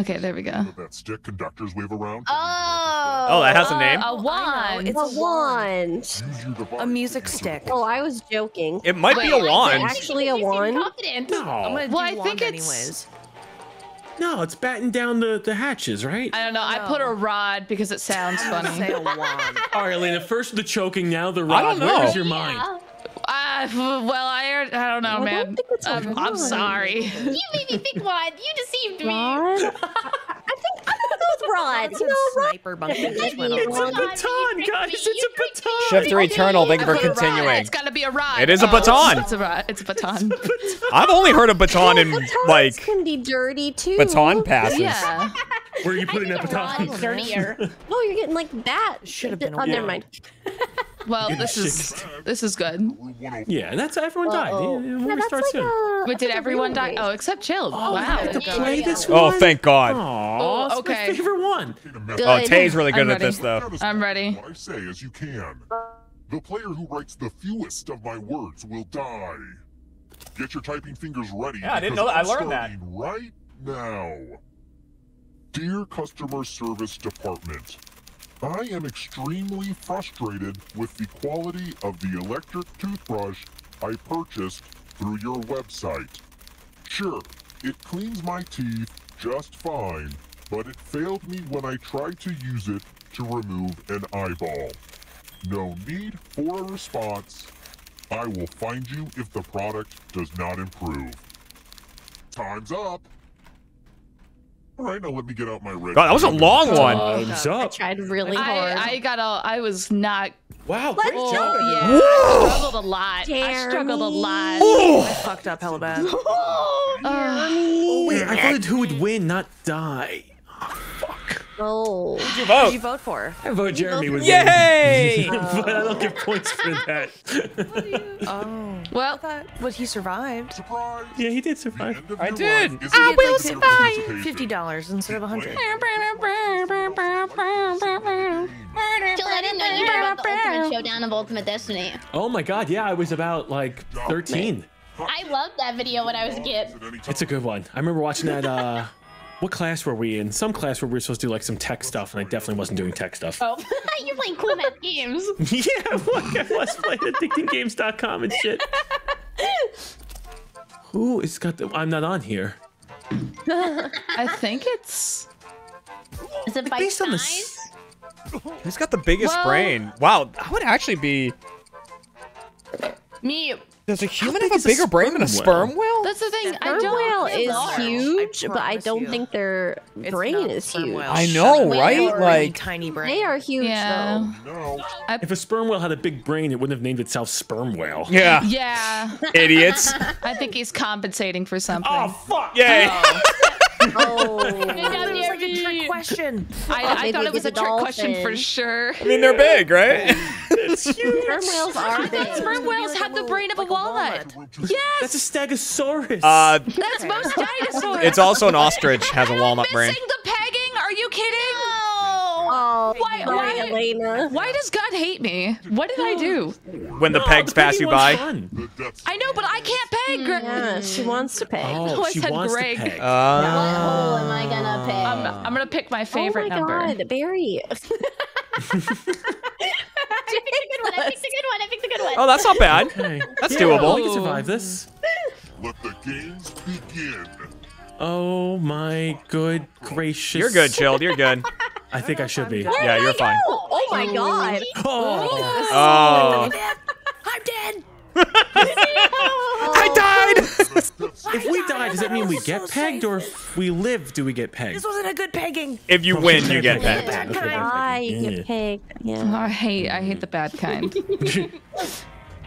Okay, there we go. That stick conductors wave around. Oh! Oh, that has a name? A wand. It's a wand. A music stick. Oh, I was joking. It might be a wand. Actually a wand? No. Well, I think it's... No, it's batting down the hatches, right? I don't know. No. I put a rod because it sounds funny. Say a wand. All right, Elena, first the choking, now the rod. I don't know. Where's your mind? Well, I don't know, man. I'm sorry. You made me think Rod. You deceived me. Rod? I think I'm gonna go with Rod. You know, sniper monkey. It's a baton, guys. It's a baton. Shift or eternal. Thank you for continuing. Rod. It's gotta be a rod. It is a baton. It's a rod. It's a baton. I've only heard of baton in like can be dirty too. Baton passes. Yeah. Where are you putting that baton? Rod is dirtier. Oh, you're getting like that. Should have been. Oh, never mind. Well, this is good. Yeah, that's everyone died. Yeah, that's like a, but did everyone die? Oh, except Chilled. Oh, wow. I have to play this one? Oh, thank God. Aww, oh, okay. It's my favorite one. Good. Oh, Tay's really good at this, though. I'm ready. I say as you can. The player who writes the fewest of my words will die. Get your typing fingers ready. Yeah, I didn't know that. I learned that right now. Dear Customer Service Department. I am extremely frustrated with the quality of the electric toothbrush I purchased through your website. Sure, it cleans my teeth just fine, but it failed me when I tried to use it to remove an eyeball. No need for a response. I will find you if the product does not improve. Time's up. All right, now let me get out my red. God, that was a long one. I tried really hard. I got all. I was not. Wow. Let's job. Yeah, I struggled a lot. I struggled a lot. Ooh. I fucked up hella bad. Oh, wait, I voted who would win, not die. Oh, fuck. Oh. Who'd you vote? Who'd you vote for? I voted Jeremy would win. Yay! But I don't get points for that. Oh. Well, but he survived. Surprise. Yeah, he did survive. I did. I will survive. $50 instead of 100. Jill, I didn't know you were about the Ultimate Showdown of Ultimate Destiny. Oh my God, yeah, I was about like 13. I loved that video when I was a kid. It's a good one. I remember watching that. What class were we in? Some class where we were supposed to do like some tech stuff, and I definitely wasn't doing tech stuff. Oh, you're playing cool math games. Yeah, look, I was playing addictinggames.com and shit. Who is got the? I'm not on here. I think it's. Is it by size? Who's got the biggest brain? Wow, I would actually be. Me. Does a human have a bigger brain than a sperm whale? That's the thing. Sperm whale is huge, but I don't think their brain is huge. I know, right? Like tiny brain. They are huge though. If a sperm whale had a big brain, it wouldn't have named itself sperm whale. Yeah. Yeah. Idiots. I think he's compensating for something. Oh fuck! Yay. Oh, it was like a trick question. I thought it was a trick question for sure. I mean, they're big, right? It's huge. Sperm whales are big. I thought sperm whales had the brain of a walnut. Yes. That's a stegosaurus. That's most dinosaurs. It's also an ostrich has a walnut brain. Missing the pegging? Are you kidding? Oh, why does God hate me? What did I do? When the pegs pass you by. I know, but I can't peg. Yeah, she wants to peg. Oh, I said Greg. What hole am I gonna peg? I'm gonna pick my favorite number. Oh my God, Barry. I picked a good one. I picked a good one. Oh, that's not bad. Okay. That's doable. We can survive this. Let the games begin. Oh my good gracious. You're good, Chilled. You're good. I think I should be. Yeah, you're fine. Oh my God. Oh. I'm dead. I died. If we die, does that mean we get pegged, or if we live, do we get pegged? This wasn't a good pegging. If you win, you get pegged. You get pegged. Yeah. I hate the bad kind.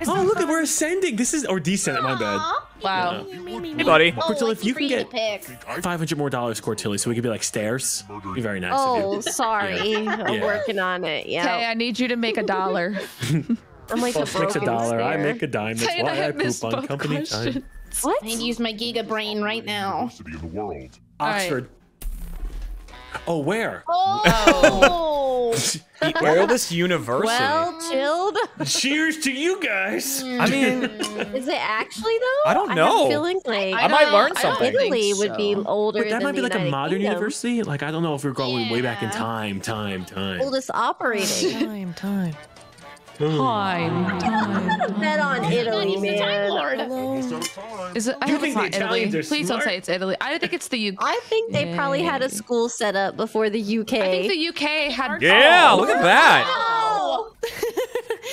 Oh, look, we're ascending. This is, or descending, my bad. Wow. Hey, buddy. Cortilli, if you can get $500 more dollars, Cortilli, so we could be like stairs. Be very nice. Oh, sorry. Yeah. I'm working on it. Yeah. Hey, I need you to make $1. I'm like a broken $1. I make a dime. That's why I poop on company time. What? I need to use my Giga brain right now. Oxford. Right. Oh, where? Oh. The oldest university. Well, chilled. Cheers to you guys. I mean, is it actually though? I don't know. I might learn something. Italy would be older. But that might be like a modern university. Like I don't know if we're going way back in time. Oldest operating. I'm not a bet on Italy, man. Is it? I hope it's not Italy. Please don't say it's Italy. I think it's the UK. I think they probably had a school set up before the UK. I think the UK had. Yeah, look at that. Oh.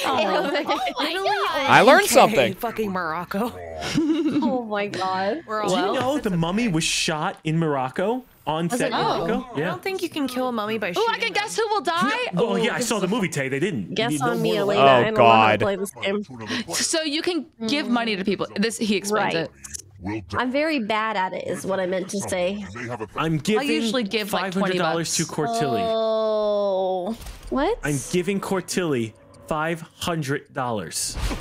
I learned something. Fucking Morocco. Oh my god. Do you know the mummy was shot in Morocco? On set in Morocco? Yeah. I don't think you can kill a mummy by shooting. Oh, I can guess who will die? No. Oh, yeah, I saw the movie, Tay. They didn't. Guess on me, Elena. Oh, God. I don't want to play this game. So you can give money to people. This, he explains it. I'm very bad at it, is what I meant to say. I'm giving $500 like to Cortilli. Oh. What? I'm giving Cortilli $500.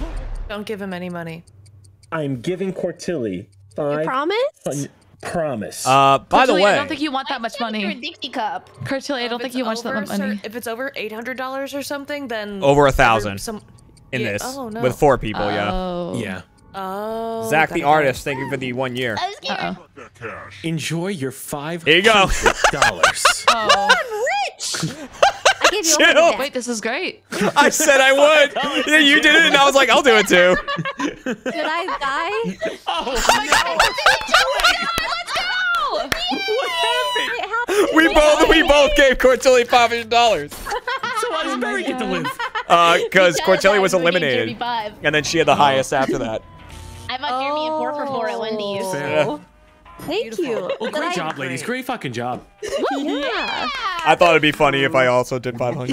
Don't give him any money. I'm giving Cortilli $500. You promise? Promise. By the way, I don't think you want that much money. Your Dixie cup. Cortilli, I don't think you want that much money. If it's over $800 or something, then over $1,000 in this with 4 people. Yeah. Oh. Zach the artist, thank you for the 1 year. Enjoy your $500. I'm rich. I gave you Wait, this is great. I said I would. Yeah, you did it, and I was like, I'll do it too. Did I die? Oh my god! What happened? We both gave Cortilli $500. So why does Barry get to live? Because Cortilli was eliminated, and then she had the highest after that. I bought Jeremy a 4 for 4 at Wendy's. Yeah. Thank you. Well, great job, ladies. Great fucking job. Yeah. I thought it'd be funny if I also did $500.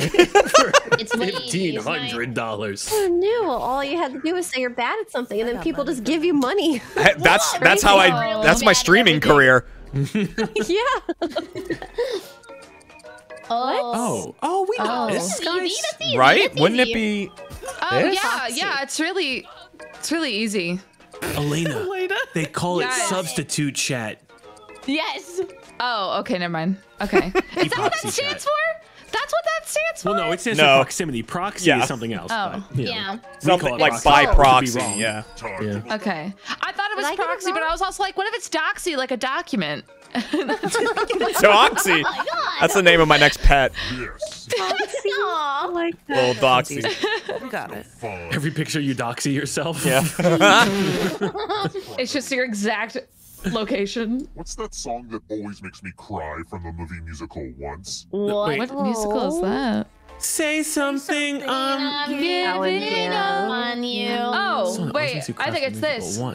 It's $1,500. I knew. All you had to do was say you're bad at something, and then people just give you money. That's how I. That's my streaming career. Yeah. Oh, we got this, guys. Right? Wouldn't it be? Oh yeah, yeah. It's really easy. Elena, they call it substitute chat. Yes. Oh, okay, never mind. Okay. Is that what that stands for? That's what that stands for? Well, no, it stands for proximity. Proxy is something else. Oh, but, yeah. Something like by proxy. Yeah. Okay. I thought it was proxy, but I was also like, what if it's doxy, like a document? Doxy. Oh my God. That's the name of my next pet. Yes. Doxy. Aww. Like that. Little doxy. Got it. Every picture you doxy yourself. Yeah. It's just your exact location. What's that song that always makes me cry from the movie musical Once? What musical is that? Say something, I'm giving up on you. Oh, wait, I think it's this. I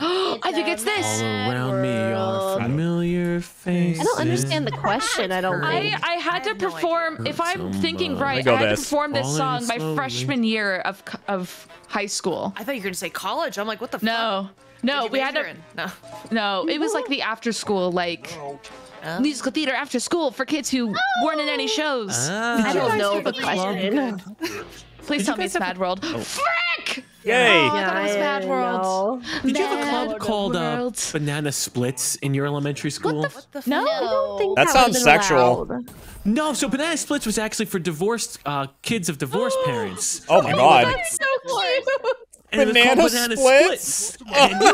think it's this. All around me are familiar faces. I don't understand the question, I don't think. I had to perform, if I'm thinking right, I had to perform this song my freshman year of high school. I thought you were going to say college. I'm like, what the fuck? No, we had to. No, it was like the after school, like musical theater after school for kids who weren't in any shows. I don't know the question. Please tell me it's Mad World. Frick! Yay! Oh, that was Mad World. Did you have a club called Banana Splits in your elementary school? No, I don't think that sounds sexual. No, so Banana Splits was actually for divorced kids of divorced parents. Oh my god. That's so cute. And banana splits. And you know,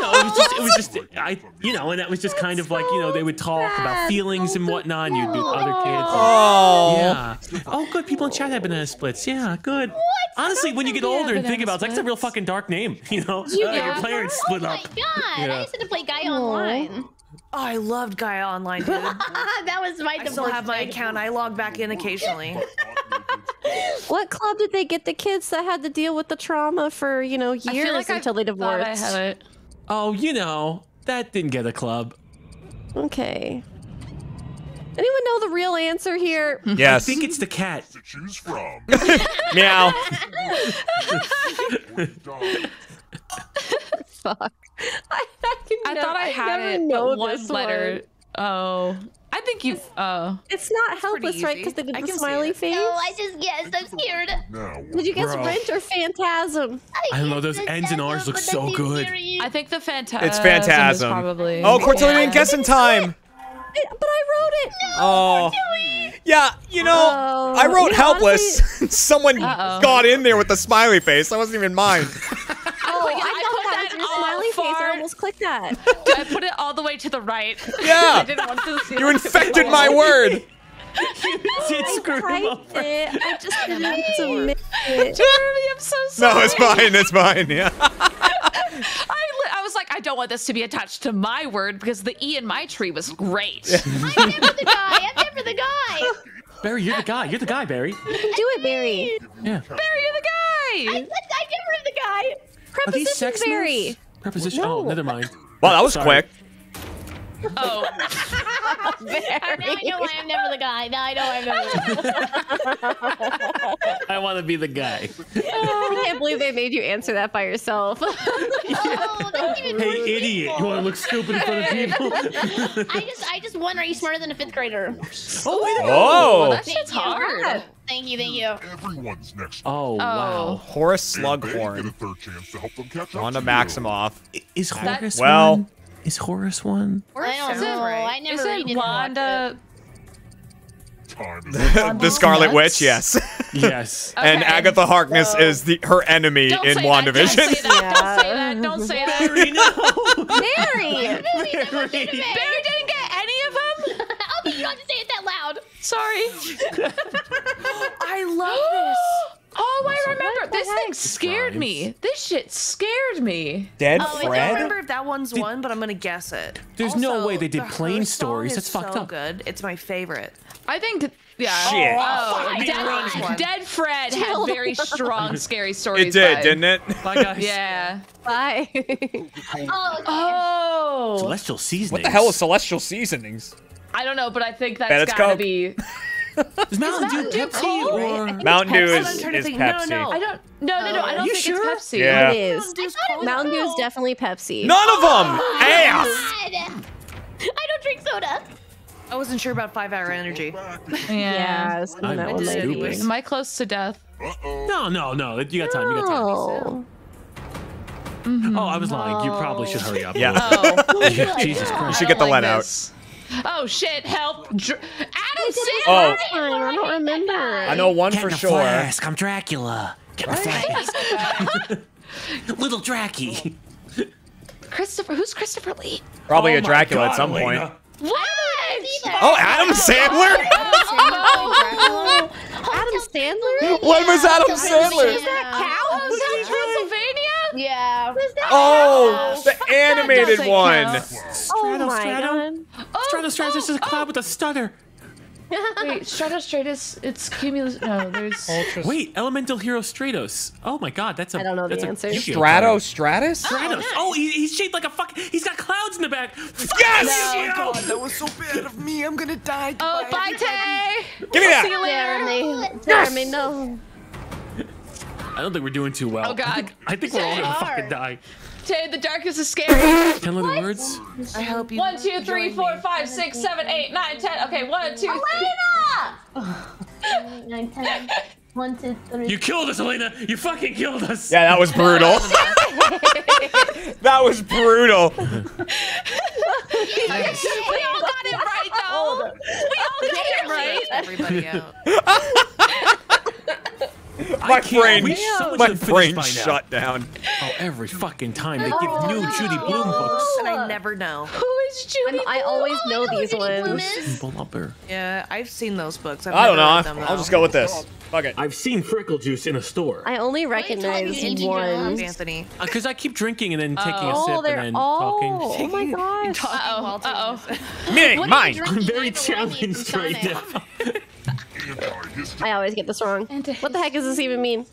and that was just kind of like, you know, they would talk about feelings and whatnot, and you'd do other kids. Yeah. Oh, good. People in chat had banana splits. Yeah, good. What? Honestly, when you get older and think about it, it's like it's a real fucking dark name, you know? Your players split up. Oh my god. Yeah. I used to play Gaia Online. Oh, I loved Gaia Online, dude. That was my divorce. I still have my account. I log back in occasionally. What club did they get the kids that had to deal with the trauma for, you know, years until they divorced? I had it. Oh, you know, that didn't get a club. Okay. Anyone know the real answer here? Yes. I think it's the cat. To choose from. Meow. Fuck. I thought I had it, but one letter. Oh. I think you. It's not helpless, right? Because they did the smiley face. No, I just guessed. I'm scared. Did you guess rent or phantasm? I don't know. Those N's and R's look so good. I think the phantasm. It's phantasm. Probably. Oh, Cortilli didn't guess in time. But I wrote it. No, oh. Yeah, you know, I wrote helpless. Honestly, someone got in there with a smiley face. That wasn't even mine. Click that. I put it all the way to the right. Yeah. I didn't want to see you infected my word. You did screw him over. I just didn't submit it. Jeremy, I'm so sorry. No, it's fine. It's fine. Yeah. I was like, I don't want this to be attached to my word because the E in my tree was great. Yeah. I'm never the guy. I'm never the guy. Barry, you're the guy. You're the guy, Barry. Do it, Barry. Yeah. Barry, you're the guy. I'm the guy. Preposition, Barry. Preposition. No. Oh, never mind. Well, that was quick. Oh. I know I am never the guy. Now I know I'm never the guy. I want to be the guy. I can't believe they made you answer that by yourself. Yeah. Oh, that's even hey, idiot! People. You want to look stupid in front of people? I just won. Are you smarter than a fifth grader? Oh, wait a minute. Oh, that shit's hard. Thank you, thank you. Everyone's next. Oh, wow. Horace Slughorn. Get a third chance to help them catch up. Wanda Maximoff. Is Horace one? Is Horace one? I don't know. I never read it. Wanda... The Scarlet Witch, yes. Yes. Okay. And Agatha Harkness is her enemy in WandaVision. Don't say that, don't say that, don't say that. Barry, no. Barry! Barry didn't get any of them? I'll be glad to say it that loud. Sorry. I love this. Oh, I remember. This thing scared me. This shit scared me. Dead Fred? I don't remember if that one's one, but I'm going to guess it. There's also, no way they did Plain Stories. That's fucked up. Good. It's my favorite. I think... Yeah. Shit. Oh, Dead Fred had very strong, scary stories. It did, didn't it? Bye, guys. Yeah. Bye. Oh. Celestial Seasonings. What the hell is Celestial Seasonings? I don't know, but I think that's got to be... Is Mountain Dew Pepsi or Mountain Dew is Pepsi? No, I don't. No. I don't think it's Pepsi. Yeah. It is. Mountain Dew is definitely Pepsi. None of them. Ass. I don't drink soda. I wasn't sure about 5-hour energy. Yeah. Am I close to death? No. You got time. Oh, I was lying. You probably should hurry up. Yeah. Jesus Christ. You should get the lead out. Oh shit! Help! Adam Sandler. Oh, I don't remember. I know one for sure. Get in the flask. I'm Dracula. Get in the flask. Little Dracky. Christopher. Who's Christopher Lee? Probably a Dracula at some point. What? Oh, Adam Sandler. Adam Sandler. When was Adam Sandler? Was that Cow? Was that Transylvania? Yeah. Oh, the animated one. Oh my God. Stratostratus is a cloud with a stutter. Wait, Stratostratus, it's cumulus. No, there's. Wait, Elemental Hero Stratos. Oh my God, that's a. I don't know the answer. Stratostratus? Stratos. Oh, he's shaped like a fuck. He's got clouds in the back. Yes! Oh God, that was so bad of me. I'm gonna die. Oh, bye, Tay. Give me that. See you later. Jeremy, no. I don't think we're doing too well. Oh God! I think we're all gonna fucking die. Tay, the darkness is scary. 10 little words. I hope you. 1, 2, 3, 4, 5, 6, 7, 8, 9, 10. Okay, 1, 2, 3, 9, 10. 1, 2, 3. You killed us, Elena. You fucking killed us. Yeah, that was brutal. That was brutal. We all got it right, though. We all got it right. Everybody out. My brain shut down. Oh, every fucking time they give new Judy Blume books. And I never know. Who is Judy Blume? I always know these ones. Yeah, I've seen those books. I don't know. I'll just go with this. Fuck it. I've seen Frickle Juice in a store. I only recognize one. Anthony. Because I keep drinking and then taking a sip and then talking. Oh, my gosh. Uh-oh. Mine. I'm very challenged right now. I always get this wrong. What the heck does this even mean?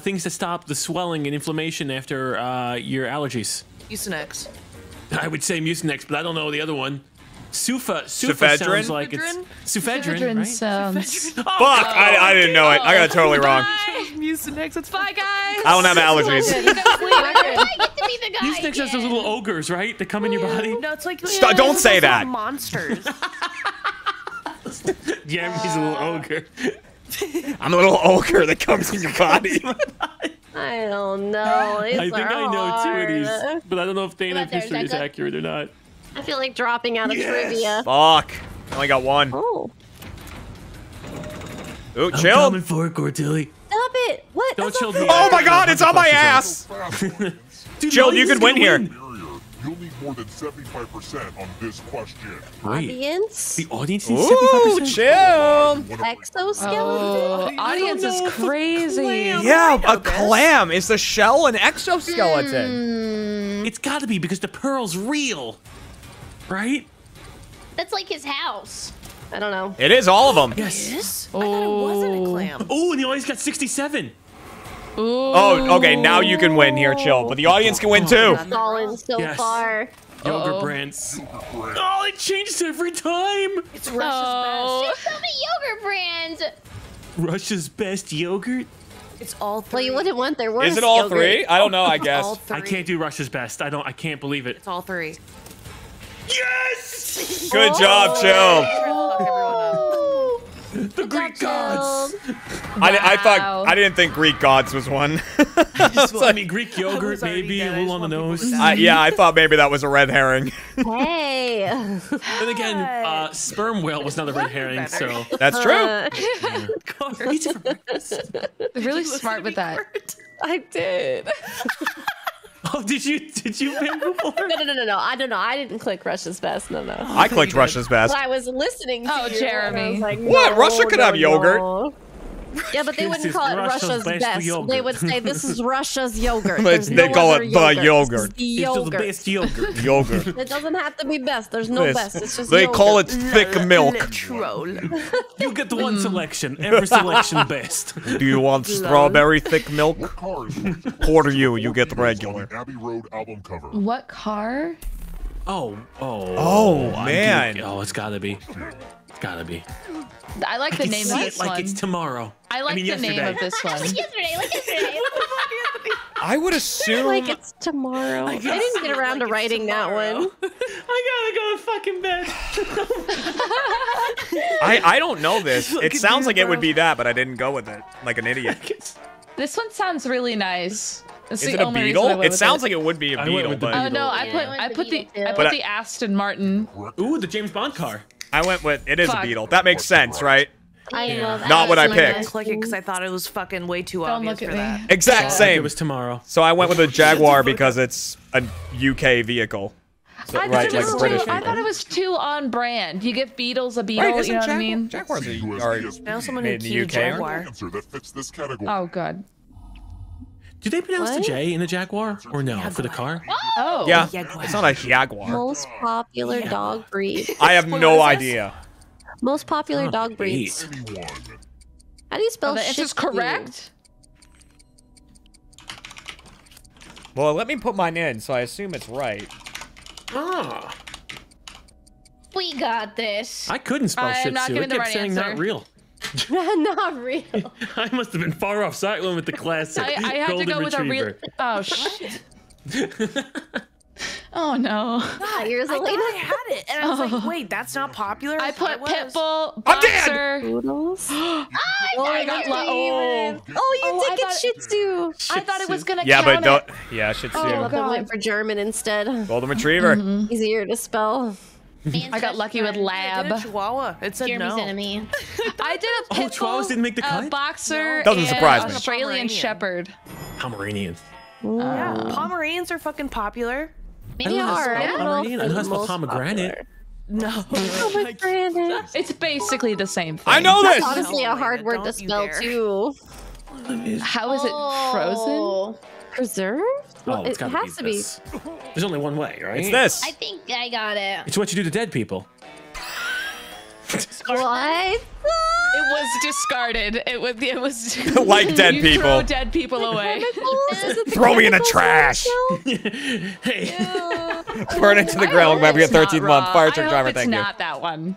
Things to stop the swelling and inflammation after your allergies. Mucinex. I would say Mucinex, but I don't know the other one. Sufedrin sounds like it's Sufedrin, right? Sounds. Fuck! I didn't know it. I got it totally wrong. Mucinex. It's fine, guys. I don't have allergies. I get to be the guy. Mucinex has those little ogres, right? That come in your body. No, it's like don't say that. Monsters. Yeah, he's a little ogre. I'm a little ogre that comes in your body. I don't know. These I think I know two of these, but I don't know if Dana's history is accurate or not. I feel like dropping out of trivia. Fuck. I only got one. Oh. Oh, chill. I'm coming for it, Cortilli. Stop it. What? Don't chill me. Oh my God, it's on my ass. Dude, Jill, you could win here. You'll need more than 75% on this question. Right. Audience? The audience needs 75%? Ooh, chill! Exoskeleton? Audience is crazy. Yeah, a clam is the shell and exoskeleton. It's gotta be because the pearl's real. Right? That's like his house. I don't know. It is all of them. Yes. Oh. I thought it wasn't a clam. Oh, and the audience got 67. Ooh. Oh, okay, now you can win here, chill. But the audience can win too. Solid so far. Yogurt brands. Oh, it changes every time. It's Russia's best. She's the yogurt brand. Russia's best yogurt? It's all three. Well, you wouldn't want their worst. Is it all yogurt. Three? I don't know, I guess. I can't do Russia's best. I can't believe it. It's all three. Yes! Good job, chill. The Greek gods. Wow. I didn't think Greek gods was one. I mean, Greek yogurt, maybe a little on the nose. Yeah, I thought maybe that was a red herring. Hey. But again, sperm whale was not a red herring, so that's true. Really smart with that. Hurt? I did. Oh, did you win before? No. I don't know. I didn't click Russia's best. No. Oh, I clicked Russia's best. But I was listening to you, Jeremy. I was like, what? No, Russia could have yogurt. No. Yeah, but they wouldn't call it Russia's best. They would say this is Russia's yogurt. They call it the yogurt. It's the best yogurt. It doesn't have to be best. There's no best. It's just yogurt. They call it thick milk. You get one selection. Every selection best. Do you want strawberry thick milk? Order you get regular. What car? Oh man. Oh, it's gotta be. I like the name of this one. Like it's tomorrow. I mean, the name of this one. Like yesterday. I would assume. Like it's tomorrow. I didn't get around to writing that one. I gotta go to fucking bed. I don't know this. It sounds like it would be that, but I didn't go with it. Like an idiot. This one sounds really nice. That's is it a Beetle? It sounds like it would be a Beetle, but. Oh no, I put the Aston Martin. Ooh, the James Bond car. I went with it is a Beetle. That makes sense, right? I love that. Not what I picked. Click it because I thought it was fucking way too obvious for that. Exact same. It was tomorrow. So I went with a Jaguar because it's a UK vehicle. So, right, like a British vehicle. I thought it was too on brand. You give Beetles a Beetle, you know what I mean? Jaguars are made in the UK. Oh god. Do they pronounce the J in the Jaguar or no for the car? Oh, yeah, it's not a Jaguar. Most popular dog breed. I have no idea. Most popular dog breeds. How do you spell it? Is this correct? Well, let me put mine in, so I assume it's right. Ah. We got this. I couldn't spell shih tzu. It kept saying not real. Not real. I must have been far off cycling with the classic. I had to go with a real. Oh shit. Oh no. God, I thought I had it, and I was like, "Wait, that's not popular." I put Pitbull. I'm dead. Poodles. Oh, you did get Shih Tzu. I thought it was gonna. Yeah, count but don't. Yeah, Shih Tzu. Oh, I went for German instead. Golden Retriever. Easier to spell. I got lucky with lab. It did a Chihuahua. It said Jeremy's enemy. I did a pitbull, Chihuahuas didn't make the cut? A boxer, doesn't surprise me. Australian Shepherd. Pomeranians. Yeah, Pomeranians are fucking popular. Maybe they are. Pomeranian. I know that's not pomegranate. No. Pomegranate. It's basically the same thing. I know this. That's honestly a hard word to spell too. How is it frozen? Preserved? Well, it has to be. There's only one way, right? It's this. I think I got it. It's what you do to dead people. What? It was discarded. It was like dead people. Throw dead people away. Throw me in the trash. Hey. Burn it to the ground. Maybe a 13-month fire truck driver. Thank you. It's not that one.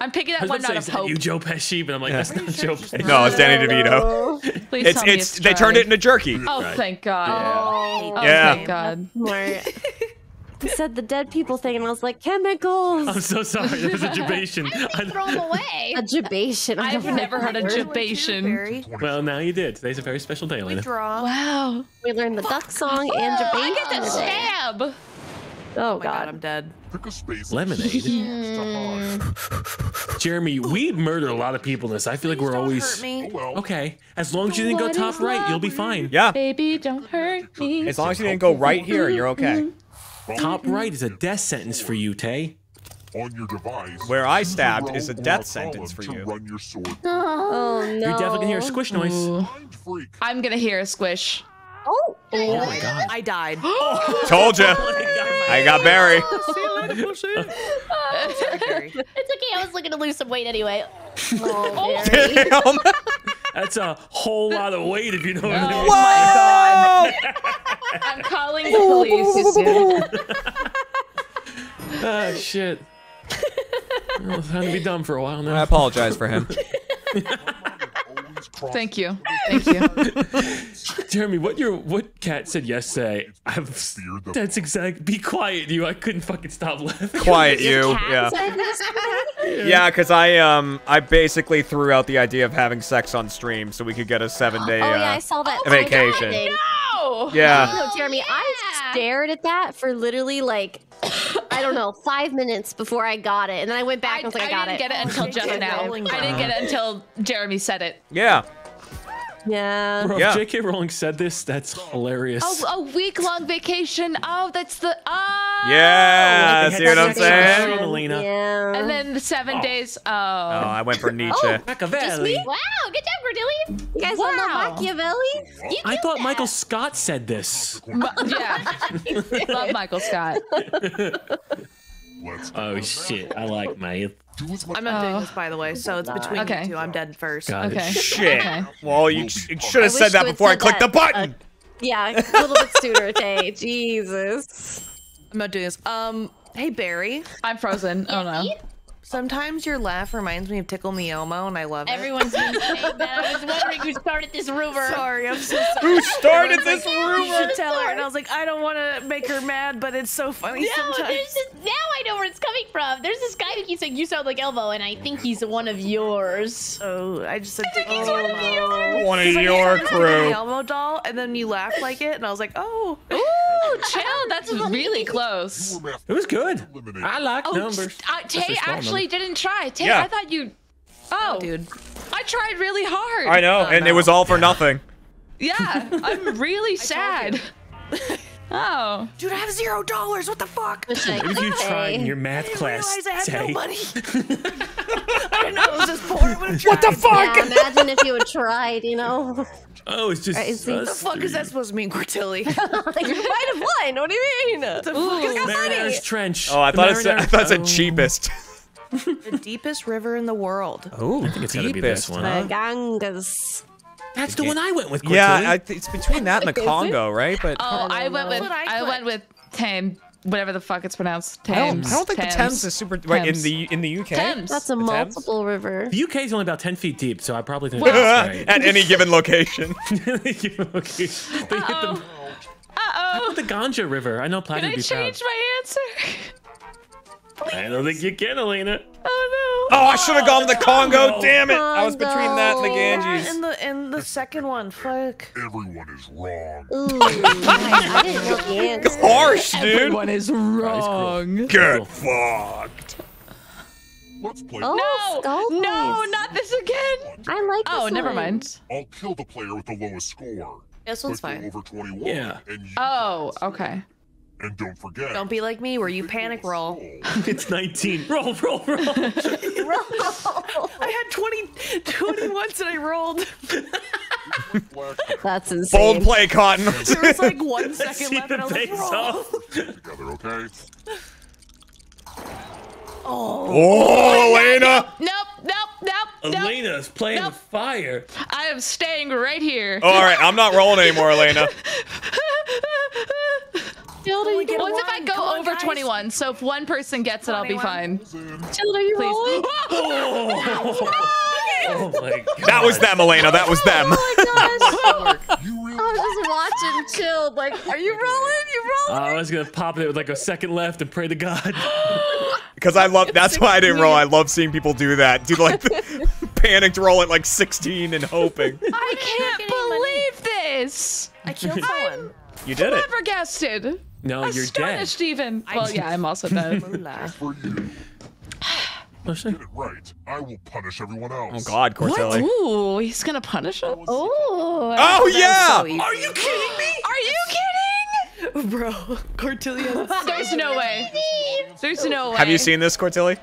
I'm picking that one out of hope. You Joe Pesci, but I'm like, that's not Joe Pesci. No, it's Danny DeVito. It's they turned it into jerky. Oh, thank God. Yeah. Oh, thank God. He said the dead people thing, and I was like, chemicals. I'm so sorry. That was a jibation. I throw them away. A jibation. I've never heard a jibation. Well, now you did. Today's a very special day, Elena. Wow. We learned the duck song and jibation. I get the stab. Oh God, I'm dead. Pick a space. Lemonade. Jeremy, we murder a lot of people in this. I feel like we're always okay. As long as you didn't go top right, you'll be fine. Yeah. Baby, don't hurt me. As long as you didn't go right here, you're okay. Top right is a death sentence for you, Tay. On your device, where I stabbed is a death sentence for you. Run your sword. Oh no! You're definitely gonna hear a squish noise. Ooh. I'm gonna hear a squish. Oh! Oh my God! I died. Oh. Told you. I got buried. It's okay. I was looking to lose some weight anyway. Oh, damn. That's a whole lot of weight, if you know what I mean. Whoa! I'm calling the police. Oh shit. Well, it's time to be dumb for a while now. I apologize for him. Thank you. Thank you. Jeremy, what Kat said yesterday, that's exact. Be quiet, you. I couldn't fucking stop laughing. Quiet, you. Yeah. Yeah, because I basically threw out the idea of having sex on stream so we could get a 7-day vacation. God, no! Yeah. No, Jeremy, I stared at that for literally like I don't know, 5 minutes before I got it, and then I went back and was like, I didn't get it until Jeremy said it. Yeah. Yeah. Bro, yeah. If JK Rowling said this, that's hilarious. Oh, a week-long vacation. Oh, that's the yeah. See what I'm saying? Yeah. And then the 7 days. Oh. I went for Nietzsche. Oh, Machiavelli. Wow, good job, Cordelia. You guys all know Machiavelli? You I thought Michael Scott said this. Yeah. Love Michael Scott. Oh shit! I like my. I'm not doing this, by the way. So it's between you two. I'm dead first. God, okay. Shit. Okay. Well, you should have said that before I clicked the button. Yeah, a little bit sooner, Tay. Jesus. I'm not doing this. Hey Barry, I'm frozen. Oh no. Sometimes your laugh reminds me of Tickle Me Elmo, and I love it. Everyone's been saying that. I was wondering who started this rumor. Sorry, I'm so sorry. Who started this rumor? You should tell her. And I was like, I don't want to make her mad, but it's so funny sometimes. Now I know where it's coming from. There's this guy who keeps saying, you sound like Elmo, and I think he's one of yours. Oh, I just said Tickle Me Elmo. I think he's one of your crew. An Elmo doll, and then you laugh like it, and I was like, oh. Ooh, chill. That's really close. It was good. I like numbers. Tay actually didn't try. Tay, I thought you. Oh, dude, I tried really hard. I know, and it was all for nothing. Yeah, I'm really sad. Oh, dude, I have $0. What the fuck? What you tried in your math class? I didn't realize I had no money. I didn't know I was just poor. What the fuck? Yeah, imagine if you had tried, you know. Oh, it's just. What the fuck is that supposed to mean, Cortilli? Like, you might have won. What do you mean? The fuck Mariner's Trench. Oh, I thought it's the cheapest. The deepest river in the world. Oh, I think it's gotta be this one. Huh? The Ganges. That's the one I went with. Quickly. Yeah, it's between that and the Congo, right? But I went with Thames, whatever the fuck it's pronounced. Thames. I don't think the Thames is super right in the UK. Thames. That's a multiple river. The UK is only about 10 feet deep, so I probably think that's right. At any given location. Uh oh. The Ganja River. I know. Can I change my answer? Please. I don't think you can, Elena. Oh, no. Oh, I should have gone to the Congo. Damn it. I was between that and the Ganges. Yeah, and the second one. Fuck. Everyone is wrong. Ooh, I didn't know the answer. Harsh, dude. Everyone is wrong. Get fucked. Let's play. Oh, no, not this again. I like this one. Oh, never mind. I'll kill the player with the lowest score. This one's fine. Over 21, yeah. Oh, okay. And don't forget. Don't be like me where you panic roll. It's 19. Roll. I had 20 once and I rolled. That's insane. Bold play, Cotton. There was like 1 second left and I was like, roll. Together, okay? Oh, Elena! Nope. Elena's playing with fire. I am staying right here. Oh, all right, I'm not rolling anymore, Elena. Once if I go over 21, so if one person gets it, I'll be fine. Children, you're rolling. Oh my God. That was them, Elena. That was them. Oh my gosh. I was just watching, chilled. Like, are you rolling? I was gonna pop it with like a second left and pray to God. Because I love. That's why I didn't roll. I love seeing people do that. Do like the panicked roll at like 16 and hoping. I can't believe this. I killed someone. You did it. Flabbergasted. No, you're dead. Even. Well, yeah, I'm also dead. For you. If you get it right, I will punish everyone else. Oh God, Cortelli. Ooh, he's gonna punish us? Oh. Oh yeah! So are you kidding me? Are you kidding? Bro, Cortelli. There's no way. There's no way. Have you seen this, Cortelli?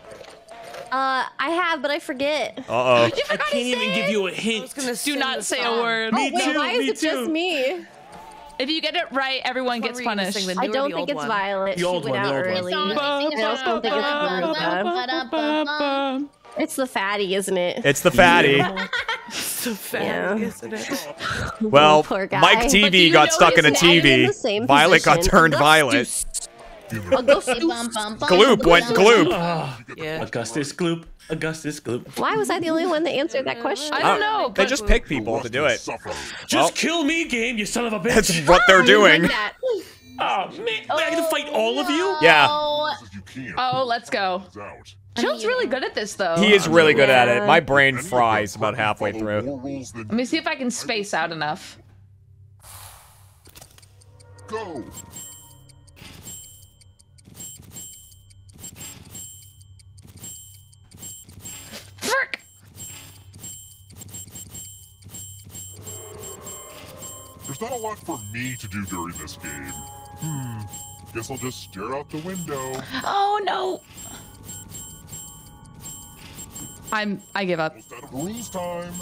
I have, but I forget. Uh-oh. I can't even give you a hint. Do not say a word. Oh, wait, why is it just me? If you get it right, everyone gets punished. I don't think it's Violet. The old one, really. It's the fatty, isn't it? It's the fatty. It's the fatty, isn't it? Well, Mike TV got stuck in a TV. Violet got turned violet. Gloop went gloop. Augustus Gloop. Augustus Gloop. Why was I the only one that answered that question? I don't know. They just pick people to do it. Just kill me, game, you son of a bitch. That's what they're doing. Oh, man. I have to fight all of you? Yeah. Oh, let's go. Jill's really good at this, though. He is really good at it. My brain fries about halfway through. Let me see if I can space out enough. Go. Frick. There's not a lot for me to do during this game. Guess I'll just stare out the window. Oh no! I give up. It's out of rules time.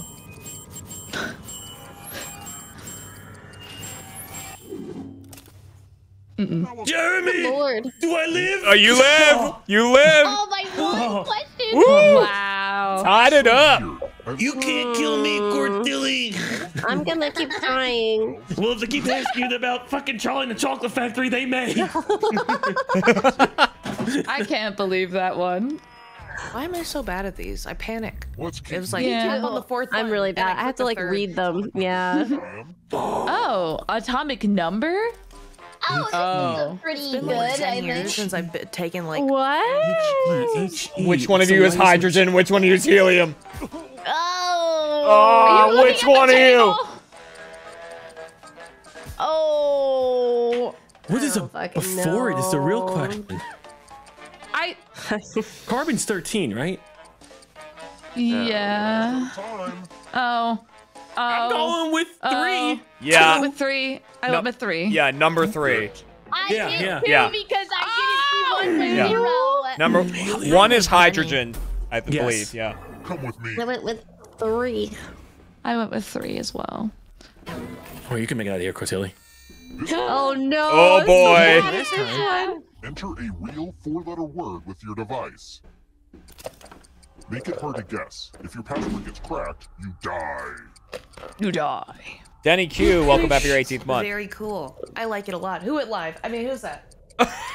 Jeremy! Oh, Lord. Do I live? Oh, you live! You live! Oh my Lord! What dude? Wow! Tied it up! You can't kill me, Cortilli! I'm gonna keep trying. Well, if they keep asking you about fucking Charlie and the Chocolate Factory, they may. I can't believe that one. Why am I so bad at these? I panic. It was like on the fourth line, I'm really bad. I have to like read them. Yeah. Oh, atomic number? Oh, this is pretty good. Like 10 years since I've taken like Which one of you is hydrogen? Which one of you is helium? Oh, which one of you? Oh, what is a before it is the real question. Carbon's 13, right? Yeah. Oh. I'm going with 3. Yeah. With 3. I went with 3. Yeah, number 3. I did too because I didn't see 1 to 0. Number 1 is hydrogen, I believe. Yeah. Come with me. I went with 3. I went with 3 as well. Oh, you can make it out of here, Cortelli. Oh no. Oh boy. Enter a real 4-letter word with your device. Make it hard to guess. If your password gets cracked, you die. You die. Danny Q, welcome back for your 18th month. Very cool. I like it a lot. Who it live? I mean, who's that?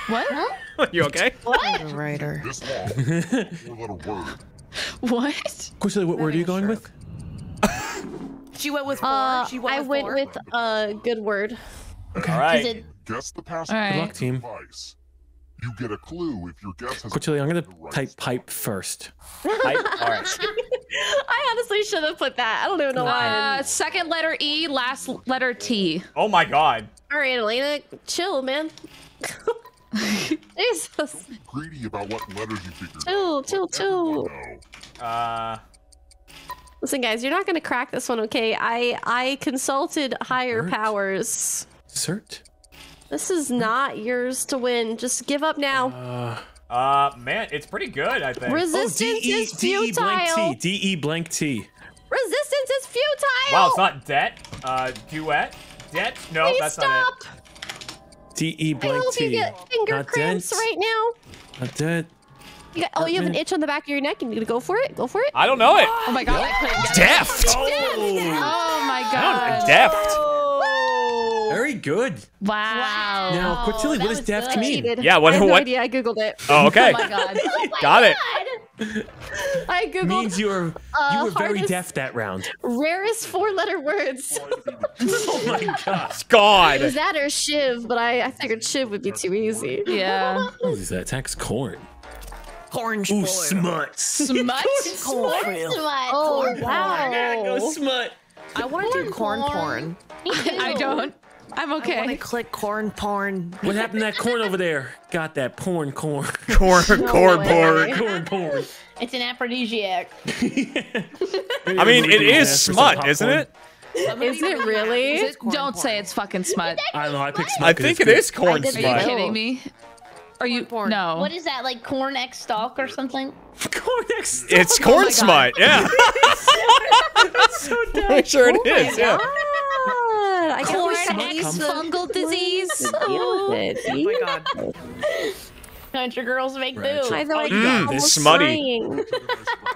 What? You okay? What? I'm a writer. This long, 4-letter word. What? Cortelli, what word are you going with? She went with 4. I went with a good word. Okay. All right. Guess the password. All right. Good luck, team. You get a clue if your guess has Cortelli, I'm going to type pipe first. Pipe? All right. I honestly should have put that. I don't even know why. Second letter E, last letter T. Oh my God. All right, Elena, chill, man. Jesus. Don't be greedy about what letters you figured. Chill. Listen, guys, you're not going to crack this one, okay? I consulted higher powers. Cert? This is not yours to win. Just give up now. Man, it's pretty good, I think. Resistance is futile. D-E blank T. Resistance is futile. Wow, it's not debt. Duet. Debt? No, please that's stop. Not it. D-E blank T. I hope you get finger not cramps right now. Not debt. You got, you have an itch on the back of your neck and you're going to go for it? Go for it? I don't know it. Oh my God. Deft. Oh my God. Deft. Very good. Wow. Now, Cortelli, what does deft mean? Yeah, what? I have no idea. I googled it. Oh, okay. Oh my God. Got it. I googled. Means you were very deft that round. Rarest 4-letter words. Oh my gosh. God. It was that or shiv, but I figured shiv would be too easy. Yeah. What is that? Tax corn. Corn. Ooh, smut. Smut. Corn. Oh wow. I gotta go smut. I want to do corn porn. I don't. I'm okay. I want to click corn porn. What happened to that corn over there? Got that porn corn. Corn porn. It's an aphrodisiac. I mean, it is smut, isn't it? Is it really? Is it Don't porn. Say it's fucking smut. I don't know. I picked smut. I think it is corn smut. Are you kidding me? Are you porn? No. What is that, like corn X stalk or something? Corn X stalk. It's corn smut. Yeah. That's so dumb. I'm sure it is. Yeah. I can't fungal disease. Oh my god. Country girls make boobs. It's smutty.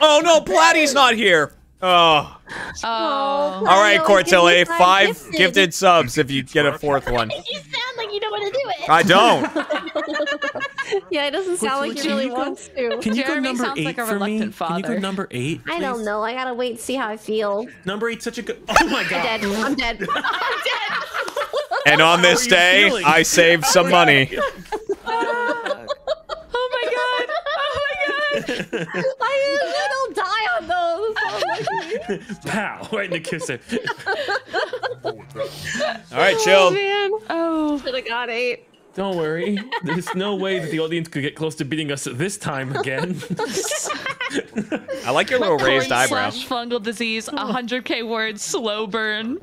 Oh no, Platy's not here. Oh. Oh. All right, Cortella, 5 gifted subs if you get a 4th one. You sound like you don't want to do it. I don't. Yeah, it doesn't sound like he really wants to. Can you go number 8 for me? Can you go number 8? I don't know. I gotta wait and see how I feel. Number 8's such a good. Oh my god. I'm dead. I'm dead. I'm dead. And on this day, I saved some money. I will die on those. Oh, pow! Right in the kisser. All right, chill. Oh, man. Oh, should have got 8. Don't worry. There's no way that the audience could get close to beating us this time again. I like your little raised eyebrow. Fungal disease. 100K words. Slow burn.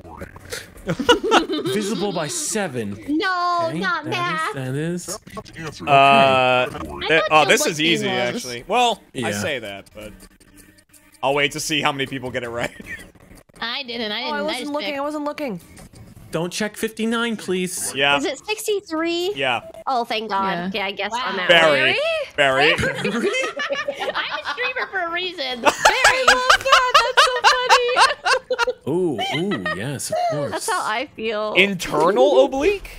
Visible by 7. No, okay, not that. That is. Oh, this is easy, actually. Well, yeah. I say that, but I'll wait to see how many people get it right. I didn't. I wasn't looking. I wasn't looking. Don't check 59, please. Yeah. Is it 63? Yeah. Oh, thank God. Yeah, okay, I guess on that. Barry. I'm a streamer for a reason. Barry. Oh God, that's so funny. Ooh, yes, of course. That's how I feel. Internal oblique?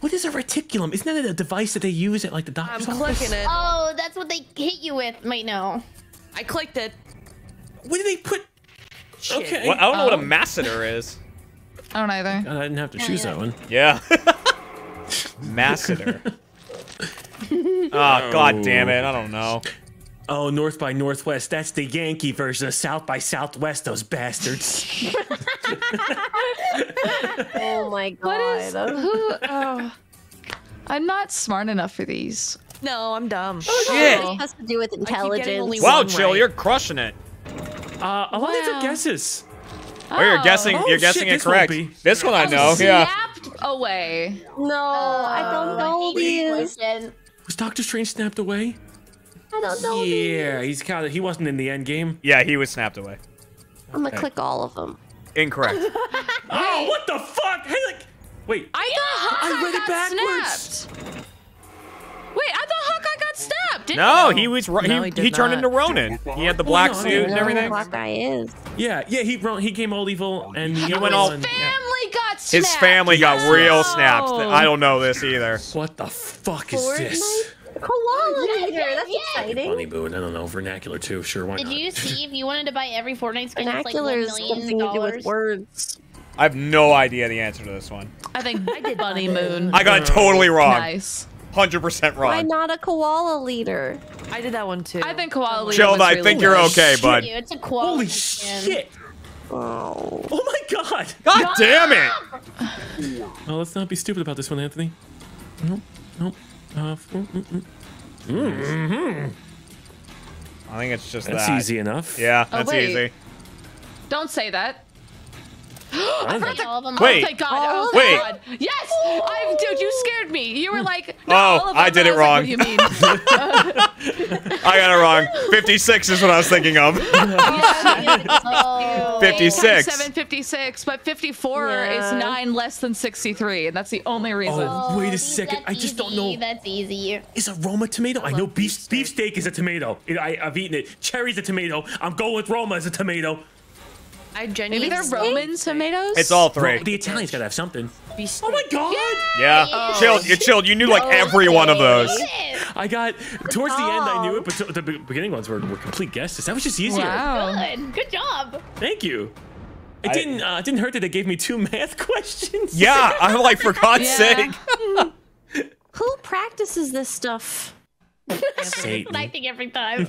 What is a reticulum? Isn't that a device that they use at like the doctor's office? Clicking it. Oh, that's what they hit you with. Might know. I clicked it. What do they put? Shit. Okay. Well, I don't know what a masseter is. I don't either. I didn't have to choose that one. Yeah. Masseter. Oh, God damn it. I don't know. Oh, North by Northwest. That's the Yankee version of South by Southwest, those bastards. Oh my God. What is, I'm not smart enough for these. No, I'm dumb. Shit. It has to do with intelligence. Wow, Chill, right. You're crushing it. A lot of these are guesses. Oh, you're guessing it correct. This one I know, yeah. Snapped away. No, I don't know these. Was Doctor Strange snapped away? I don't know. Yeah, he's kind of, he wasn't in the end game. Yeah, he was snapped away. I'm gonna click all of them. Incorrect. Oh, what the fuck? Hey, like, wait. I read it backwards. Snapped. Wait, I thought Hawkeye got snapped. No, he turned into Ronin. He had the black suit and everything. Yeah, he came all evil and he went all. His family got snapped. His family got real snapped. I don't know this either. What the fuck is this? Koala leader, that's exciting. Funny boo, and I don't know vernacular too. Sure, why not? Did you see if you wanted to buy every Fortnite skin? Vernacular is like something to do with words. I have no idea the answer to this one. I think I did bunny moon. I got it totally wrong. Nice, 100% wrong. Why not a koala leader? I did that one too. I think koala leader. Chill, I think you're okay, bud. It's a koala. Holy shit! Oh. Oh my god! God damn it! Well, let's not be stupid about this one, Anthony. Nope. I think it's just that's easy enough. Yeah, that's easy. Don't say that. I forgot to all of them. Wait. Oh, thank God. Oh, wait. God. Yes. Dude, you scared me. You were like, no, I did it wrong. Like, what do you mean? I got it wrong. 56 is what I was thinking of. Yeah, 56. 756, but 54 is 9 less than 63, and that's the only reason. Oh, wait a second. I just don't know. That's easy. Is Roma tomato? I know beefsteak is a tomato. I've eaten it. Cherry's a tomato. I'm going with Roma as a tomato. I genuinely maybe they're Roman tomatoes? It's all 3. The Italians gotta have something. Oh my god! Yeah. Oh. Chilled. You knew like every one of those. I got, towards the end I knew it, but the beginning ones were complete guesses. That was just easier. Wow. Good job. Thank you. It didn't hurt that they gave me 2 math questions. Yeah, I'm like, for God's sake. Who practices this stuff? That's what I think every time.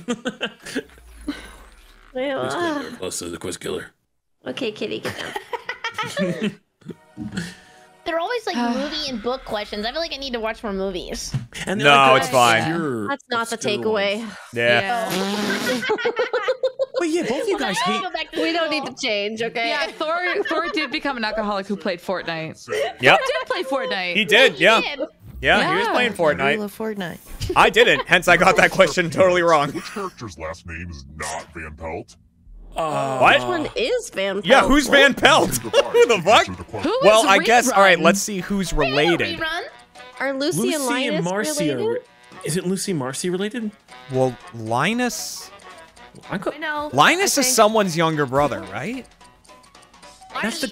Close to the quiz killer. Okay, kitty, get down. They're always like movie and book questions. I feel like I need to watch more movies. And no, like, it's fine. Yeah. That's not the takeaway. Yeah. Well, yeah, both you guys hate. We don't need to change, okay? Yeah, Thor did become an alcoholic who played Fortnite. Yep. He did play Fortnite. He did, yeah. He was playing Fortnite. I love Fortnite. I didn't, hence I got that question totally wrong. Which character's last name is not Van Pelt? What? Which one is Van Pelt? Yeah, who's Van Pelt? Who the fuck? Who well, is I Rerun? Guess, all right, let's see who's related. Are Lucy and Linus and Marcy related? Isn't Lucy and Marcy related? Well, Linus... Linus is someone's younger brother, right? That's the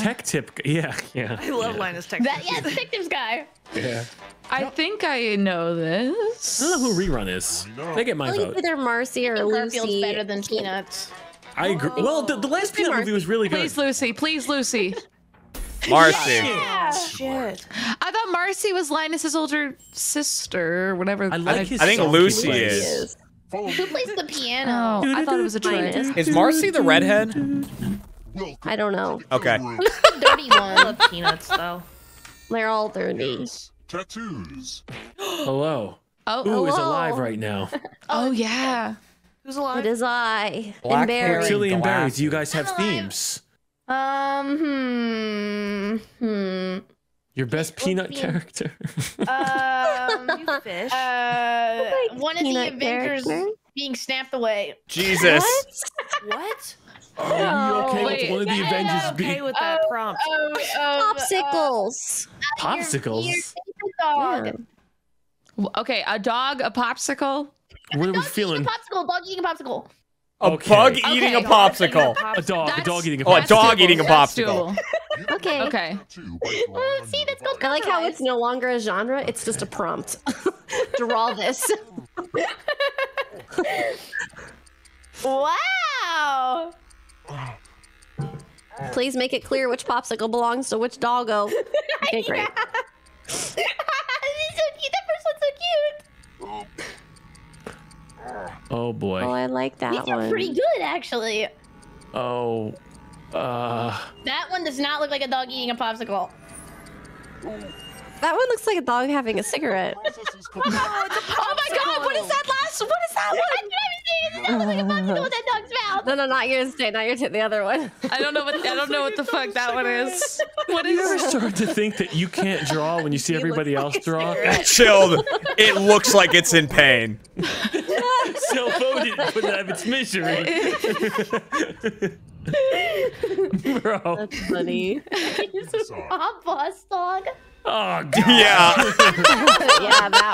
tech tip. Yeah, yeah. I love Linus tech tips. Yeah, the tech tips guy. Yeah. I think I know this. I don't know who Rerun is. They get my vote. Either Marcy or Lucy. Garfield's better than Peanuts. I agree. Well, the last Peanut movie was really good. Please, Lucy. Please, Lucy. Marcy. Yeah. Shit. I thought Marcy was Linus's older sister, whatever. I think Lucy is. Who plays the piano? Oh, I thought it was a trick. Is Marcy the redhead? I don't know. Okay. Who's the dirty one? I love Peanuts, though. They're all dirty. Tattoos. Hello. Oh, who is alive right now? Oh, yeah. Who's alive? It is I. And Barry. Tilly and Barry, do you guys have themes? Your best peanut character. You fish. One of the Avengers being snapped away. Jesus. What? Are you okay with one of the Avengers being? Okay with that prompt. Popsicles. Popsicles. Your dog. Yeah. Okay, a dog, a popsicle. What are we feeling? A popsicle. Dog eating a popsicle. A pug eating a popsicle. A dog. A dog eating a popsicle. Oh, a dog eating a popsicle. Okay. Okay. See, that's called. I like how it's no longer a genre. It's just a prompt. Draw this. Wow. Please make it clear which popsicle belongs to which doggo. Okay, great. This is so cute. That first one's so cute. Oh boy. Oh, I like that one. These are pretty good, actually. Oh. That one does not look like a dog eating a popsicle. That one looks like a dog having a cigarette. Oh, my god, what is that last? What is that one? It doesn't look like a popsicle in that dog's mouth. No, no, not yours, Jay. Not yours, the other one. I don't know what the fuck that one is. What is? You ever start to think that you can't draw when you see everybody else draw? Chilled. It looks like it's in pain. Self-voted for its misery. Bro, that's funny. It's a boss dog. Oh god. Yeah. Yeah, that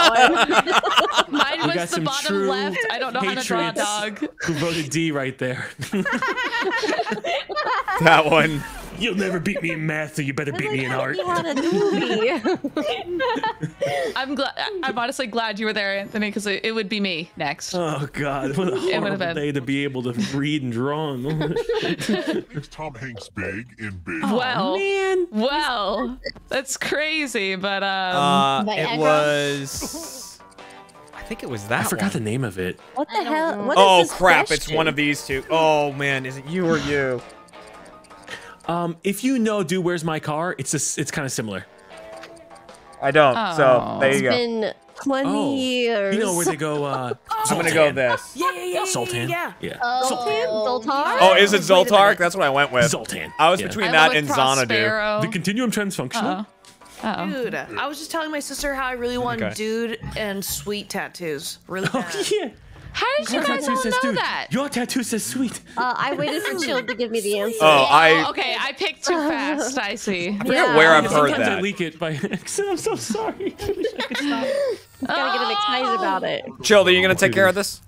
one. Mine was the bottom left. I don't know how to draw a dog. Who voted D right there? That one. You'll never beat me in math, so you better beat me in art. I'm glad. I'm honestly glad you were there, Anthony, because it would be me next. Oh god, what a horrible day to be able to read and draw. Makes Tom Hanks big and big. Well, man. Well, that's crazy. But it was. I think it was that. I forgot the name of it. What the hell? What is this crap! Question? It's one of these two. Oh man, is it you or you? If you know, do Where's My Car? It's just, it's kind of similar. I don't. Oh. So there you go. It's been 20 years. You know where they go? I'm gonna go this. Yeah. Zoltan. Yeah. Zoltan. Zoltar. Oh, is it Zoltar? That's what I went with. Zoltan. I was between that and Xanadu. The continuum transfunctional. Dude, I was just telling my sister how I really want dude and sweet tattoos. Really bad. Oh, yeah. How did you guys all know that? Your tattoo says sweet. I waited for Jill to give me the answer. Okay, I picked too fast. I see. I forget where I've heard that. I leak it by accident. I'm so sorry. I wish I could stop. You gotta get excited about it. Jill, are you gonna take care of this?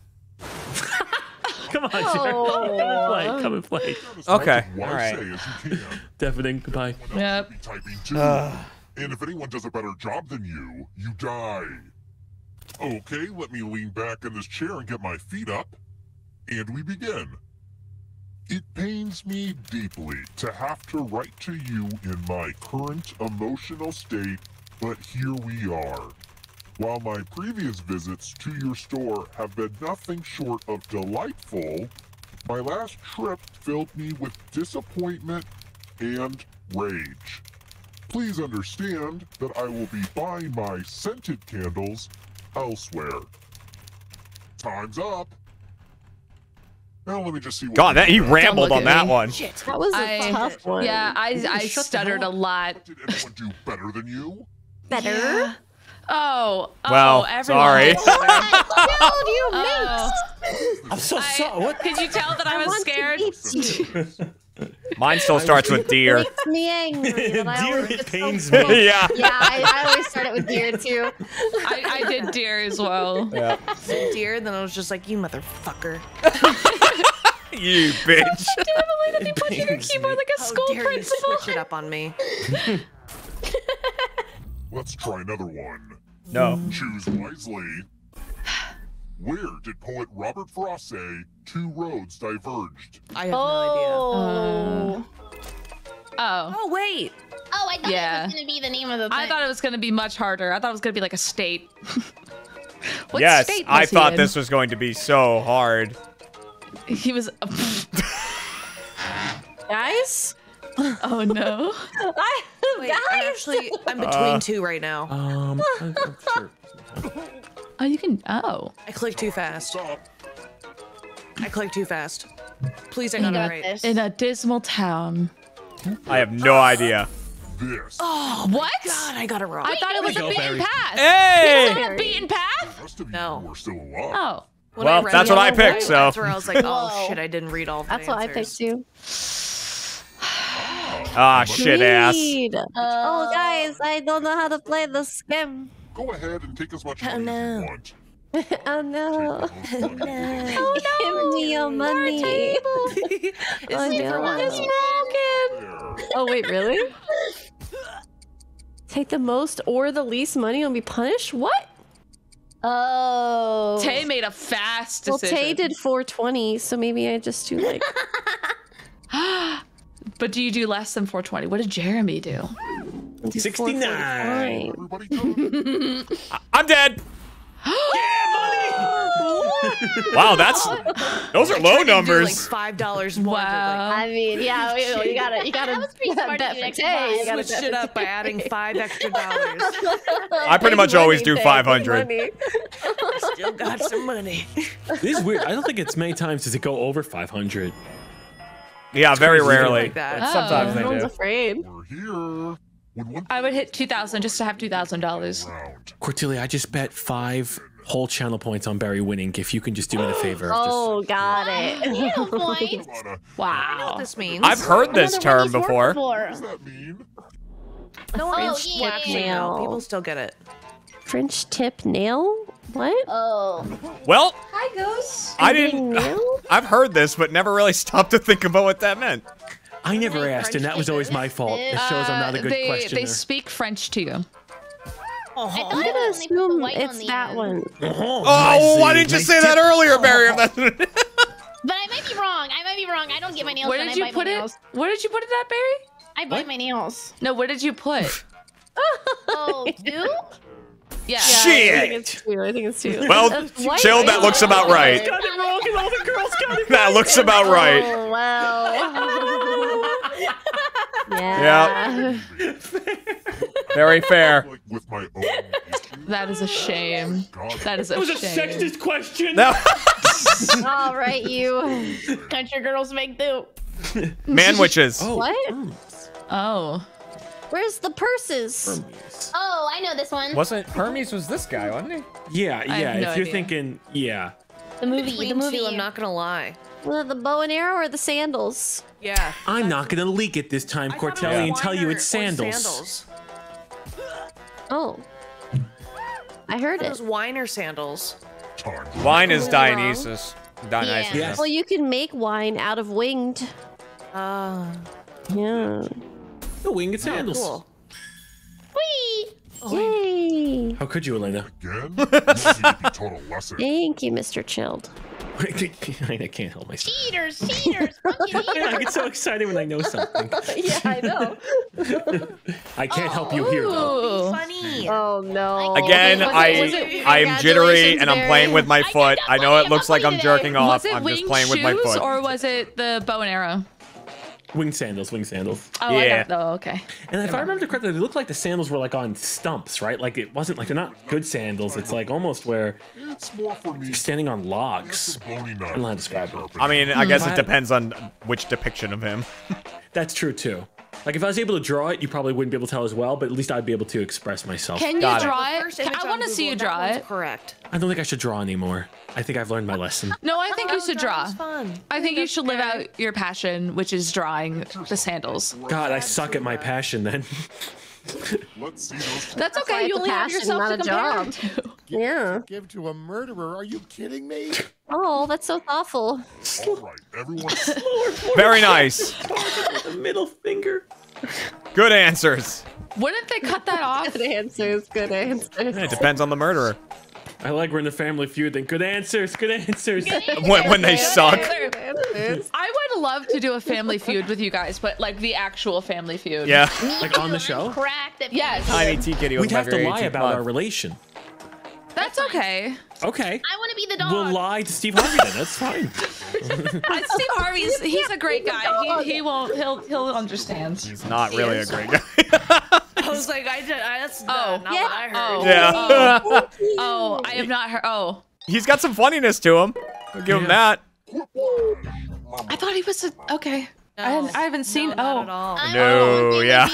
Come on, Jill. Come and play. Okay. All right. Deafening. Goodbye. Yep. And if anyone does a better job than you, you die. Okay, let me lean back in this chair and get my feet up. And we begin. It pains me deeply to have to write to you in my current emotional state, but here we are. While my previous visits to your store have been nothing short of delightful, my last trip filled me with disappointment and rage. Please understand that I will be buying my scented candles elsewhere. Time's up. Now let me just see what God, that he rambled on that one. Shit. That was a tough one. Yeah, I stuttered a lot. What did anyone do better than you? Better? Yeah. Oh, sorry. What the hell do you mix? I'm so sorry. What? Could you tell that I was scared? Mine still starts with deer. It makes me angry. Deer, it pains me. Yeah. Yeah, I always start it with deer too. I did deer as well. Yeah. Deer, then I was just like, you motherfucker. You bitch. I can't believe that you put your keyboard like a school principal. You switch it up on me. Let's try another one. No. Choose wisely. Where did poet Robert Frost say two roads diverged? I have no idea. Oh, wait. Oh, I thought it was going to be the name of the thing. I thought it was going to be much harder. I thought it was going to be like a state. What state was he in? Yes, I thought this was going to be so hard. He was... Guys? Oh, no. I'm between two right now. I'm sure. Oh, you can. Oh. I clicked too fast. Please, I got it right. This. In a dismal town. I have no idea. This. Oh, what? God, I got it wrong. Wait, I thought it was a beaten path. Hey! It's not a beaten path? No. Oh. Well, that's what I picked, so. That's where I was like, oh, shit, I didn't read all the answers. That's what I picked, too. Ah, shit ass. Oh, guys, I don't know how to play this game. Go ahead and take as much money as you want. Oh, no. Oh, no. Give me your money. It's broken. Oh, wait, really? Take the most or the least money and be punished? What? Oh. Tay made a fast decision. Well, Tay did 420, so maybe I just do, like... But do you do less than 420? What did Jeremy do? 69. I'm dead. Yeah, money! Wow, those are low numbers. Like $5 more. Wow. I mean, yeah, you gotta, That was pretty smart of you. You gotta switch it up by adding $5 extra. I pretty much always do 500. I still got some money. This is weird. I don't think it's many times does it go over 500. Yeah, very rarely. Like that. Sometimes they do. Everyone's afraid. We're here. I would hit 2,000 just to have $2,000. Cordelia, I just bet 5 whole channel points on Barry winning. If you can just do me the favor. Oh, got it. Channel points. Wow. I know what this means. I've heard this term before. What does that mean? French tip nail. People still get it. French tip nail? What? Oh. Well. Hi, Ghost. I didn't. I've heard this, but never really stopped to think about what that meant. I never asked, and that was always my fault. It shows I'm not a good questioner. They speak French to you. I'm gonna assume it's that one. Oh, why didn't you say that earlier, Barry? But I might be wrong. I don't get my nails. Where did you put it? Where did you put it at, Barry? I bite my nails. No, where did you put? Oh, do? Yeah. Shit! I think it's two. Well, chill, that looks about right. Got it wrong, and all the girls got it. That looks about right. Oh, wow. Yeah. Yep. Very fair. That is a shame. That is a shame. It was a sexist question. No. All right, you. Country girls make do. Man witches. Oh. What? Oh. Where's the purses? Hermes. Oh, I know this one. Wasn't Hermes was this guy, wasn't he? Yeah, yeah. If you're thinking, yeah. The movie. I'm not gonna lie. Well, the bow and arrow or the sandals? Yeah. I'm not gonna leak it this time, Cortelli, and tell you it's sandals. Oh. I heard it. Those wine or sandals. Wine is Dionysus. Dionysus. Yeah. Yes. Well, you can make wine out of winged. Yeah. The winged sandals. Oh, cool. Whee! Yay! How could you, Elena? Again? Thank you, Mr. Chilled. I can't help myself. Cheaters! Cheaters! I get so excited when I know something. Yeah, I know. I can't help you here, though. Funny. Oh, no. Again, I am jittery, and I'm playing with my foot. I know it looks like I'm jerking off. I'm just playing with my foot. Or was it the bow and arrow? Winged sandals, winged sandals. Oh, yeah. Oh, okay. And if I remember correctly, they looked like the sandals were like on stumps, right? Like it wasn't like they're not good sandals. It's like almost where you're standing on logs. I'm not gonna describe it. I mean, I guess it depends on which depiction of him. That's true too. Like if I was able to draw it, you probably wouldn't be able to tell as well, but at least I'd be able to express myself. Can you draw it? I want to see you draw it. Correct. I don't think I should draw anymore. I think I've learned my lesson. No, I think you should draw. I think you should live out your passion, which is drawing the sandals. God, I suck at my passion then. That's okay. You only have yourself to compare to. Yeah. Give to a murderer? Are you kidding me? Oh, that's so thoughtful. Right, everyone. Very nice. The middle finger. Good answers. Wouldn't they cut that off? Good answers. Good answers. It depends on the murderer. I like we're in the Family Feud. Then good answers. Good answers. Good answers. When they suck. I would love to do a Family Feud with you guys, but like the actual Family Feud. Yeah. Like on the show. Yes. I need tea kitty. We'd have to lie about our relation. That's okay. Okay. I want to be the dog. We'll lie to Steve Harvey then. That's fine. Steve Harvey's—he's a great guy. He won't. He'll understand. He's not really a great guy. I was like, that's not what I heard. Yeah. Oh, I have not heard. Oh. He's got some funniness to him. I'll give him that. I thought he was okay. No. I haven't seen. Not at all. No. Yeah.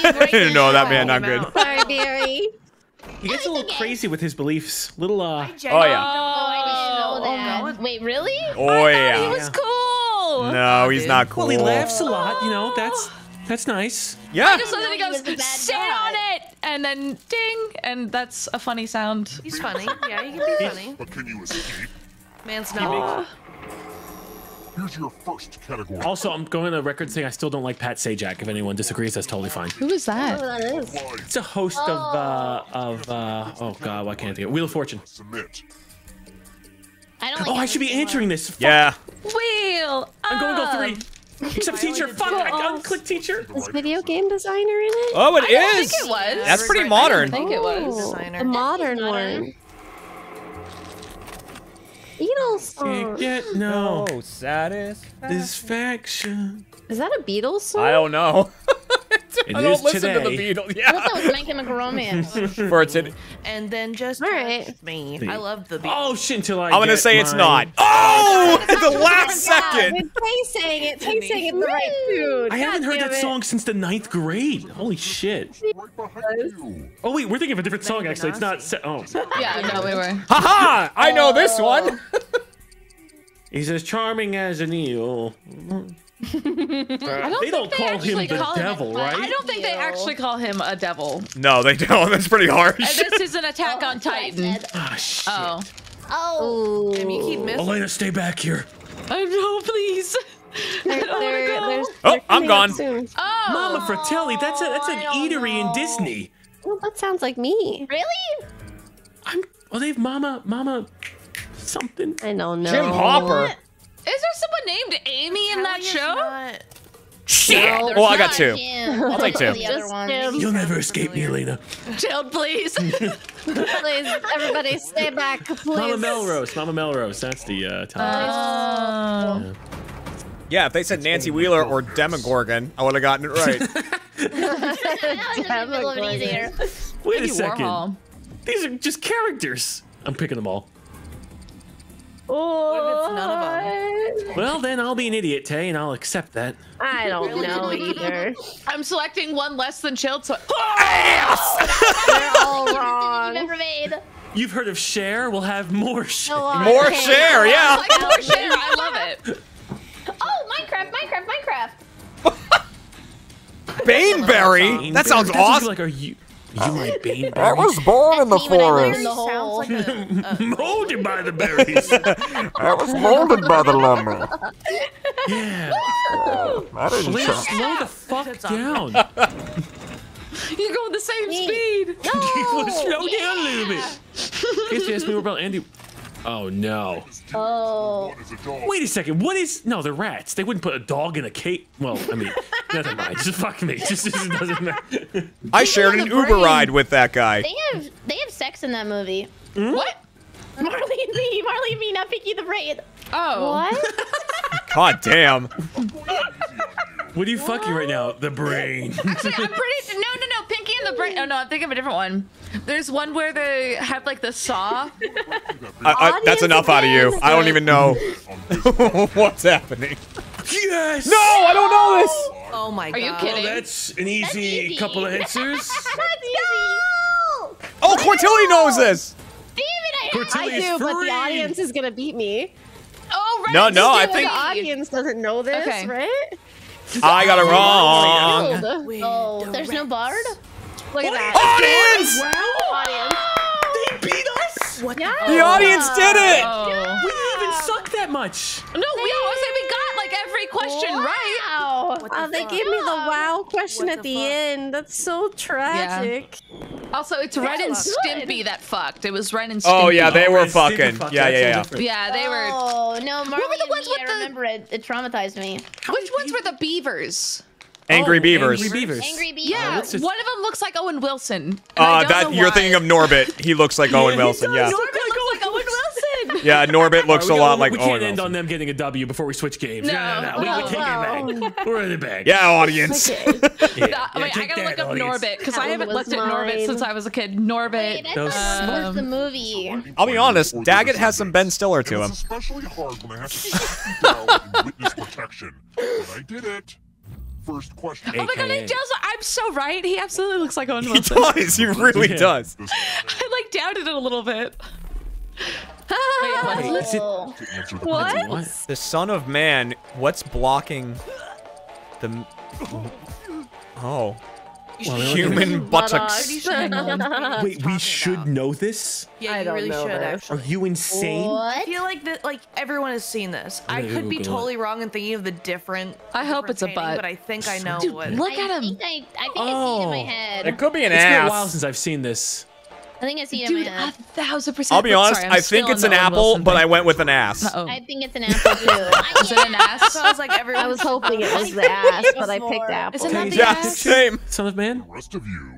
No, that man not good. Sorry, Barry. He gets a little crazy with his beliefs. Little, I genuinely don't know. I didn't know that. Wait, really? Oh, yeah. He was cool. No, he's not cool. Well, he laughs a lot. You know, that's nice. Yeah. I just love that he goes, sit on it. And then ding. And that's a funny sound. He's funny. Yeah, he can be funny. But can you escape? Man's not. Here's your first category. Also, I'm going on record saying I still don't like Pat Sajak. If anyone disagrees, that's totally fine. Who is that? It's a host oh god, why can't I think of it? Wheel of Fortune. I don't like I should be answering this. Fuck. Yeah. Wheel. I'm going to go 3. Except teacher. Fuck. I unclicked teacher. Is video game designer in it? Oh, it is. I think it was. That's pretty modern. I think it was. The modern one. Beatles song. Get no satisfaction. Is that a Beatles song? I don't know. I don't listen to the Beatles. Yeah. I thought that was My Chemical Romance. And then just me. I love the Beatles. Oh shit! Until I'm gonna say it's not. Oh, at the last second. Tay sang it. Tay sang it the right dude. I haven't heard that song since the 9th grade. Holy shit. Oh wait, we're thinking of a different song actually. It's not. Oh. Yeah, no, we were. Haha! I know this one. He's as charming as an eel. They don't call him the devil, right? I don't think they actually call him a devil. No, they don't. That's pretty harsh. This is an Attack on Titan. Oh, shit. Oh. Damn, you keep missing. Elena, stay back here. No, please. I don't want to go. Oh, I'm gone. Oh. Mama Fratelli, that's an eatery in Disney. Well, that sounds like me. Really? Well, they have Mama something. I don't know. Jim Hopper. What? Is there someone named Amy in that show? Shit! No, well, I got 2. I'll take 2. You'll never escape me, Elena. Jill, please. Please, everybody stay back, please. Mama Melrose. That's the title. Yeah, if they said Nancy Wheeler or Demogorgon, I would have gotten it right. Demogorgon. Wait a second. Warhol. These are just characters. I'm picking them all. What if it's none of them? Well, then I'll be an idiot, Tay, and I'll accept that. I don't know either. I'm selecting one less than Chilled, so. They're all wrong. You've ever made. You've heard of Cher? We'll have more Cher. More Cher, yeah. Like more Cher. I love it. Oh, Minecraft. Baneberry? That sounds awesome. Like, are you my Baneberry? I was born in the forest. Molded by the berries. I was molded by the lumber. Yeah. I didn't slow the fuck down. You're going the same speed. No. Slow down a little bit. Guess you asked me about Andy. Oh no. Oh. Wait a second. What is? No, they're rats. They wouldn't put a dog in a cake. Well, I mean, never mind. Just fuck me. Just doesn't matter. I shared an Uber ride with that guy. They have sex in that movie. Mm? What? Marley and me, not Pinky the Brain. Oh. What? God damn. What are you fucking right now? The brain. Actually, I'm pretty. No, Pinky and the brain. Oh no, I'm thinking of a different one. There's one where they have like the saw. That's enough out of you. I don't even know what's happening. Yes. No, I don't know this. Oh my god. Are you kidding? Oh, that's an easy couple of answers. That's easy. Oh, Cortilli knows this. Damn it, I do, but the audience is gonna beat me. Oh, right. No, I think the audience doesn't know this, okay. Right? I got it wrong. Oh, there's no bard? Look at that. Audience! Wow. They beat us? What? Yeah. The audience did it! Yeah. We didn't even suck that much. No, we always say we got like every question right. Wow. They gave me the wow question at the end. That's so tragic. Yeah. Also, it's Ren and Stimpy that fucked. It was Ren and Stimpy. Oh, yeah, they were fucking. Yeah. Yeah, they were. Oh, no, Marley were the ones with the... I remember it. It traumatized me. Which ones were the beavers? Angry Beavers. Angry Beavers. Yeah, one of them looks like Owen Wilson. You're thinking of Norbit. He looks like Owen Wilson, yeah. Norbit looks like Owen Wilson. Yeah, Norbit looks a lot like Owen Wilson. We can't end on them getting a W before we switch games. No. We're taking it back. We're in the bag. Yeah, audience. Wait, I gotta look up Norbit, because I haven't looked at Norbit since I was a kid. Norbit. That's the movie. I'll be honest, Daggett has some Ben Stiller to him. It's especially hard when I have to sit down and witness protection. But I did it. First question. Oh my god, he does. I'm so right. He absolutely looks like Owen Wilson. He does. He really does. I like doubted it a little bit. Wait, what? The Son of Man. What's blocking the? Oh, human buttocks. Wait, we should know this. Yeah, you really should. Actually, are you insane? What? I feel like that, like everyone has seen this. I could be totally wrong and thinking of the different. I hope it's a butt, but I think I know what. Look at him. I think I see it in my head. It could be an ass. It's been a while since I've seen this. I think I see it in my head. 1000%. I'll be honest. I think it's an apple, but I went with an ass. I think it's an apple too. Is it an ass? I was like, everyone. I was hoping it was the ass, but I picked apple. Is it not the ass? Same. Son of Man.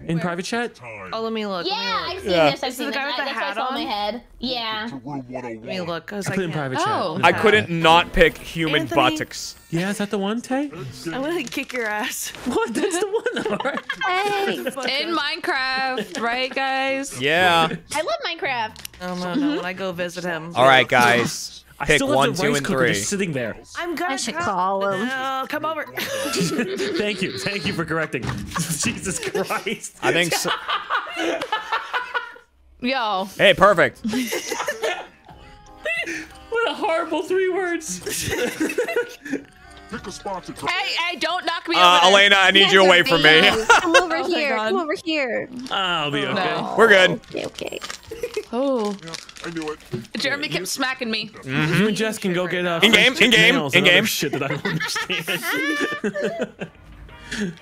In private chat. Oh, let me look. Yeah, I've seen this. I've seen the guy with the hat on my head. Yeah. Let me look. I put in private chat. I couldn't not pick human buttocks. Yeah, is that the one, Tay? I'm gonna kick your ass. What? That's the one. Hey, in Minecraft, right, guys? Yeah. I love Minecraft. Oh no! When I go visit him. All right, guys. Pick 1, 2, and 3. Sitting there. I'm gonna call him. No, come over. Thank you for correcting. Jesus Christ. I think so. Yo. Hey, perfect. What a horrible 3 words. Hey, don't knock me over. Elena, I need you away from me. Come over here. Come over here. I'll be okay. No. We're good. Okay. Oh. Yeah, I knew it. Jeremy kept smacking me. You and Jess can go get in game. Shit that I don't understand.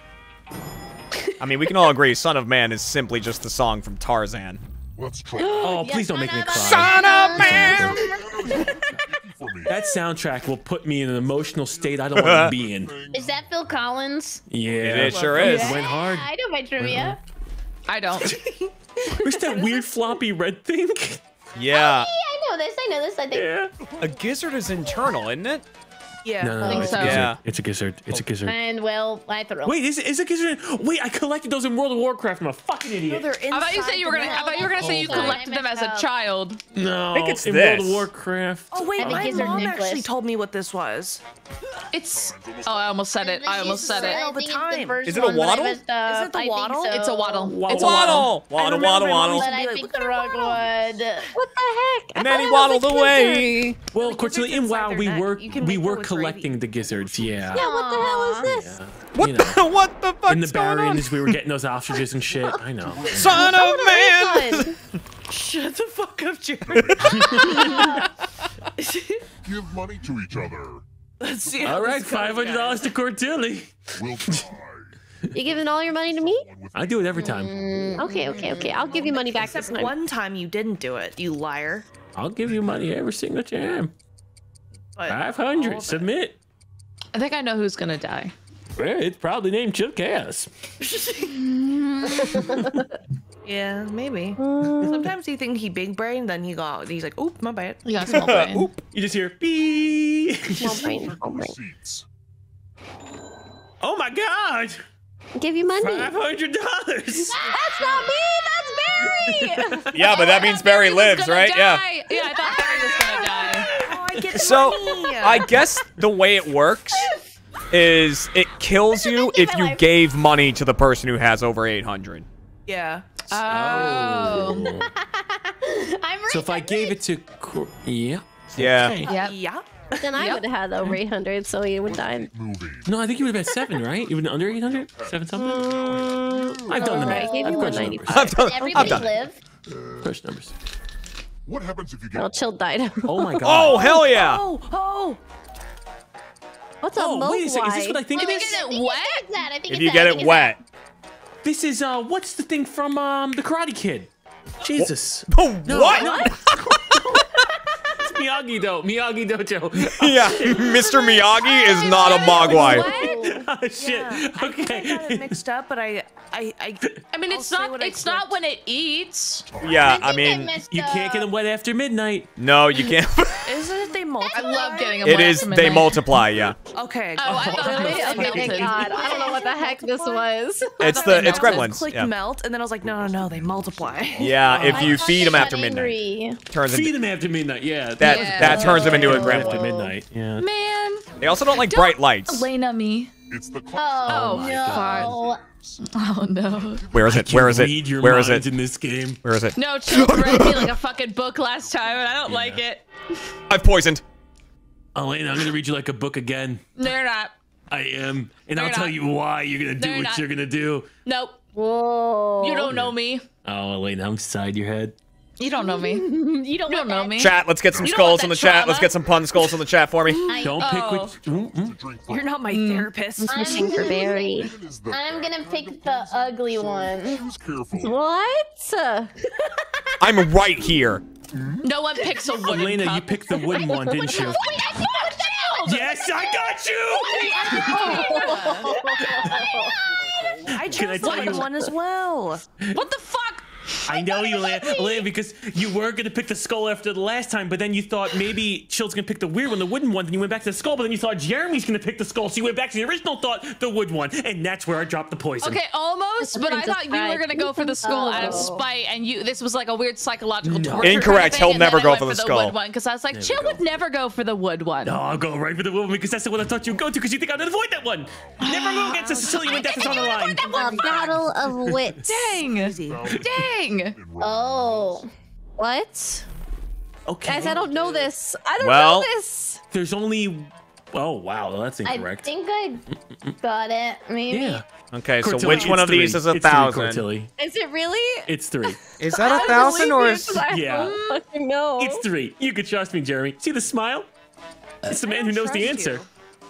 I mean, we can all agree, "Son of Man" is simply just the song from Tarzan. Let's try. Oh, please don't make me cry. Son of Man. That soundtrack will put me in an emotional state I don't want to be in. Is that Phil Collins? Yeah, it sure is. Yeah. Went hard. I know my trivia. I don't. Where's that weird floppy red thing? Yeah. I know this. I think. Yeah. A gizzard is internal, isn't it? Yeah. No, I think it's so. Yeah. It's a gizzard. It's a gizzard. And well, I throw. Wait, is a gizzard? Wait, I collected those in World of Warcraft. I'm a fucking idiot. No, I thought you said you were gonna. I thought you were gonna say you collected them as a child. No, I think it's in World of Warcraft. Oh wait, my mom actually told me what this was. It's. Oh, I almost said it. I almost said it all the time. Is it a waddle? Is it the waddle? It's a waddle. It's a waddle. Waddle, waddle, waddle. But I picked the wrong one. What the heck? And then he waddled away. Well, Cortilli, in WoW, we were collecting the gizzards, yeah. Yeah, what the hell is this? Yeah. What, you know, what the fuck's in the barrens, we were getting those ostriches and shit. I know. Son of Man! Shut the fuck up, Jerry. Give money to each other. Let's see. All right, $500 to Cortilli. We'll try. You giving all your money to me? I do it every time. Okay. I'll give you money back. Except one time you didn't do it, you liar. I'll give you money every single time. 500. Submit. I think I know who's gonna die. Well, it's probably named Chip Chaos. Yeah, maybe. Sometimes you think he big brain, then he's like, oop, my bad. You got small brain. Oop. You just hear beep. Small brain. Oh my God! Give you money. $500. That's not me. That's Barry. Yeah, but that means Barry lives, right? Die. Yeah. Yeah, I thought Barry was gonna die. Oh, I get so money. I guess the way it works is it kills you if you gave money to the person who has over 800. Yeah. Oh. I'm so if I gave it to yeah. Then I would have had over 800, so you would die. No, I think you would have had 7, right? You would under 800? 7 something? I've done the math. I've done live? Push numbers. What happens if you get... Oh, Chill died. Oh my God. Oh, hell yeah! Oh, oh! What's a moat? Wait a second, is this what I think it is? If you get it wet? If you get it wet. This is, what's the thing from, The Karate Kid? Jesus. Oh, what? Miyagi Dojo. Yeah, Mr. Miyagi is not a Mogwai. Oh shit. Yeah. Okay. I got it mixed up, but I mean, it's not when it eats. Yeah, I mean, you can't get them wet after midnight. No, you can't. Isn't it they multiply? I love getting them wet. It is they multiply. Yeah. Okay. Oh, God, I don't know what the heck this was. It's Gremlins. Click melt, and then I was like, no, they multiply. Yeah, if you feed them after midnight, turns into feed them after midnight. Yeah. That turns them into a gremlin at midnight. Yeah. Man. They also don't like bright lights. Elena, me. It's the oh no. Oh no. Where is it? Where is it? Where is it in this game? Where is it? No, Chill read me like a fucking book last time, and I don't like it. I've poisoned. Elena, I'm gonna read you like a book again. No, you're not. I am, and I'll tell you why you're gonna do what you're gonna do. Nope. Whoa. You don't know me. Oh, Elena, I'm beside your head. You don't know me. You don't know me. Chat, let's get some skulls in the chat. Let's get some pun skulls in the chat for me. Don't pick which. You're not my therapist. I'm gonna pick the ugly one. What? I'm right here. No one picks a wooden cup. You picked the wooden one, didn't you? Yes, I got you! I chose the wooden one as well. What the fuck? I know you, Elena, because you were going to pick the skull after the last time, but then you thought maybe Chill's going to pick the weird one, the wooden one, then you went back to the skull, but then you thought Jeremy's going to pick the skull, so you went back to the original thought, the wood one, and that's where I dropped the poison. Okay, almost, but I thought you were going to go for the skull out of spite, and you this was like a weird psychological torture. Incorrect, he'll never go for the skull. Because I was like, Chill would never go for the wood one. No, I'll go right for the wood one, because that's the one I thought you'd go to, because you think I'm going to avoid that one. Never go against a Sicilian death is on the line. A battle of wits. Dang. Dang. Oh, what? Okay. Guys, I don't know this. I don't know this. There's only. Oh wow, that's incorrect. I think I got it. Maybe. Yeah. Okay, so which one of these is 1,000? Is it really? It's 3. Is that 1,000 or is? Yeah. No. It's 3. You could trust me, Jeremy. See the smile? It's the man who knows the answer.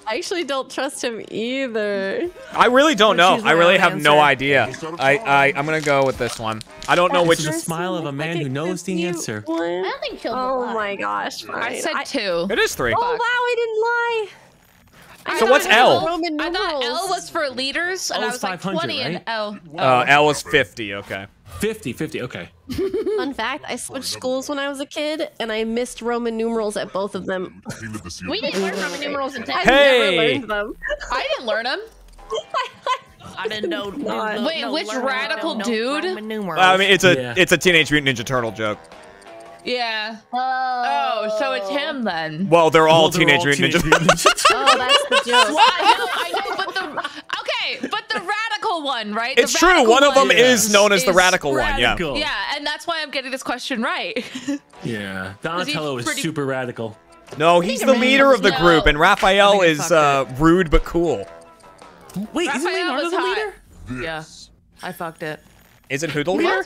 I actually don't trust him either. I really don't know. I really have no idea. I'm gonna go with this one. I don't know which. The smile of a man who knows the answer. I don't think Chill. Oh my gosh. I said 2. It is 3. Oh wow! I didn't lie. So what's L? I thought L was for leaders, and I was like 20 and L. L was 50. Okay. 50. Okay. Fun fact: I switched schools when I was a kid, and I missed Roman numerals at both of them. We didn't learn Roman numerals in 10. Hey. I never learned them. I didn't learn them. I didn't know. Wait, which radical dude? I mean, it's a Teenage Mutant Ninja Turtle joke. Yeah. Oh, so it's him then. Well, they're all Teenage Mutant Ninja Turtles. Oh, that's the joke. I know, but the radical one, right? It's true. One of them is known as the radical one. Yeah. Yeah, and that's why I'm getting this question right. Yeah. Donatello is super radical. No, he's the leader of the group, and Raphael is rude but cool. Wait, isn't Leonardo the leader? Yeah. I fucked it. Isn't who the leader?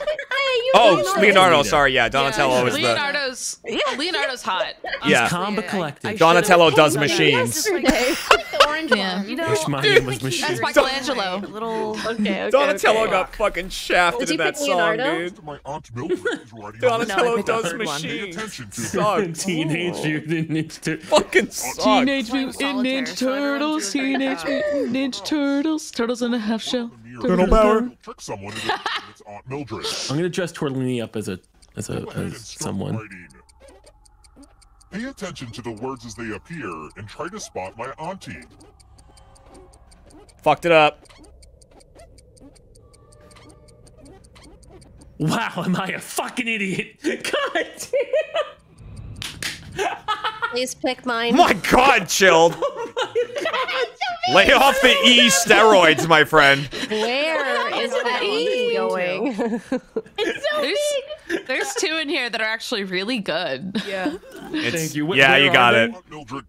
Oh, Leonardo. Sorry, yeah. Donatello is Leonardo's hot. Yeah. He's calm but collected. Donatello does machines. That's Michelangelo. Donatello got fucking shafted in that song, dude. Donatello does machines. Sucks. Teenage Mutant Ninja Turtles. Fucking sucks. Teenage Mutant Ninja Turtles. Teenage Mutant Ninja Turtles. Turtles in a half shell. Turtle power. Aunt Mildred. I'm gonna dress Tortellini up as someone. Writing. Pay attention to the words as they appear and try to spot my auntie. Fucked it up. Wow, am I a fucking idiot? God damn. Please pick mine. My God, chilled. Oh my God. Lay off the E steroids, my friend. Where is that E going? It's so big. There's two in here that are actually really good. Yeah. Thank you. Yeah, you got it.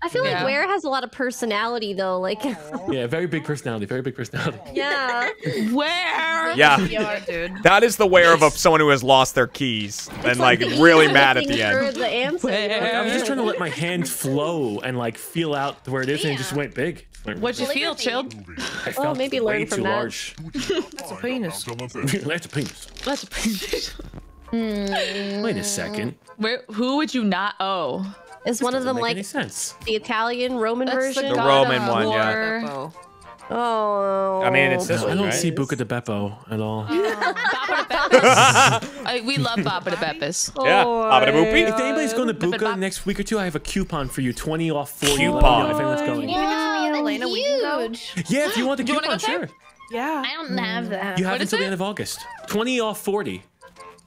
I feel like Ware has a lot of personality, though. Like. Yeah, very big personality. Very big personality. Yeah. Where? Yeah. Dude. That is the Ware of someone who has lost their keys and like really mad at the end. The answer. I was just trying to let my hand flow and like feel out where it is, and it just went big. What'd you feel, chilled? I felt maybe learn from that. That's a penis. That's a penis. That's a penis. Wait a second. Where, who would you not owe? Is one of them like the Italian Roman version? The Roman one, yeah. Oh. I mean, it's this one, right? I don't see Buca di Beppo at all. Baba di Beppo. We love Baba di Beppo. Yeah. Baba di Beppo. If anybody's going to Buca next week or two, I have a coupon for you. 20 off 40. Coupon. If anyone's going. Yeah, if you want the coupon, sure. Yeah. I don't have that. You have until the end of August. 20 off 40.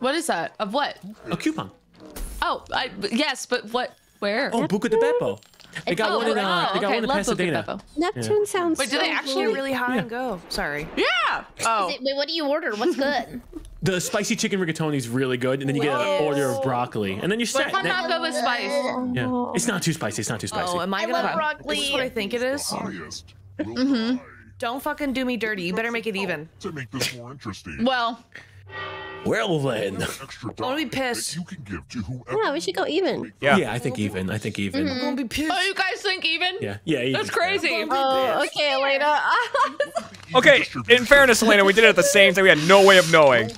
What is that? Of what? A coupon. Oh, yes, but what? Where? Oh, Buca di Beppo. They got one in Pasadena. Neptune sounds. Wait, do they actually really high and go? Sorry. Yeah. Oh. Wait, what do you order? What's good? The spicy chicken rigatoni is really good, and then you get an order of broccoli, and then you're set. But not good with spice. Yeah. It's not too spicy. It's not too spicy. Oh, am I gonna love broccoli? This is what I think it is. Mm-hmm. Don't fucking do me dirty. You better make it even. To make this more interesting. Well. Well then, I'm gonna be pissed. Yeah, we should go even. Yeah, yeah, I think even. I think even. I'm gonna be pissed. Oh, you guys think even? Yeah, yeah. Even. That's crazy. Oh, okay, Elena. Okay, in fairness, Elena, we did it at the same time. We had no way of knowing.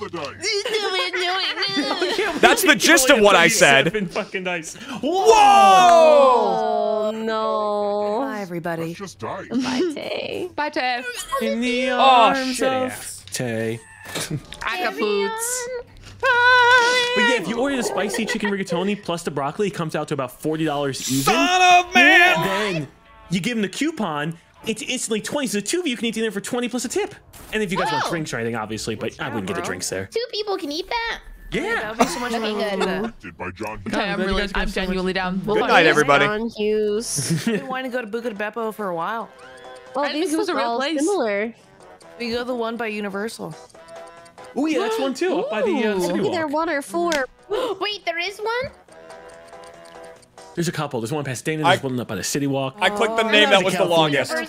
That's the gist of what I said. Whoa! No. Bye, everybody. Bye, Tay. Bye, Tay. In the arms of Tay. Aka boots. But yeah, if you order the spicy chicken rigatoni plus the broccoli, it comes out to about $40 even. Son of man! And then you give them the coupon, it's instantly 20. So the two of you can eat dinner for 20 plus a tip. And if you guys want drinks or anything, obviously, but I wouldn't get the drinks there. Two people can eat that? Yeah. That would be so much good. Okay, I'm genuinely down. Good night, everybody. We want to go to Buca di Beppo for a while. Well, these are all similar. We go to the one by Universal. Oh yeah, that's one too. Up by the city walk. Either one or four. Wait, there is one? There's a couple. There's one past Dana. There's one up by the city walk. I clicked the name that was the longest. I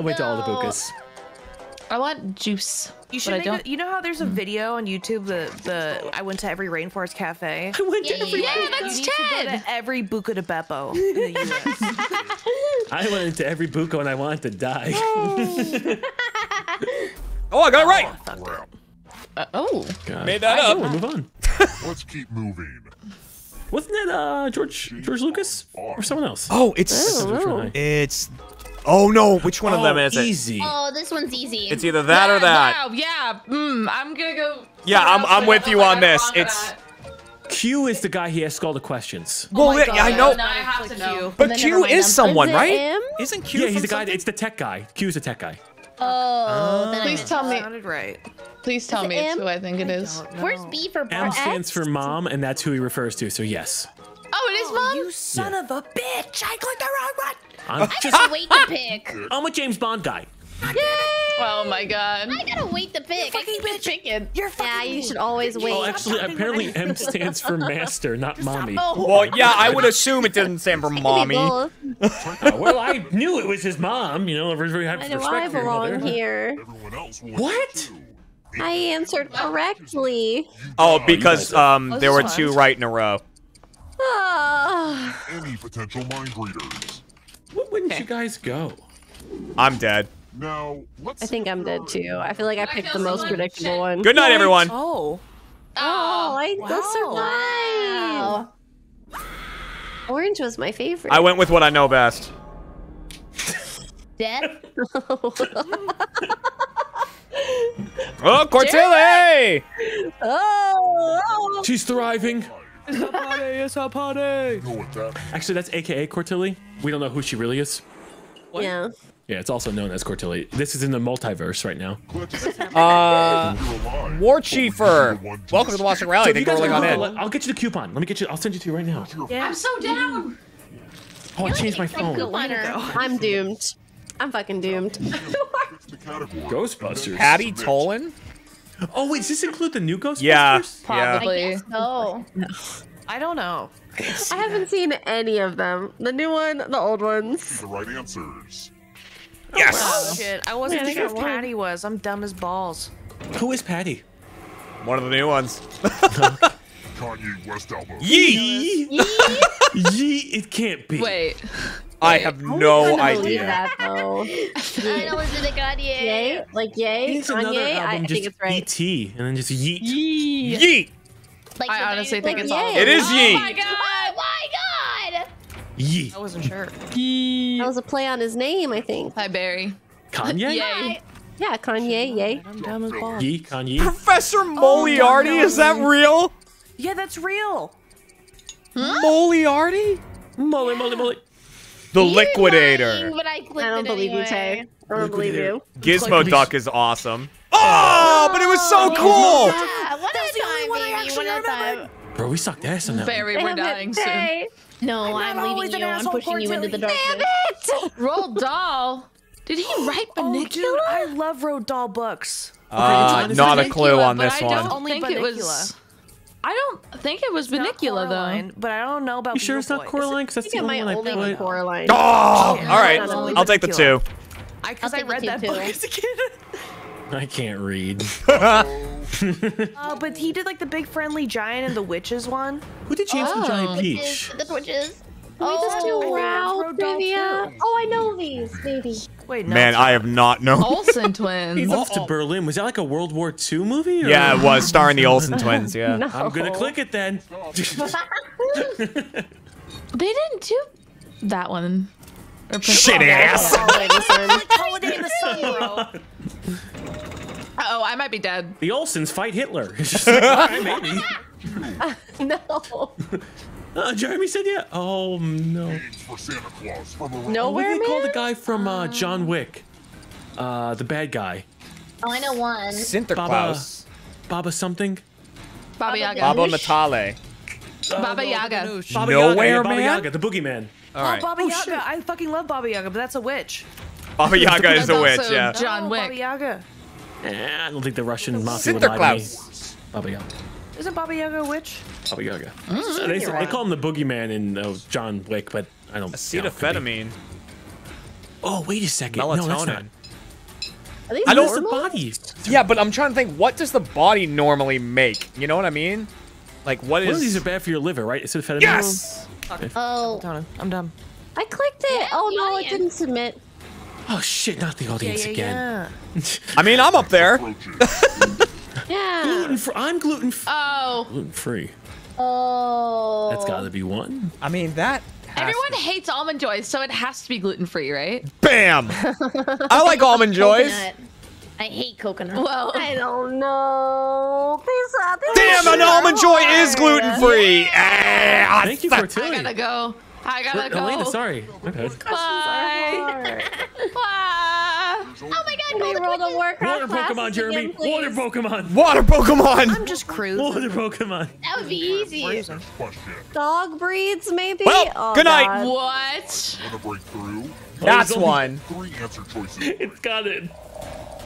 went to all the Bucas. I want juice. You should. You know how there's a video on YouTube the I went to every Rainforest Cafe. I went to every. Yeah, that's Ted. Go to every Buca di Beppo in the U.S. I went into every Buca and I wanted to die. Oh, I got it right. Oh, God. Made that up. We'll move on. Let's keep moving. Wasn't that George Lucas or someone else? Oh, it's. Oh no, which one of them is it? Easy. Oh, this one's easy. It's either that or that. Wow, yeah. I'm gonna go. Yeah, I'm with you on this. It's. Q is the guy he asks all the questions. Oh well, I know. No, I have to know. But Q is someone, right? Isn't Q? Yeah, he's the guy. It's the tech guy. Q is the tech guy. Oh, please tell me. Sounded right. Please tell me it's who I think it is. Where's B for Bart? M stands for mom, and that's who he refers to. So yes. Oh, it is mom. You son of a bitch! I clicked the wrong one. I gotta wait to pick. I'm a James Bond guy. Yay! Oh my God. I gotta wait to pick. Fucking bitch. You're fucking. Yeah, you should always wait. Oh, actually, apparently M stands for master, not mommy. Well, yeah, I would assume it didn't stand for mommy. Well, I knew it was his mom. You know, I know I belong here. What? I answered correctly. Oh, because there were two right in a row. Any potential mind readers? What wouldn't you guys go? I'm dead. No. I think I'm dead too. I feel like I picked the most predictable one. Good night, everyone. Oh, I survived. Orange was my favorite. I went with what I know best. Dead? Oh, Cortile! Oh! She's thriving. It's our party, it's our party. Actually, that's AKA Cortile. We don't know who she really is. What? Yeah. Yeah, it's also known as Cortilli. This is in the multiverse right now. Warchiefer, welcome to the Watching Rally. So I'll get you the coupon. Let me get you. I'll send you to you right now. Yeah. I'm so down. Oh, I changed my phone. I'm doomed. I'm fucking doomed. Ghostbusters. Patty Tolan. Oh wait, does this include the new Ghostbusters? Yeah, probably. Yeah. No, I don't know. I haven't seen any of them. The new one, the old ones. The right answers. Yes. Oh, shit. I wasn't sure who Patty was. I'm dumb as balls. Who is Patty? One of the new ones. Kanye West album. Yee. Yee. It can't be. Wait. I have no idea. That, I know it's in the Kanye. Yay? Like yay? Kanye? I think it's right. E.T. and then just yeet. Yeet. Yeet. Like, I honestly think it's all. It is yeet. Oh my god. Oh my god. Yeet. I wasn't sure. Yeet. That was a play on his name, I think. Hi, Barry. Kanye? Yay. Yeah, Kanye, yay. I'm dumb as balls. Yee, Kanye. Professor Moriarty, is that real? Yeah, that's real. Huh? Moriarty? Molly, Molly, Molly. The Liquidator. I don't believe you, Tay. I don't believe you. Gizmo Duck is awesome. Oh, but it was so cool. Yeah, what that's the only one I actually remembered. Bro, we sucked ass in that. Barry, we're dying soon. No, I'm leaving you. I'm pushing you into the darkness. Damn it! Roald Dahl. Did he write Benicula? Dude, I love Roald Dahl books. Not a clue on this one. I don't think it was Benicula though. But I don't know about. You sure it's not Coraline? Because that's the only one I played. Coraline. Oh, all right. I'll take the two. Because I read that book as a kid. I can't read. But he did like the Big Friendly Giant and the Witches one. Who did James the Giant Peach? The Witches. I know these, baby. Wait, no. Man, I have not known. Olsen twins. He left to Berlin. Was that like a World War II movie? Or? Yeah, it was starring the Olsen twins. Yeah. No. I'm gonna click it then. They didn't do that one. Shit ass. Holiday in the Sun, bro. Uh-oh, I might be dead. The Olsons fight Hitler. It's just like, all right, maybe. No. Jeremy said yeah. Oh no. Nowhere, man? What do they call the guy from John Wick? The bad guy. Oh, I know one. Sinterklaas. Baba something? Baba Yaga. Baba Natale. Baba Yaga. Nowhere, man? Baba Yaga, the boogeyman. All right. Baba Yaga. I fucking love Baba Yaga, but that's a witch. Baba Yaga is a witch, yeah. John Wick. Baba Yaga. I don't think the Russian mafia would lie to me. Baba Yaga. Isn't Baba Yaga a witch? Baba Yaga. So they call him the boogeyman in John Wick, but I don't know. Acetophetamine. Oh, wait a second. Melatonin. No, that's not. Are they normal? The body. Yeah, but I'm trying to think, what does the body normally make? You know what I mean? Like, what is... One of these are bad for your liver, right? Acetophetamine? Yes! Oh. I'm dumb. I clicked it. Oh, no, it didn't submit. Oh, shit, not the audience again. I mean, I'm up there. Yeah. I'm gluten free. Oh. Gluten free. Oh. That's gotta be one. I mean, that. Everyone hates Almond Joys, so it has to be gluten free, right? Bam! I like Almond Joys. Coconut. I hate coconut. Well, I don't know. Damn, an Almond Joy is gluten free. Yeah. Ah, thank you for telling. I gotta go. I gotta go. Elena, sorry. Okay. Bye. Bye. Oh my god, World of Warcraft. Water Pokemon, Jeremy. Again, water Pokemon. Water Pokemon. I'm just cruising. Water Pokemon. That would be easy. Dog breeds, maybe? Well, good night. God. What? That's one. Three answer choices. It's got it.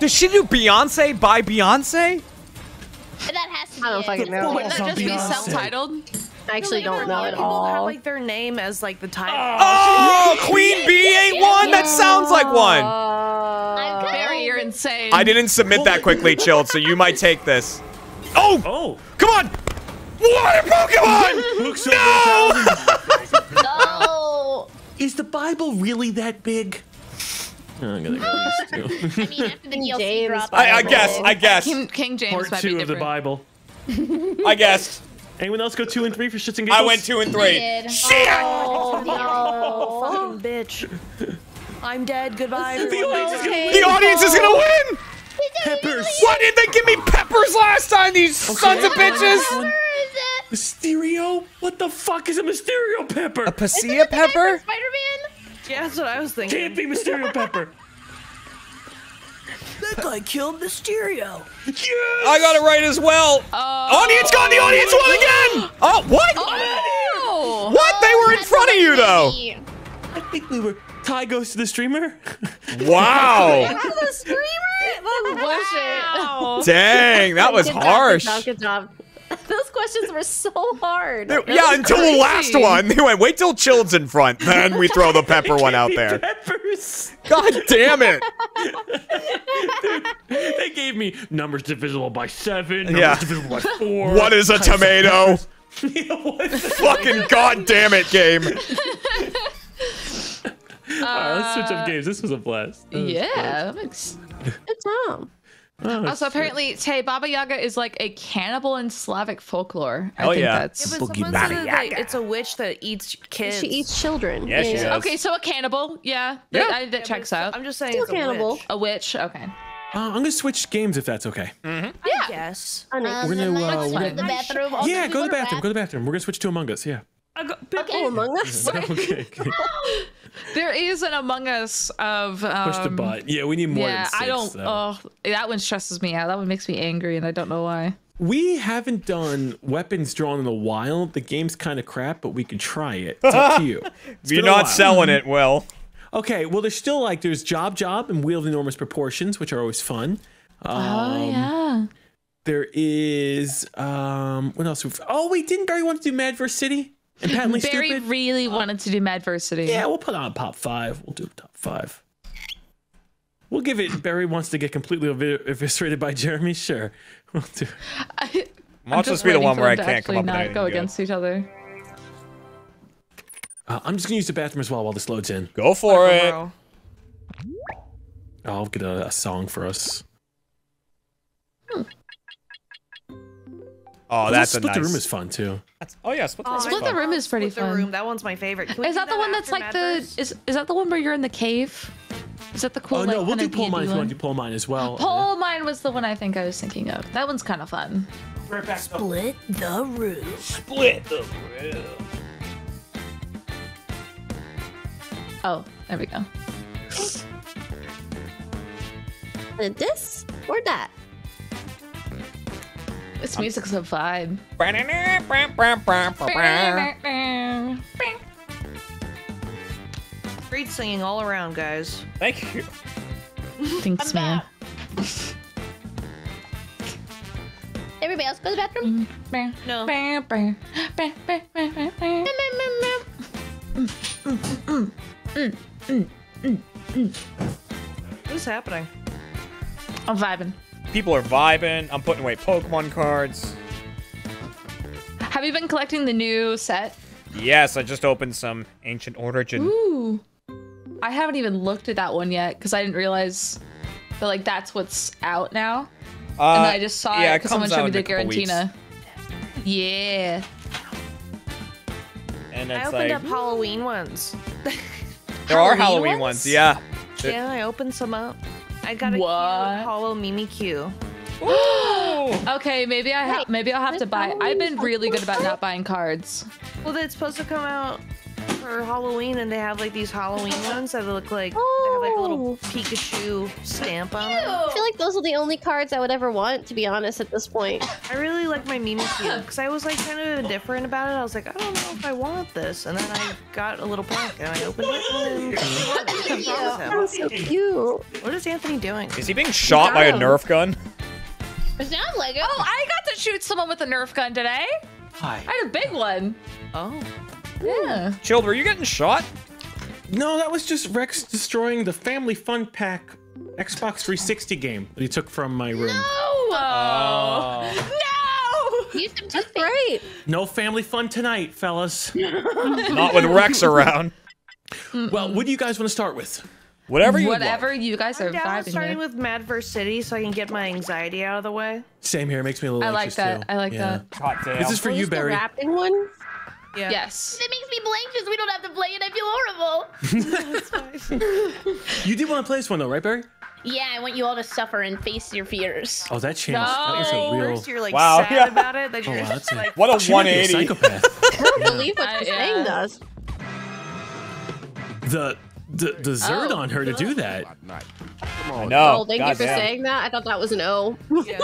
Does she do Beyonce by Beyonce? That has to be. I don't fucking know. Wouldn't that just be self-titled? I actually don't know at all. People have like their name as like the title. Oh, Queen Bee ain't one? That sounds like one. Barry, you're insane. I didn't submit that quickly, Chilled, so you might take this. Oh! Oh! Come on! Water Pokemon! Looks no! No! Is the Bible really that big? I'm gonna go these two. I mean, after the DLC drop. I guess. King James Part 2 of the Bible. I guessed. Anyone else go 2 and 3 for shits and giggles? I went 2 and 3. Shit! Oh, no. Fucking bitch. I'm dead. Goodbye. The audience is gonna win! Peppers. Why did they give me peppers last time, these sons of bitches? Mysterio? What the fuck is a Mysterio pepper? A Pasilla pepper? Spider-Man? Yeah, that's what I was thinking. Can't be Mysterio pepper. think I killed Mysterio. Yes! I got it right as well. Audience got the audience one again! Oh, what? Oh, what? Oh, they were in front of you, though. I think we were... Ty goes to the streamer? Wow. To the streamer? That was bullshit. Dang, that was harsh. Good job. Those questions were so hard. Yeah, until crazy. The last one. They went, wait till Child's in front, then we throw the pepper one out there. Peppers. God damn it. Dude, they gave me numbers divisible by 7, numbers divisible by 4. What is a tomato? Fucking god damn it, game. Alright, let's switch up games. This was a blast. That was good time. Oh, also, apparently, Tay, Baba Yaga is like a cannibal in Slavic folklore. I think that's... Yeah, but someone said like, it's a witch that eats kids. She eats children. Yeah, she does. Okay, so a cannibal. Yeah, that checks out. I'm just saying it's a cannibal. Witch. A witch, okay. I'm going to switch games if that's okay. Mm-hmm. Yeah. I guess. We're going to... go to the bathroom. Yeah, go to the bathroom. Go to the bathroom. We're going to switch to Among Us, okay. Among Us. Okay. There is an Among Us of push the button. Yeah, we need more than 6. I don't. Oh, that one stresses me out. That one makes me angry, and I don't know why. We haven't done weapons drawn in a while. The game's kind of crap, but we can try it. It's up to you. You're not selling it well. Okay. Well, there's still like there's job and wheel of enormous proportions, which are always fun. There is what else? Oh, wait, didn't Barry want to do Mad vs. City? And Barry stupid? Really wanted to do Madversity. Yeah, we'll put on top 5. We'll do top 5. We'll give it. Barry wants to get completely eviscerated by Jeremy. Sure, we'll do. I'll just be the one where I can't come up with anything. Go against each other. I'm just gonna use the bathroom as well while this loads in. Go for it. I'll get a song for us. Oh, that's a nice. Split the Room is fun too. Oh yeah, Split the Room is pretty fun. That one's my favorite. Is that the one that's like the is that the one where you're in the cave? Is that the cool? Oh no, we'll do Pull Mine. If you want to do Pull Mine as well. Pull Mine was the one I think I was thinking of. That one's kind of fun. Split the Room. Split the Room. Oh, there we go. This or that. This music's a vibe. Great singing all around, guys. Thank you. Thanks, man. Everybody else go to the bathroom? No. What is happening? I'm vibing. People are vibing. I'm putting away Pokemon cards. Have you been collecting the new set? Yes, I just opened some Ancient Origin. Ooh. I haven't even looked at that one yet because I didn't realize that like that's what's out now. And then I just saw it because someone showed me the Garantina. Yeah. And I opened up Halloween ones. There are Halloween ones, yeah. Yeah, I opened some up. I got a cute hollow Mimikyu. Okay, maybe I'll have to buy. I've been really good about not buying cards. Well, it's supposed to come out for Halloween, and they have like these Halloween ones that look like they have like a little Pikachu stamp on them. I feel like those are the only cards I would ever want, to be honest, at this point. I really like my Mimikyu because I was like kind of indifferent about it. I was like, I don't know if I want this, and then I got a little pack and I opened it. And that was so cute. What is Anthony doing? Is he being shot by a Nerf gun? It sounds like it. Oh, I got to shoot someone with a Nerf gun today. Hi. I had a big one. Oh. Yeah. Child, were you getting shot? No, that was just Rex destroying the Family Fun Pack Xbox 360 game that he took from my room. No! Oh. No! Use some toothpaste. Right. No family fun tonight, fellas. Not with Rex around. Well, what do you guys want to start with? Whatever you guys are vibing with. Starting with Mad vs. City so I can get my anxiety out of the way. Same here. It makes me a little anxious too. I like that. I like that. Hot damn. This is for you, Barry. The rapping one? Yeah. Yes. It makes me blank because we don't have to play it. I feel horrible. You did want to play this one though, right, Barry? Yeah, I want you all to suffer and face your fears. Oh, that changed. No. That was a real... First you're like sad about it. Then you're just like... What a 180. Be a psychopath. I don't believe what you're saying to us. The deserted on her to do that. I know. Oh, thank you for saying that. I thought that was an O. Yeah.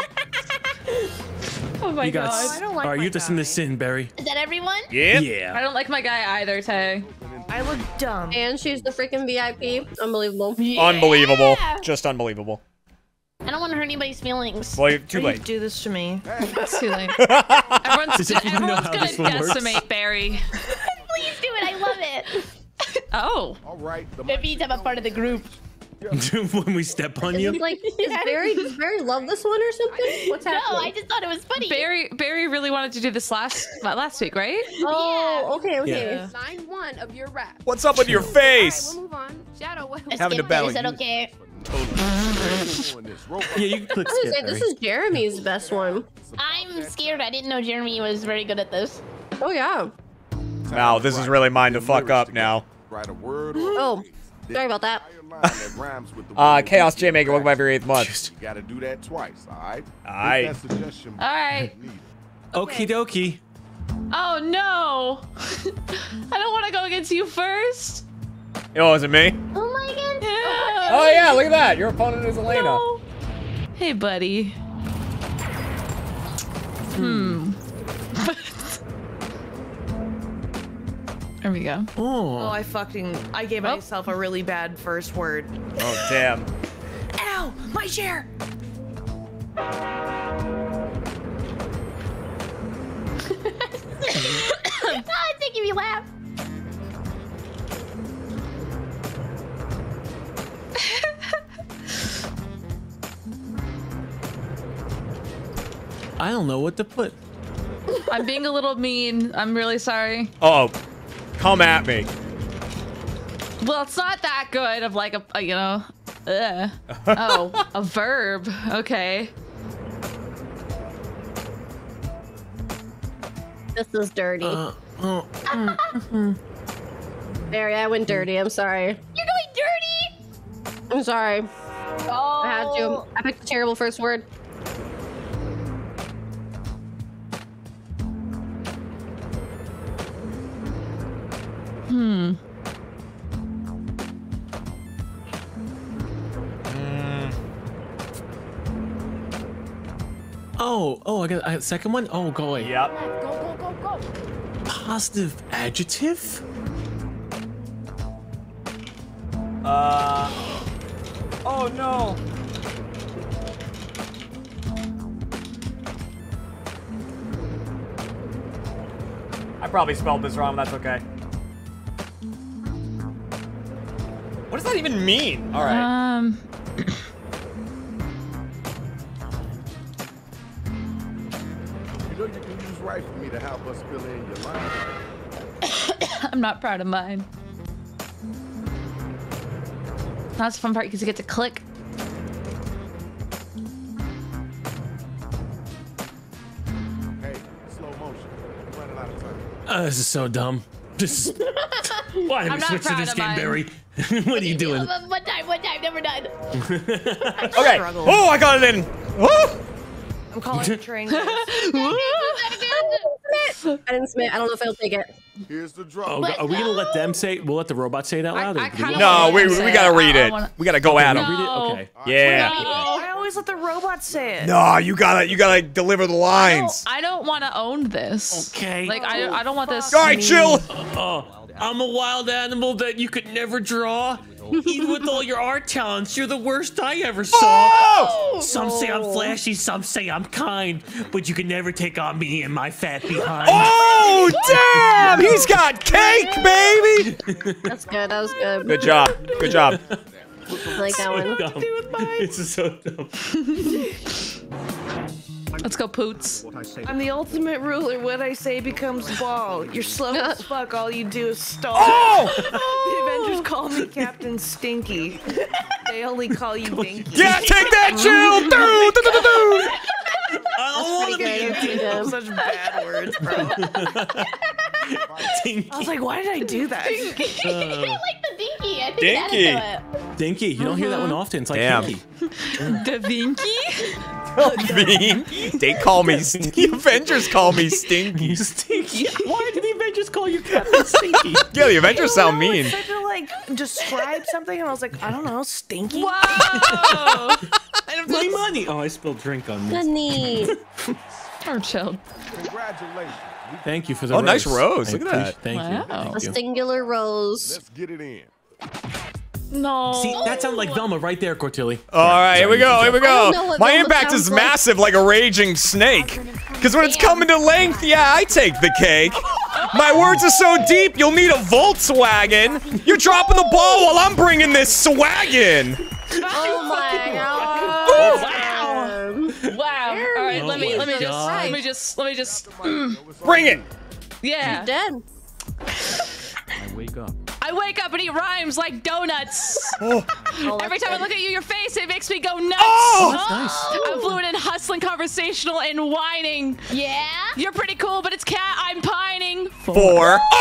Oh my god. I don't like my guy. All right, you have to send this in, Barry. Is that everyone? Yeah. I don't like my guy either, Tay. I look dumb. And she's the freaking VIP. Unbelievable. Yeah. Unbelievable. Just unbelievable. I don't want to hurt anybody's feelings. Well, you're too late. You do this to me. It's too late. Everyone's going to decimate Barry. Please do it. I love it. Oh. All right. It means I'm a part of the group. When we step on you? Like, does Barry love this one or something? What's happening? No, I just thought it was funny. Barry really wanted to do this last week, right? Oh, yeah. Okay. Yeah. Line one of your rap. What's up with your face? All right, we'll move on. Shadow, having a battle. Is that okay? Yeah, you can click skip, Barry. This is Jeremy's best one. I'm scared. I didn't know Jeremy was very good at this. Oh, yeah. Wow, this is really mine to fuck up now. Oh, sorry about that. Chaos J Maker, welcome back for your 8th month. You gotta do that twice, alright? Alright. Alright. Okie dokie. Oh no! I don't want to go against you first. Oh, is it me? Oh my god. Yeah. Oh yeah, look at that. Your opponent is Elena. No. Hey, buddy. There we go. Ooh. Oh, I gave myself a really bad first word. Oh, damn. Ow, my chair. Oh, it's making me laugh. I don't know what to put. I'm being a little mean. I'm really sorry. Uh oh. Come at me. Well, it's not that good of like a you know. Oh, a verb. Okay. This is dirty. Barry, I went dirty. I'm sorry. You're going dirty. I'm sorry. Oh. I had to. I picked a terrible first word. Oh, I got a second one? Oh, go away. Yep. Go, go, go, go. Positive adjective? Oh, no. I probably spelled this wrong, but that's okay. What does that even mean? All right. You know you can use right for me to help us fill in your line. I'm not proud of mine. That's the fun part because you get to click. Hey, slow motion. You're running out of time. This is so dumb. This is... Why are we switching this game, Barry? What are you doing? One time, never done. Okay. Oh, I got it in. Oh! I'm calling the train. I don't know if I'll take it. Here's the drop. Oh, are we gonna let them say? We'll let the robot say that loud. No, we gotta read it. We gotta go at them. Okay. Yeah. I always let the robot say it. No, you gotta deliver the lines. I don't want to own this. Okay. Like I don't want this. All right, chill. I'm a wild animal that you could never draw. Even with all your art talents, you're the worst I ever saw. Oh! Some say I'm flashy, some say I'm kind, but you can never take on me and my fat behind. Oh, damn! He's got cake, baby! That's good, that was good. Good job, good job. I like that one. This is so dumb. Let's go, Poots. I'm the ultimate ruler. What I say becomes ball. You're slow as fuck. All you do is stall. Oh! The Avengers call me Captain Stinky. They only call you Dinky. Yeah, take that, chill! Dude! I don't such bad words, bro. I was like, why did I do that? I like the Dinky. I think Dinky. Dinky. You don't hear that one often. It's like Dinky. The Dinky? They call me Stinky. The Avengers call me Stinky. Stinky. Why do the Avengers call you Captain Stinky? Yeah, the Avengers sound mean. It's such a, like, describe something, and I was like, I don't know, stinky. Whoa! My money. Oh, I spilled drink on me. Money. Our child. Congratulations. Thank you for the. Oh, rose. Nice rose. Look at that. Thank you. Thank you. A singular rose. Let's get it in. No. See, that sounds like Velma right there, Cortilli. All right, here we go. Here we go. My impact is massive, like a raging snake. Because when it's coming to length, yeah, I take the cake. My words are so deep, you'll need a Volkswagen. You're dropping the ball while I'm bringing this swaggin. Oh my God. Wow. Wow. All right, let me just bring it. Yeah. You're dead. I wake up. I wake up and eat rhymes like donuts. Oh. Every time I look at you, your face, it makes me go nuts. Oh, that's nice. I'm fluent in hustling, conversational, and whining. Yeah? You're pretty cool, but it's cat. I'm pining. Four. Oh!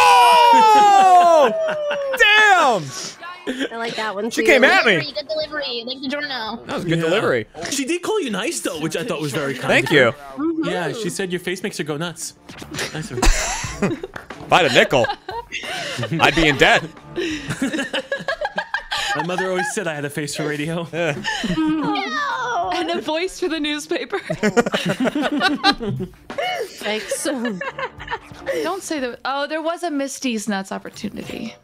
Damn! I like that one, too. She came at me. Good delivery, like the journal. That was a good delivery. She did call you nice, though, which I thought was very kind. Thank you. Mm-hmm. Yeah, she said your face makes her go nuts. Nice of her. If I had a nickel, I'd be in debt. My mother always said I had a face for radio. Yeah. No! And a voice for the newspaper. Thanks. Don't say that. Oh, there was a Misty's Nuts opportunity.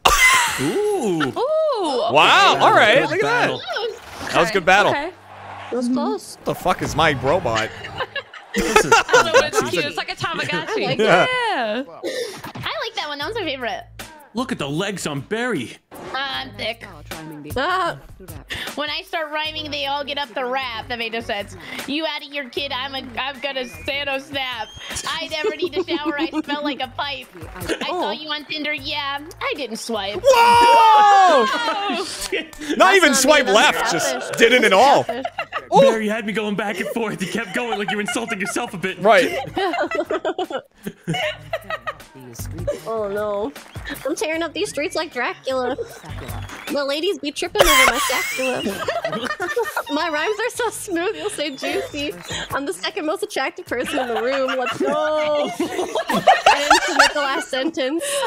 Ooh. Ooh. Okay. Wow. All right. Look at that. Okay. That was a good battle. Okay. It was close. What the fuck is my robot? I don't know, it's cute. It's like a Tamagotchi. Like, yeah. Wow. I like that one. That was my favorite. Look at the legs on Barry. I'm thick. When I start rhyming, they all get up the rap. That made no sense. You out of your kid, I'm gonna Santa snap. I never need a shower. I smell like a pipe. I saw you on Tinder. Yeah, I didn't swipe. Whoa! Not even swipe left. Just didn't at all. Barry had me going back and forth. You kept going like you were insulting yourself a bit. Right. Oh no. I'm tearing up these streets like Dracula. The ladies be tripping over my Dracula. My rhymes are so smooth, you'll say juicy. I'm the second most attractive person in the room. Let's go. I didn't make the last sentence. I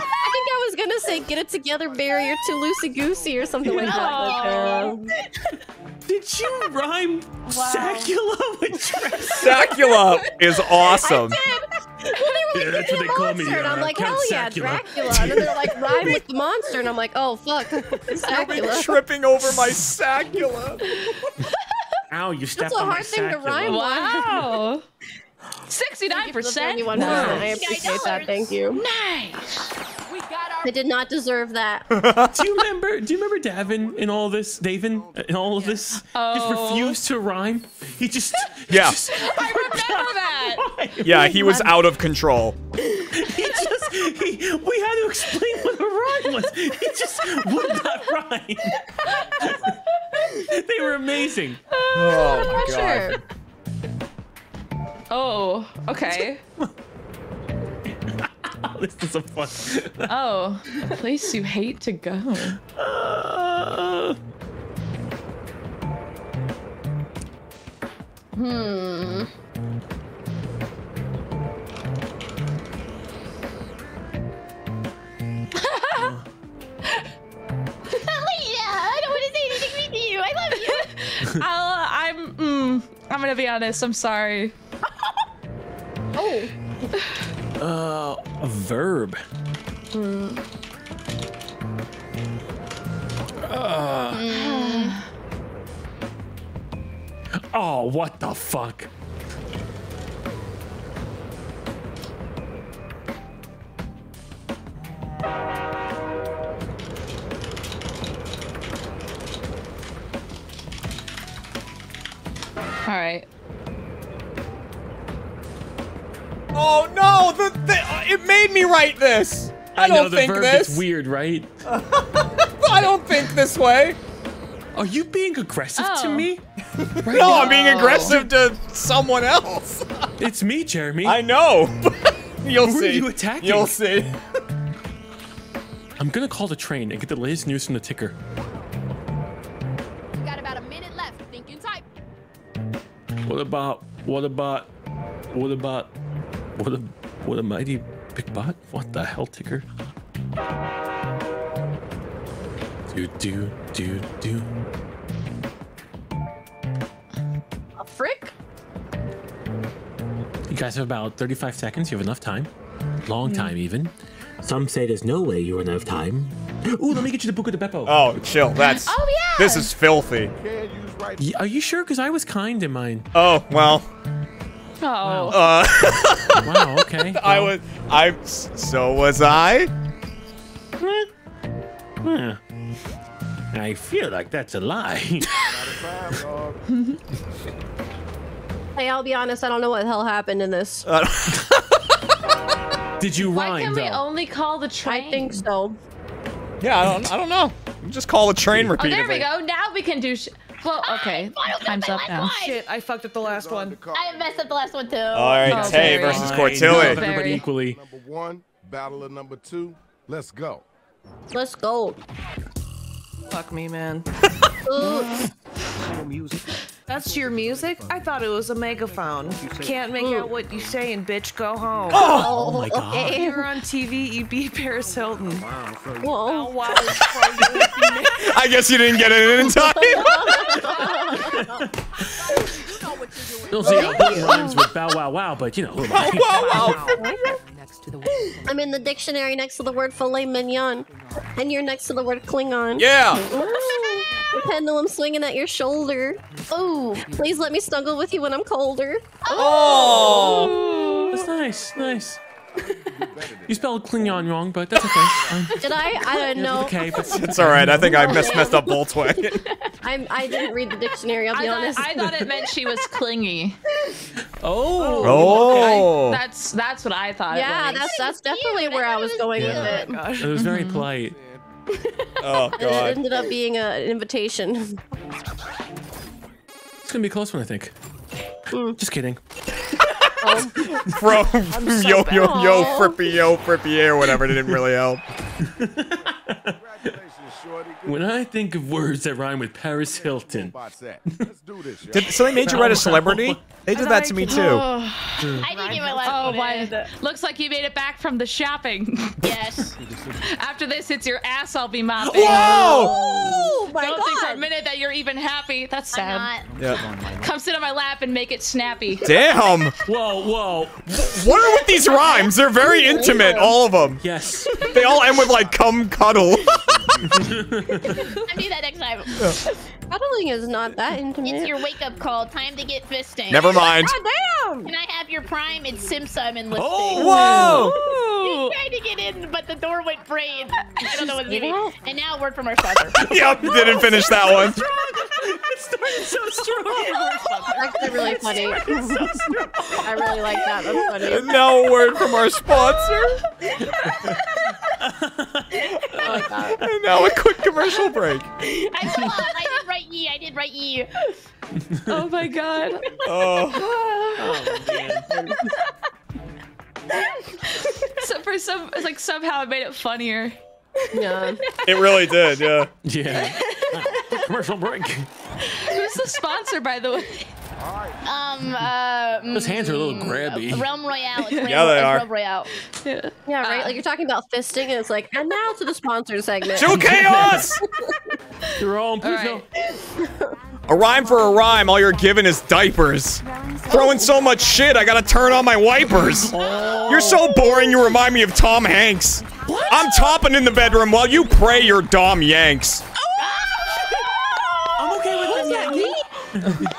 think I was gonna say get it together, Barry, or too loosey-goosey or something like that. Like, did you rhyme Sacula with Sacula is awesome. I did. Well, they were like, that's what they call me. And I'm like, hell yeah, Dracula. And then they're like, rhyme with the monster. And I'm like, oh, fuck. Sacula. Tripping over my Sacula. Ow, you stepped on my Sacula. That's a hard thing to rhyme. Wow. 69%. Wow. I appreciate that. Thank you. Nice. I did not deserve that. Do you remember Davin in all this? Davin in all of this just refused to rhyme. He just I remember that. Yeah, he was out of control. We had to explain what a rhyme was. He just would not rhyme. They were amazing. Oh my God. Oh, okay. This is a fun. Oh, a place you hate to go. I don't want to say anything with you. I love you. I'm gonna be honest. I'm sorry. Oh. A verb. Oh, what the fuck? All right. Oh no! It made me write this. I know the verb. It's weird, right? I don't think this way. Are you being aggressive to me? Right no, I'm being aggressive to someone else. It's me, Jeremy. I know. Who are you attacking? You'll see. I'm gonna call the train and get the latest news from the ticker. You got about a minute left. Think you type. What a mighty big bot. What the hell, ticker? Do. A frick? You guys have about 35 seconds. You have enough time. Long time, even. Some say there's no way you have enough time. Ooh, let me get you the Buca di Beppo. Oh, chill. That's. Oh, yeah. This is filthy. Are you sure? Because I was kind in mine. Oh, well. Oh. Wow. Wow, okay. Well. So was I. Huh. I feel like that's a lie. Hey, I'll be honest. I don't know what the hell happened in this. Did you rhyme? Why can we only call the train? I think so. Yeah, I don't know. Just call the train repeatedly. Oh, there we go. Now we can do shit. Well, okay. Time's up now. Shit, I fucked up the last one. I messed up the last one too. All right, Tay versus Cortilli. Everybody equally. Number one, battle of number two. Let's go. Let's go. Fuck me, man. That's your music? I thought it was a megaphone. Can't make out what you say and bitch, go home. Oh my god. Okay. You're on TV, you beat Paris Hilton. Whoa. I guess you didn't get it in time. Don't say it rhymes with bow wow wow, but you know. Bow wow wow. I'm in the dictionary next to the word filet mignon. And you're next to the word Klingon. Yeah. Ooh. The pendulum swinging at your shoulder. Oh, please let me snuggle with you when I'm colder. Oh, that's nice, nice. You spelled Klingon wrong, but that's okay. Did I? I don't know. Okay, but it's all right. I think I messed up both ways. I didn't read the dictionary. I'll be honest. I thought it meant she was clingy. Oh, okay. That's what I thought. Yeah, it was. that's definitely where I was going with it. Oh my gosh. It was very polite. Oh god! And it ended up being an invitation. It's gonna be a close one, I think. Just kidding. Bro, so yo, frippy, or whatever. It didn't really help. When I think of words that rhyme with Paris Hilton, so they made you write a celebrity? They did that to me too. I didn't give a lot. Oh, why? Looks like you made it back from the shopping. Yes. After this, it's your ass I'll be mopping. Whoa! Don't think for a minute that you're even happy. That's sad. Yep. Come sit on my lap and make it snappy. Damn. Whoa. What are with these rhymes? They're very intimate, all of them. Yes. They all end with like come cuddle. I need that next time. Cuddling is not that intimate. It's your wake-up call. Time to get fisting. Never mind. Oh, damn! Can I have your prime? It's Simsum and listing. Oh, whoa! You tried to get in, but the door went frayed. I don't know what it means. And now a word from our father. Yep, didn't finish that one. It started so strong. That's actually really funny. I really like that. That's funny. Now a word from our sponsor. And now a quick commercial break. I did write ye. Oh my god. Oh man. Somehow it made it funnier. Yeah. It really did, yeah. Yeah. Commercial break. Who's the sponsor, by the way? Those hands are a little grabby. Realm Royale. Yeah, they are. Realm Royale. Yeah, right? Like, you're talking about fisting, and it's like, and now to the sponsor segment. Two chaos! You're all right. A rhyme for a rhyme, all you're given is diapers. Throwing so much shit, I gotta turn on my wipers. Oh. You're so boring, you remind me of Tom Hanks. What? I'm topping in the bedroom while you pray your Dom yanks. Oh. I'm okay with that.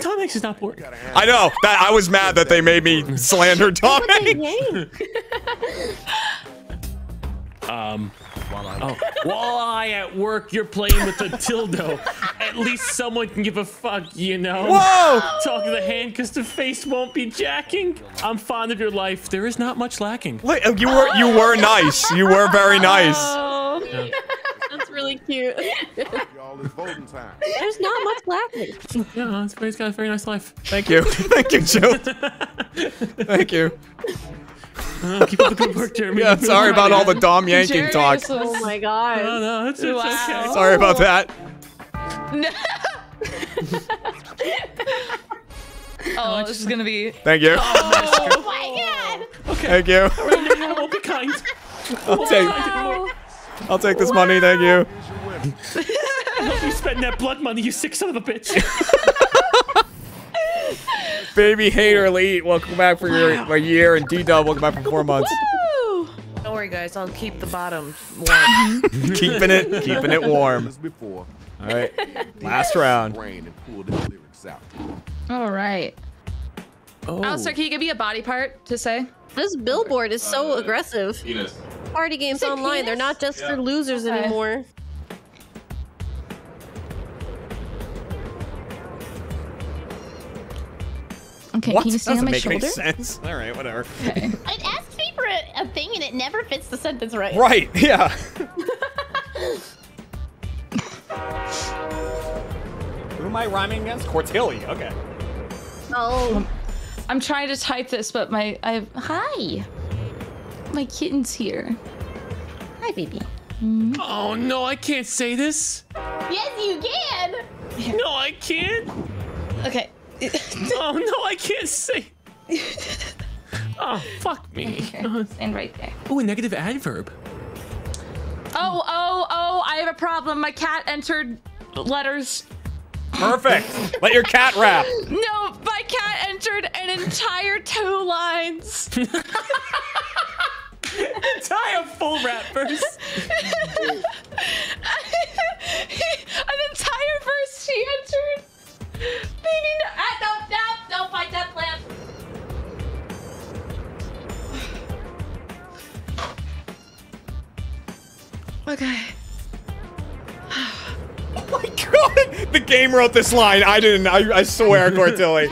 Tom Hanks is not boring. I know. I was mad that they made me slander Tom Hanks. While I at work, you're playing with the dildo. At least someone can give a fuck, you know? Whoa! Talk to the hand because the face won't be jacking. I'm fond of your life. There is not much lacking. Look, you were nice. You were very nice. Oh. Yeah. That's really cute. There's not much lacking. Yeah, he's got a very nice life. Thank you. Thank you, Joe. Thank you. Keep up the good work, Jeremy. Yeah, sorry about all the Dom yanking talk. Oh my god. No, no, it's okay. Sorry about that. No. Oh, this is gonna be. Thank you. Oh my god. Okay. Thank you. I'll be kind. I'll take it. I'll take this money, thank you. I hope you spend that blood money, you sick son of a bitch. Baby hater elite, welcome back for your year, and D-Dub, welcome back for 4 months. Don't worry, guys. I'll keep the bottom warm. keeping it warm. All right, last round. All right. Oh. Alistair, can you give me a body part to say? This billboard is so aggressive. Penis. Party games online. Penis? They're not just for losers anymore. Okay, what? Can you see on my shoulder? That doesn't make any sense. All right, whatever. Okay. It asks me for a thing and it never fits the sentence right. Right, yeah. Who am I rhyming against? Cortilli, okay. Oh. I'm trying to type this, but my... Hi. My kitten's here. Hi, baby. Oh, no, I can't say this. Yes, you can. Here. No, I can't. Okay. Oh no, I can't say. Oh, fuck me. Stand right there. Oh, a negative adverb. Oh, I have a problem. My cat entered letters. Perfect. Let your cat rap. No, my cat entered an entire 2 lines. Tie a full rap verse. An entire verse she entered. Baby, no, fight that plant. Okay. Oh my god! The game wrote this line. I didn't. I swear, Cortilli.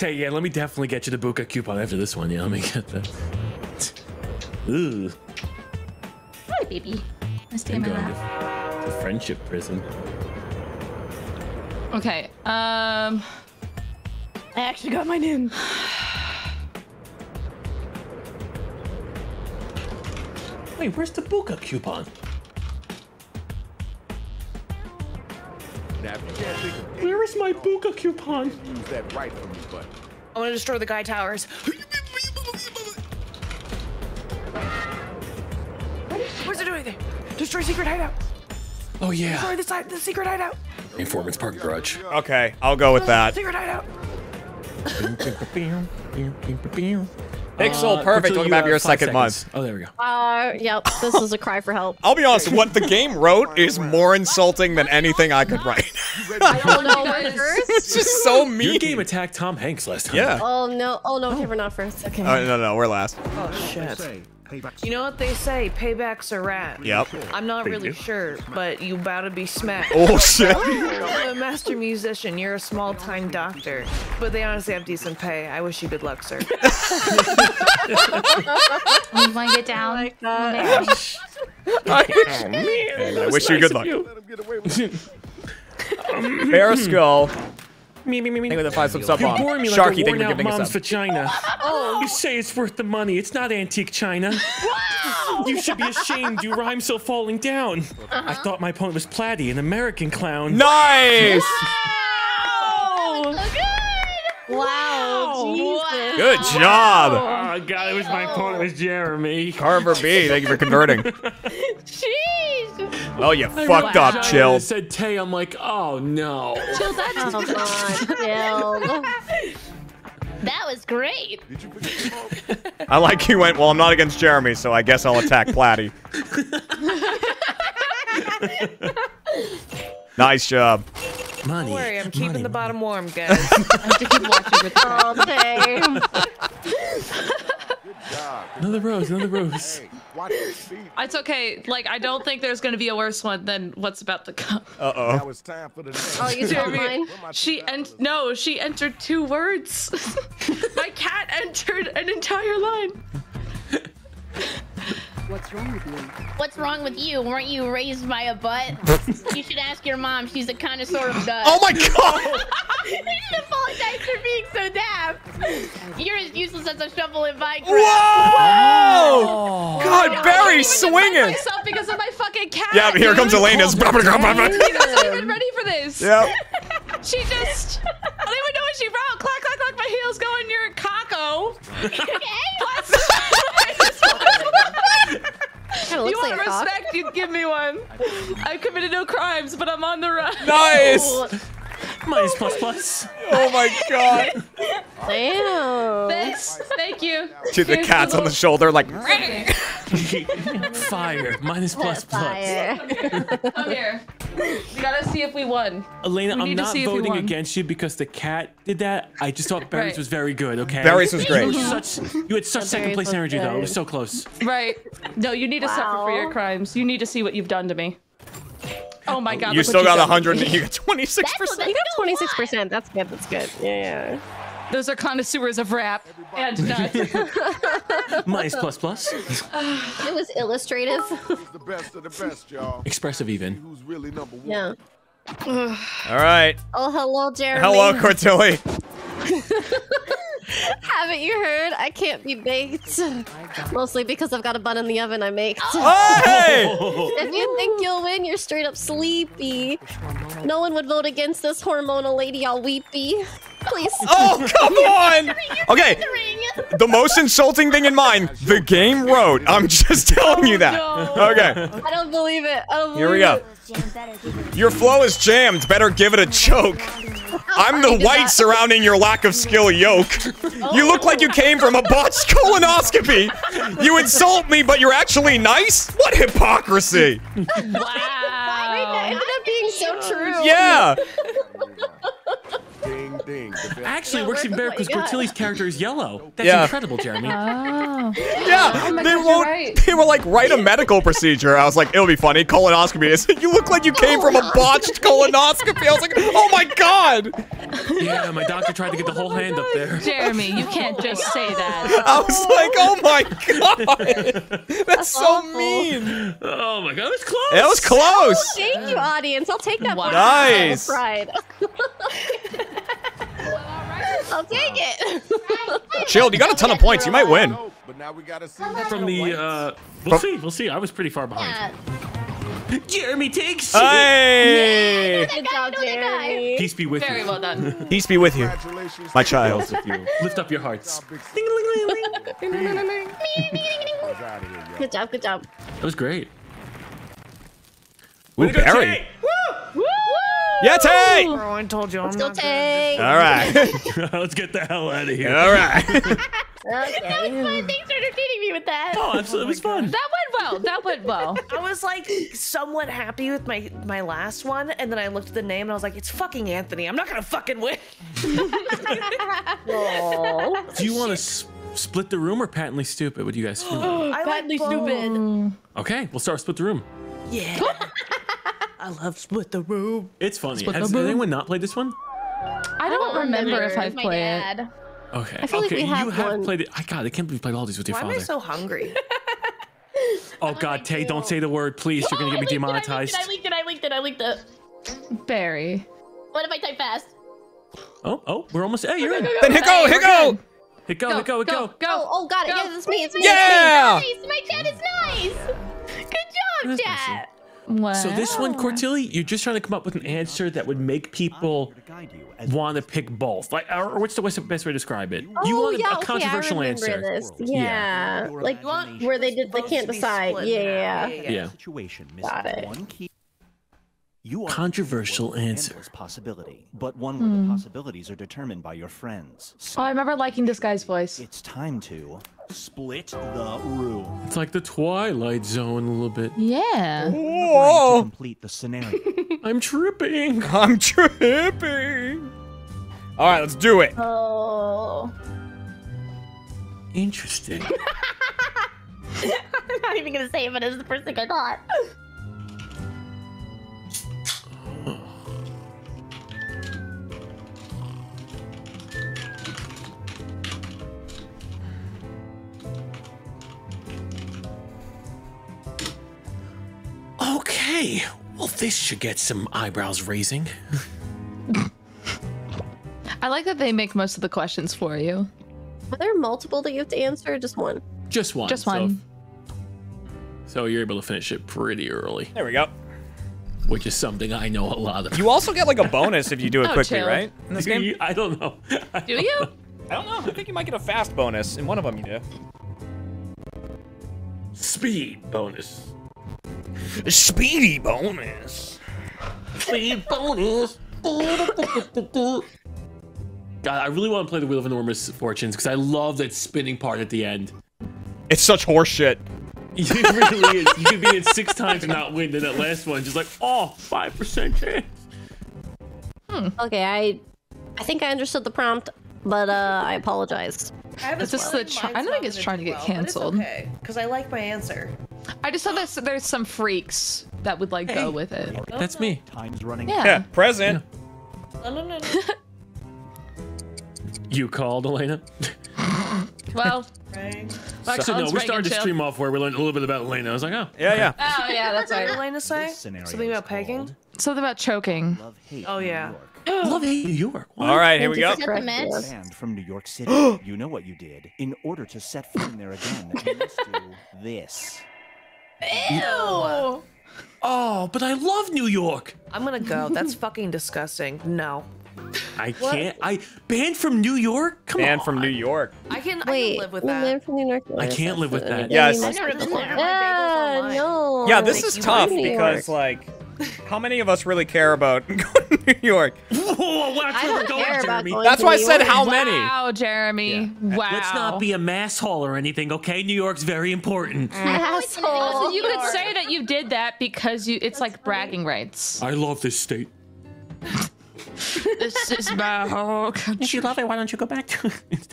Hey, yeah, let me definitely get you the Buca coupon after this one. Yeah, let me get that. Ooh. Hi, baby. Let's stay in my lap. The friendship prison. Okay, I actually got mine in. Wait, where's the Buca coupon? Where is my Buca coupon? I want to destroy the guy towers. What's it doing there? Destroy secret hideout. Oh yeah. Destroy the secret hideout. Informants Park Grudge. Okay, I'll go with that. Secret hideout. Pixel, perfect. Welcome back to your second month. Oh, there we go. Yep. This is a cry for help. I'll be honest. What the game wrote is more insulting than anything I could write. I don't know what it is. It's just so mean. Your game attacked Tom Hanks last time. Yeah. Oh no. Oh no. Okay, we're not first. Okay. Oh no, we're last. Oh shit. You know what they say, paybacks are rap. Yep. I'm not really sure, but you about to be smacked. Oh shit. I'm a master musician, you're a small time doctor. But they honestly have decent pay. I wish you good luck, sir. You wanna get down like that? I wish you good luck. Bear skull. Me. With a 5-sub bomb. You bore me like a worn-out mom's vagina. Oh. You say it's worth the money. It's not antique china. Wow. You should be ashamed. You rhyme so falling down. I thought my opponent was Platy, an American clown. Nice. Wow. So good. Wow. Jesus. Good job. Oh god, it was my opponent was Jeremy. Carver B, thank you for converting. Jeez. Oh, you fucked up, Chill. I said Tay, I'm like, oh no. Chill, that's oh, Chill. That was great. I like you went, well, I'm not against Jeremy, so I guess I'll attack Platy. Nice job. Money. Don't worry, I'm keeping the bottom warm, guys. I have to keep watching with you all day. Good job. Another rose, another rose. Hey. It's okay. Like, I don't think there's gonna be a worse one than what's about to come. Uh-oh. Oh, you saw mine? She entered 2 words. My cat entered an entire line. What's wrong with you? What's wrong with you? Weren't you raised by a butt? You should ask your mom. She's a connoisseur of nuts. Oh my god! You should apologize for being so daft. You're as useless as a shovel in Minecraft. Whoa! God, Barry's swinging. Myself because of my fucking cat. Yeah, but here comes Elena's. She wasn't even ready for this. Yep. She just. I don't even know what she wrote. Clack, clack, clack. My heels going. You're a cocko. Okay. respect, you'd give me one. I've committed no crimes, but I'm on the run. Nice. Minus plus plus. Oh my god. Damn. Thank you. To the cat's on the shoulder, like. Fire. Minus plus plus. Come here. We gotta see if we won. Elena, I'm not voting against you because the cat did that. I just thought Barry's was very good, okay? Barry's was great. You had such second place energy, though. It was so close. Right. No, you need to suffer for your crimes. You need to see what you've done to me. Oh my god! You still got 100. You got 26%. You got 26%. That's good. That's good. Yeah. Those are connoisseurs of rap and nuts. Minus plus plus. It was illustrative. The best of the best, y'all. Expressive even. Who's really number one? Yeah. All right. Oh, hello, Jeremy. Hello, Cortilli. Haven't you heard? I can't be baked. Mostly because I've got a bun in the oven I make. Oh, hey! If you think you'll win, you're straight up sleepy. No one would vote against this hormonal lady all weepy. Please. Oh, come on! Okay, the most insulting thing in mind, the game wrote. I'm just telling you that. Okay. I don't believe it. I don't believe it. Here we go. Your flow is jammed. Better give it a choke. I'm the white surrounding your lack of skill yoke. You look like you came from a botched colonoscopy. You insult me, but you're actually nice? What hypocrisy. Wow. That ended up being so true. Yeah. Ding, ding. Actually, it works even better because Cortilli's character is yellow. That's incredible, Jeremy. Oh. Yeah, oh they won't. Right. They were like, write a medical procedure. I was like, it'll be funny. Colonoscopy. I said, you look like you came from a botched colonoscopy. I was like, oh my god. Yeah, my doctor tried to get the whole hand up there. Jeremy, you can't just say that. I was like, oh my god. That's so awful. Mean. Oh my god, that was close. That was close. Oh, thank you, audience. I'll take that. Wow. Nice. Pride. I'll take it. Chill, you got a ton of points. You might win. From the, we'll see. We'll see. I was pretty far behind. Yeah. Jeremy takes it. Hey. Yeah, good job, Jeremy. Peace be with you. Very well done. Peace be with you, my child. Lift up your hearts. Good job. Good job. That was great. Ooh, Barry. Woo! Woo! Yeah, Tay! Bro, I told you I'm not good at this. All right. Let's get the hell out of here. All right. That was fun. Thanks for entertaining me with that. Oh, absolutely. It was fun. That went well. That went well. I was, like, somewhat happy with my last one, and then I looked at the name, and I was like, it's fucking Anthony. I'm not going to fucking win. Oh, do you want to split the room or patently stupid? What do you guys feel? I patently stupid. Okay, we'll start Split the Room. Yeah. I love Split the Room. It's funny. Has anyone not played this one? I don't remember if I've played it. Okay. I feel like we have one. Played it. God, I can't believe you played all these with your father. Why am I so hungry? Oh god, Tay, don't say the word, please. You're gonna get me demonetized. I leaked it, I leaked it, I leaked it. Barry. What if I type fast? Oh, we're almost. Hey, you're in. Then hit go. Hit go. Oh, got it. Yeah, it's me. It's me. Yeah. My chat is nice. Good job, chat. Wow. So this one, Cortilli, you're just trying to come up with an answer that would make people want to pick both. Like, or what's the best way to describe it? Oh, you want a controversial answer. This. Yeah. Like where they can't decide. Yeah. Got it. Controversial answer. Possibility, but one where the possibilities are determined by your friends. So I remember liking this guy's voice. It's time to split the room. It's like the Twilight Zone a little bit. Yeah. Whoa. To complete the scenario. I'm tripping. All right, let's do it. Oh. Interesting. I'm not even gonna say it, but it's the first thing I thought. Okay, well, this should get some eyebrows raising. I like that they make most of the questions for you. Are there multiple that you have to answer or just one? Just one. So you're able to finish it pretty early. There we go. Which is something I know a lot of. You also get like a bonus if you do it quickly, chill. Right? In this game? I don't know. Do you? I don't know. I think you might get a fast bonus. In one of them you do. Speed bonus. Speedy bonus. Speedy bonus. God, I really want to play the Wheel of Enormous Fortunes because I love that spinning part at the end. It's such horse shit. It really is. You could be in 6 times and not win, then that last one just like, oh, 5% chance. Hmm. Okay, I think I understood the prompt, but I apologize. It's just I don't think it's trying to get canceled. It's okay, because I like my answer. I just thought that there's some freaks that would like go with it. That's me. Time's running. Yeah, present. Yeah. No. You called, Elena? Well, actually, no, we started to stream off where we learned a little bit about Elena. I was like, oh. Yeah. Oh, yeah, that's right. What did Elena say? Something about pegging? Something about choking. Love, hate, oh, yeah. Love, hate, New York. What? All right, here we go. Banned from New York City. You know what you did. In order to set foot in there again, you must do this. Ew. Oh, but I love New York. I'm going to go. That's fucking disgusting. No. I can't. I banned from New York. Come on. Banned from New York. I can live with that. Banned from New York. I can't live with that. Yes. No. Yeah, this is tough because like, how many of us really care about going to New York? Whoa, Jeremy. That's why I said how many. Wow, Jeremy. Yeah. Wow. Let's not be a masshole or anything, okay? New York's very important. Asshole. You could say that you did that because it's like bragging rights. I love this state. This is my whole country. If you love it, why don't you go back to it?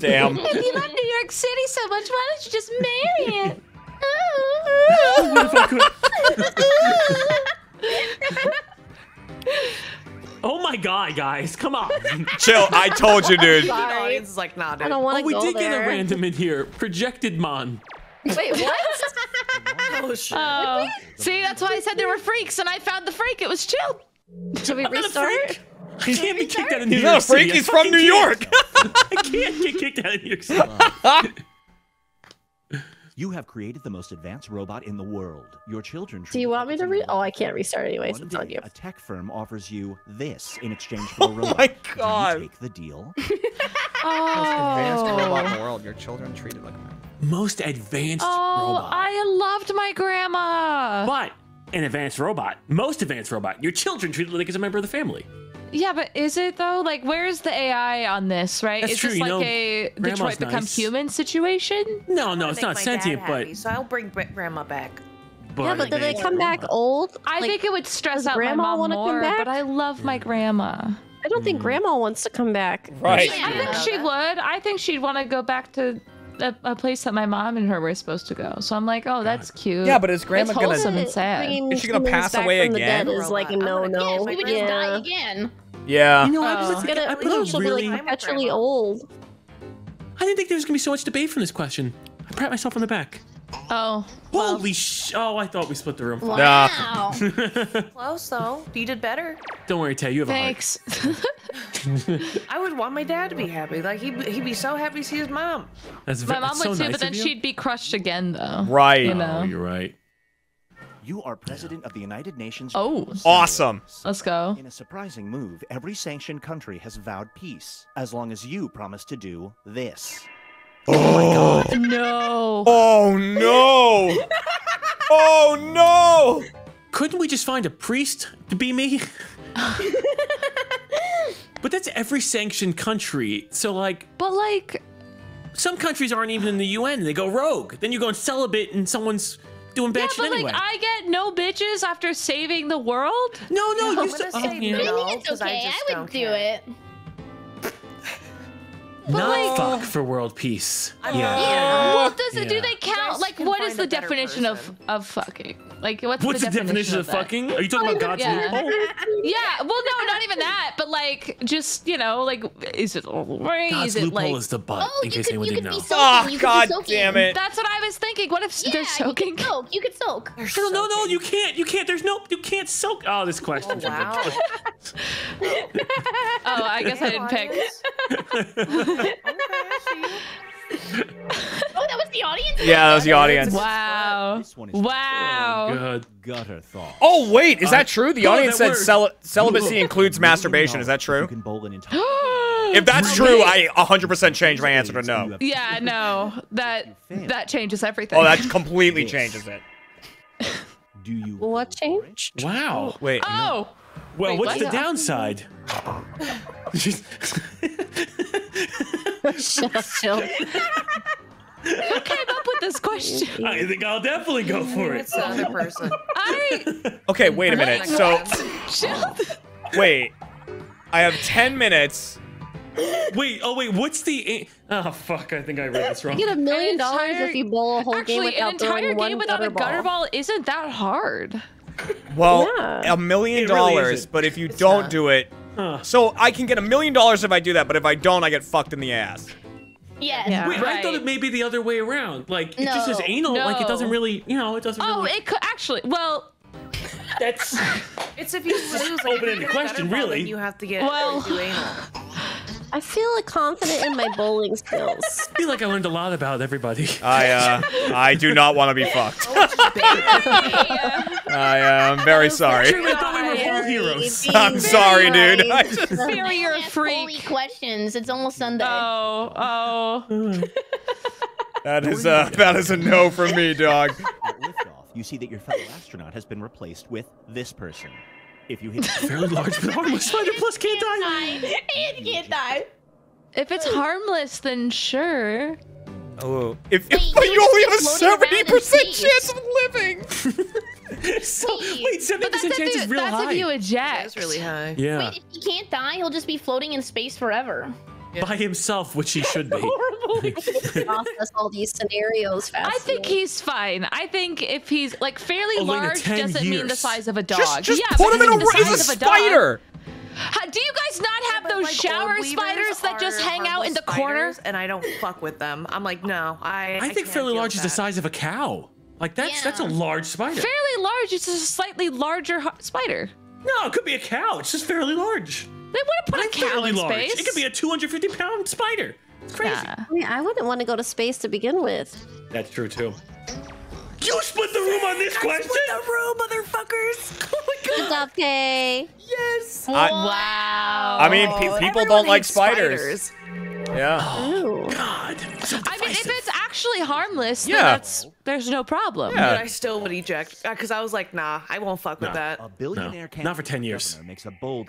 Damn. If you love New York City so much, why don't you just marry it? Oh my god, guys, come on. Chill, I told you, dude. Sorry. It's like, nah, dude. I don't want to go there. We did get a random in here. Projected Mon. Wait, what? Oh, shit. See, that's why I said there were freaks, and I found the freak. It was Chill. Should we restart? I can't be kicked out of New York. He's not a freak. He's from New York. I can't get kicked out of New York City. You have created the most advanced robot in the world. Your children. Do you want me to read? Oh, I can't restart anyways. It's on you. A tech firm offers you this in exchange for a robot. Oh my god! Take the deal. Most advanced robot in the world. Your children treated like a most advanced robot. Oh, I loved my grandma. But. An advanced robot. Most advanced robot. Your children treat it like it's a member of the family. Yeah, but is it though? Like, where's the AI on this, right? That's true. Is this like a Detroit Become Human situation? No, it's not sentient, but... So I'll bring Grandma back. Yeah, but do they come back old? I think it would stress out my mom more, but I love my grandma. I don't think Grandma wants to come back. Right. I think she would. I think she'd want to go back to... A place that my mom and her were supposed to go, so I'm like, oh, that's cute. Yeah, but is Grandma gonna? It's sad. Is she gonna pass away again? Is like a no. We would just die again. Yeah. You know, I really be like perpetually old. I didn't think there was gonna be so much debate from this question. I pat myself on the back. Oh. Well. Holy sh! Oh, I thought we split the room. Wow. Close though. You did better. Don't worry, Tay. You have a heart. Thanks. I would want my dad to be happy. Like he'd be so happy to see his mom. That's my mom would too, but then she'd be crushed again though. Right. You know? Oh, you're right. You are president of the United Nations. Oh, awesome. Let's go. In a surprising move, every sanctioned country has vowed peace as long as you promise to do this. Oh, my God. No. Oh, no. Oh, no. Couldn't we just find a priest to be me? But that's every sanctioned country. So, like... But, like... Some countries aren't even in the UN. They go rogue. Then you go and celibate and someone's... doing bad shit anyway. Yeah, but like, I get no bitches after saving the world? No, I'm gonna say no, I think it's okay. I would do it. Not fuck for world peace. Yeah. Well, do they count? Like, what is the definition of fucking? Like, what's the definition of fucking? Are you talking about God's loophole? Yeah. Well, no, not even that. But like, just you know, like, is it all right? God's loophole is the butt. In case anyone didn't know. Oh, God damn it! That's what I was thinking. What if they're soaking? You could soak. No, you can't. You can't. There's no. You can't soak. Oh, this question. Wow. Oh, I guess I didn't pick. Okay, oh, that was the audience? Yeah, that was the audience. Wow. Wow. Gutter thought. Oh, wait, is that true? The audience said celibacy includes masturbation. Is that true? If that's true, I 100% change my answer to no. Yeah, no. That changes everything. Oh, that completely changes it. Do you? What changed? Wow. Wait. Oh. No. Well, wait, what's the downside? Shut up, Jill. Who came up with this question? I think I'll definitely go for it. It's the other person. Okay, wait a minute. So, wait. I have 10 minutes. Wait, oh wait, what's the... Oh fuck, I think I read this wrong. You get $1 million if you bowl a whole game without throwing one gutter ball. Actually, an entire game without a gutter ball isn't that hard. Well, $1 million, but if you don't do it... So I can get $1 million if I do that, but if I don't, I get fucked in the ass. Yes. Yeah, wait, right. I thought it may be the other way around. Like, it just says anal, like it doesn't really, you know, it doesn't really... Oh, it could, actually, well... That's... It's if you lose, like, open-ended question, really. You have to get anal. I feel confident in my bowling skills. I feel like I learned a lot about everybody. I do not want to be fucked. I am very sorry. I thought we were all heroes. I'm sorry, dude. You're a freak. Questions. It's almost Sunday. Oh. That is a no from me, dog. At liftoff, you see that your fellow astronaut has been replaced with this person. If you hit a very large but harmless spider, plus can't die. It can't die. If it's harmless, then sure. Oh, but you only have a 70% chance of living. So wait, 70% chance is real high. That's if you eject. That's really high. Yeah. Wait, if he can't die, he'll just be floating in space forever. Yeah. By himself, which he should be. Horrible. Process all these scenarios fast. I think he's fine. I think if he's like fairly large, doesn't mean the size of a dog. Just put him in a spider. Do you guys not have those like shower spiders that just hang out in the corner? And I don't fuck with them. I'm like, no. I think fairly large is the size of a cow. Like that's a large spider. Fairly large is a slightly larger spider. No, it could be a cow. It's just fairly large. They wouldn't put a cow in space. It could be a 250-pound spider. It's crazy. Yeah. I mean, I wouldn't want to go to space to begin with. That's true, too. You split the room on this question! Split the room, motherfuckers! Oh my god! It's okay. Yes! Wow. I mean, people don't like spiders. Yeah. Oh, God. So I mean, if it's actually harmless, then there's no problem. Yeah. But I still would eject, because I was like, nah, I won't fuck with that. A billionaire can't. Not for 10 years. Makes a bold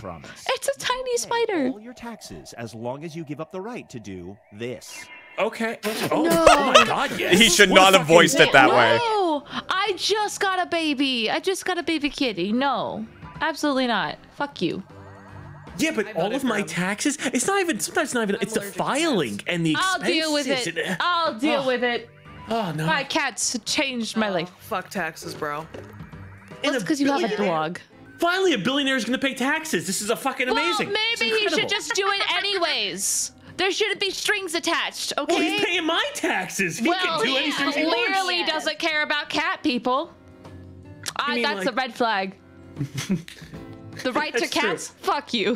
promise. It's a tiny spider. All your taxes, as long as you give up the right to do this. Okay. Oh, no. Oh my God, yes. He should not have voiced it that way. No, I just got a baby. I just got a baby kitty. No, absolutely not. Fuck you. Yeah, but all of my taxes, it's not even, sometimes it's not even, it's the filing and the expenses. I'll deal with it. I'll deal with it. Oh, no. My cat's changed my life. Fuck taxes, bro. Well, it's because you have a dog. Finally, a billionaire is going to pay taxes. This is fucking amazing. Well, maybe he should just do it anyways. There shouldn't be strings attached, okay? Well, he's paying my taxes. He can do any strings he wants. Clearly doesn't care about cat people. That's a red flag. The right to cats? True. Fuck you.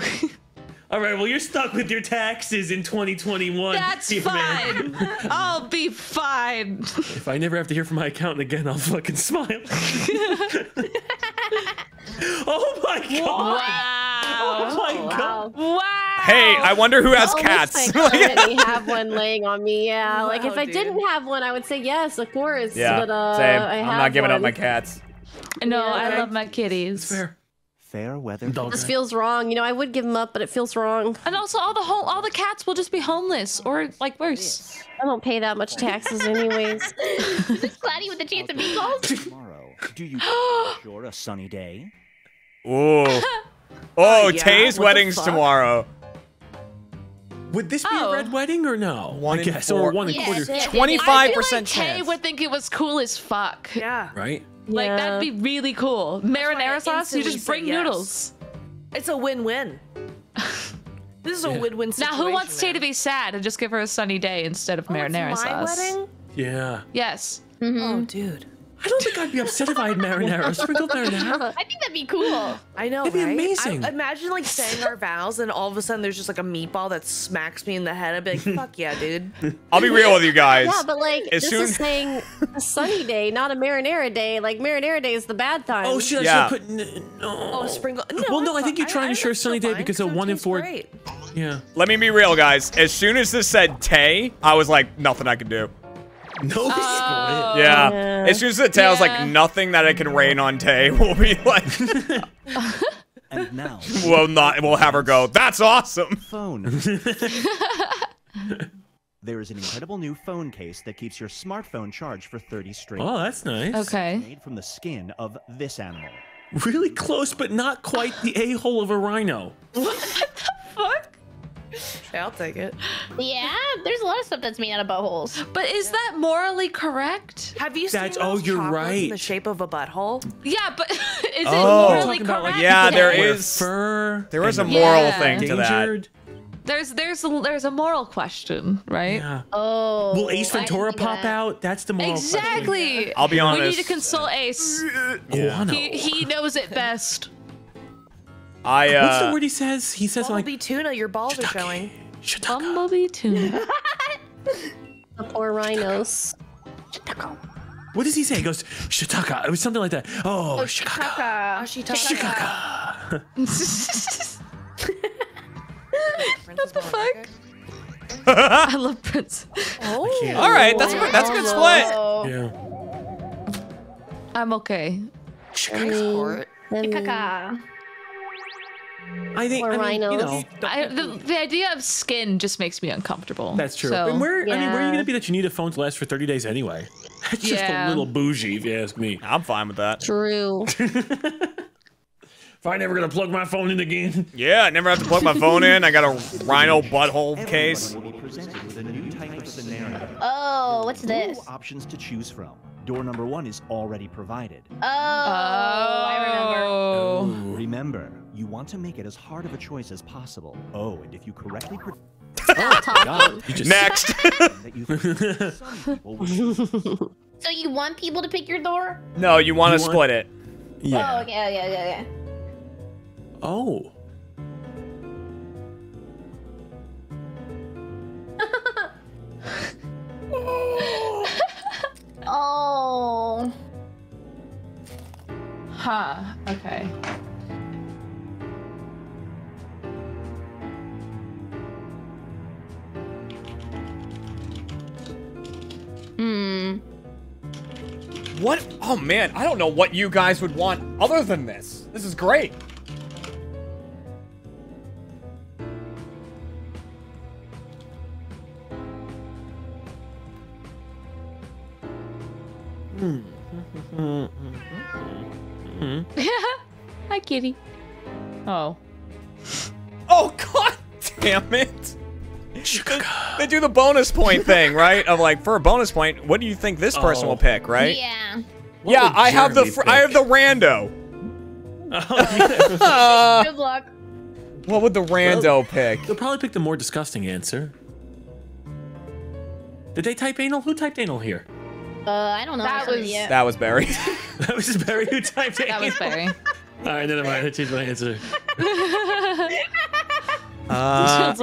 All right, well, you're stuck with your taxes in 2021. That's fine. I'll be fine. If I never have to hear from my accountant again, I'll fucking smile. Oh, my God. Wow. Oh, my God. Wow. Hey, I wonder who has cats. I currently have one laying on me. Yeah, wow, like if I didn't have one, I would say yes, of course. Yeah, but, same. I'm not giving up my cats. No, I love my kitties. Fair. Fair weather. This feels wrong. You know, I would give them up, but it feels wrong. And also, all the cats will just be homeless or like worse. I don't pay that much taxes, anyways. Is this cloudy with a chance of meatballs? Tomorrow, do you sure a sunny day? Ooh. Oh, yeah. Tay's wedding's tomorrow. Would this be a red wedding or no? One in 4/4. 25% chance. Tay would think it was cool as fuck. Yeah. Right. Like that'd be really cool. Marinara sauce. You just bring noodles. It's a win-win. This is a win-win situation. Now, who wants Tay to be sad and just give her a sunny day instead of marinara sauce? Wedding? Yeah. Yes. Mm-hmm. Oh, dude. I don't think I'd be upset if I had marinara, sprinkled marinara. I think that'd be cool. I know, that'd be amazing. Imagine like saying our vows and all of a sudden there's just like a meatball that smacks me in the head. I'd be like, fuck yeah, dude. I'll be real with you guys. Yeah, but like, this is saying a sunny day, not a marinara day. Like, marinara day is the bad time. Oh, should I put... Oh, sprinkle... No, well, no, I think you're trying to share a sunny day because a 1 in 4... Great. Yeah. Let me be real, guys. As soon as this said Tay, I was like, nothing I could do. No split. Yeah. As soon as it tells like nothing that I can rain on Tay will be like. And now we'll have her go. That's awesome. Phone. There is an incredible new phone case that keeps your smartphone charged for 30 straight. Oh, that's nice. Okay. Made from the skin of this animal. Really close, but not quite the a-hole of a rhino. What the fuck? Okay, I'll take it. Yeah, there's a lot of stuff that's made out of buttholes. But is that morally correct? Have you seen those chocolates in the shape of a butthole? Yeah, but is it morally correct? Like, yeah, there is a moral thing to that. There's a moral question, right? Yeah. Oh. Will Ace Ventura pop out? That's the moral question. Exactly. I'll be honest. We need to consult Ace. Yeah. He knows it best. What's the word he says? He says like Bumblebee tuna. Your balls are showing. Bumblebee tuna. The poor rhinos. What does he say? He goes shiitake. It was something like that. Oh, shiitake. Shiitake. What the fuck? I love Prince. Oh. All right, that's a good split. Yeah. I'm okay. I think the idea of skin just makes me uncomfortable. That's true. So, and where are you gonna be that you need a phone to last for 30 days anyway? That's just a little bougie, if you ask me. I'm fine with that. True. If I never gonna plug my phone in again. Yeah, I never have to plug my phone in. I got a rhino butthole case. Oh, what's this? Two options to choose from. Door number one is already provided. Oh, I remember. Oh. Remember, you want to make it as hard of a choice as possible. Oh, and if you correctly. Next. So you want people to pick your door? No, you want to split it. Yeah. Oh, yeah. Oh. Oh. Oh. Huh. Okay. Hmm. What? Oh man, I don't know what you guys would want other than this. This is great. Hi, kitty. Oh. Oh, god damn it. They do the bonus point thing, right? Of like, for a bonus point, what do you think this person will pick, right? Yeah. Yeah, I have the rando. Good luck. What would the rando pick? They'll probably pick the more disgusting answer. Did they type anal? Who typed anal here? I don't know. That was Barry. That was Barry who typed it. That was Barry. All right, never mind. I changed my answer. I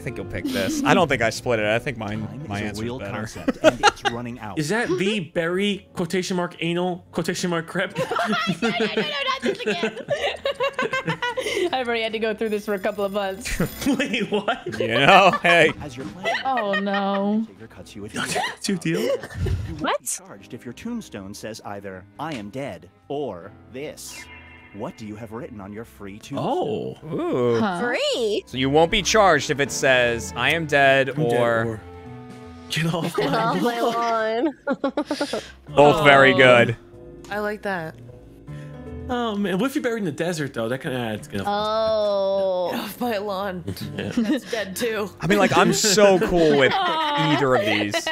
think you'll pick this. I don't think I split it. I think my answer is better. Concept, and it's running out. Is that the Barry (anal) ? No, not this again. I've already had to go through this for a couple of months. Wait, what? You know, hey. Oh no. Two deal? What? Charged if your tombstone says either "I am dead" or this. What do you have written on your free tombstone? Oh. Ooh. Huh. Free? So you won't be charged if it says, I am dead, or... Get off my lawn. Both very good. I like that. Oh, man. What if you're buried in the desert, though? That kind of adds... Get off my lawn. Yeah. That's dead, too. I mean, like, I'm so cool with either of these.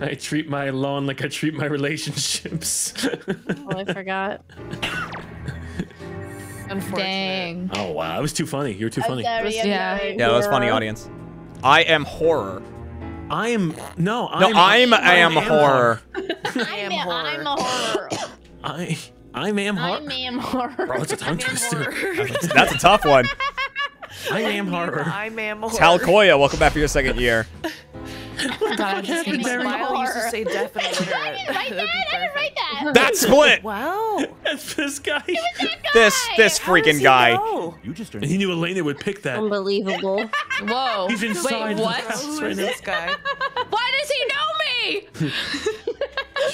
I treat my lawn like I treat my relationships. Oh, I forgot. Unfortunate. Dang. Oh, wow. It was too funny. You were too funny. Sorry, yeah, that was funny, audience. I am horror. I am... No, I am horror. I'm a horror. I am horror. Bro, it's a tongue twister. That's a tough one. I am horror. Tal Koya, welcome back for your second year. Donna just made me smile. I used to say deaf and illiterate. I didn't write that. That's Split. Wow. That's this guy. It was that guy. This freaking guy. You just he knew Elena would pick that. Unbelievable. Whoa. He's inside. Wait, what? Who's this guy? Why does he know me?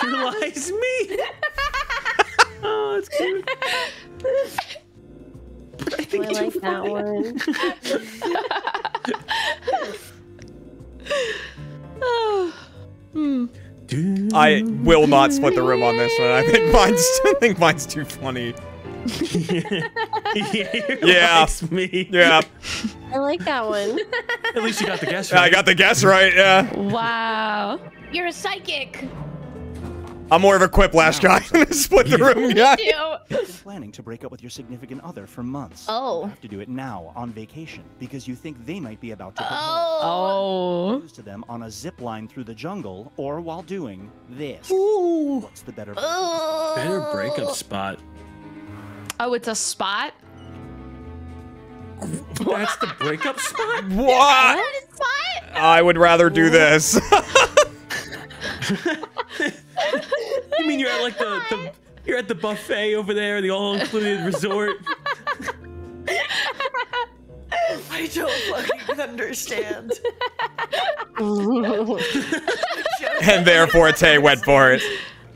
She lies me. Oh, it's cute. I think I like that one. I will not split the room on this one. I think mine's too funny. Yeah. Me. Yeah. I like that one. At least you got the guess right. I got the guess right. Yeah. Wow. You're a psychic. I'm more of a quiplash guy than a split the room guy. You've been planning to break up with your significant other for months. Oh. You have to do it now on vacation because you think they might be about to propose. Oh. Lose to them on a zip line through the jungle or while doing this. Ooh. What's the better? Oh. Better breakup spot. Oh, it's a spot. That's the breakup spot. What? Spot? I would rather do this. You mean you're at like the you're at the buffet over there, the all-included resort? I don't fucking understand. And therefore Tay went for it.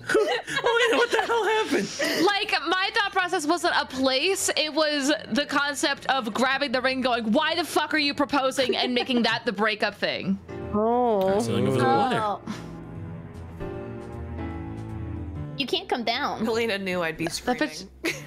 Elena, what the hell happened? Like, my thought process wasn't a place. It was the concept of grabbing the ring, going, why the fuck are you proposing? And making that the breakup thing. Oh. Something over the water. You can't come down. Helena knew I'd be screaming.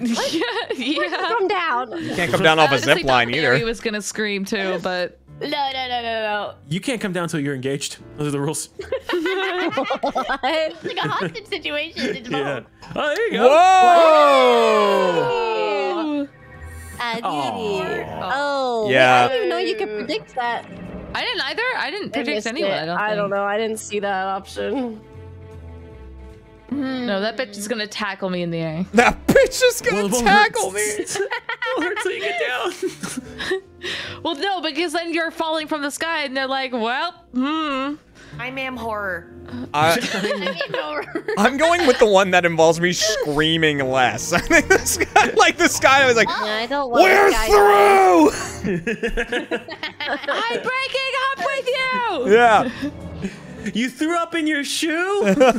Yeah. Come down. You can't come down off a zip line either. He was gonna scream too, but no. You can't come down until you're engaged. Those are the rules. It's like a hostage situation. Yeah. Oh, there you go. Whoa! Oh. Yeah. I didn't even know you could predict that. I didn't either. I didn't predict anyone. I don't know. I didn't see that option. No, that bitch is gonna tackle me in the air. That bitch is gonna tackle me. It'll hurt till you get down. Well, no, because then you're falling from the sky, and they're like, "Well, I'm am horror." I'm going with the one that involves me screaming less. I think this guy, like this guy, I was like, "We're through." I'm breaking up with you. Yeah. You threw up in your shoe? We're going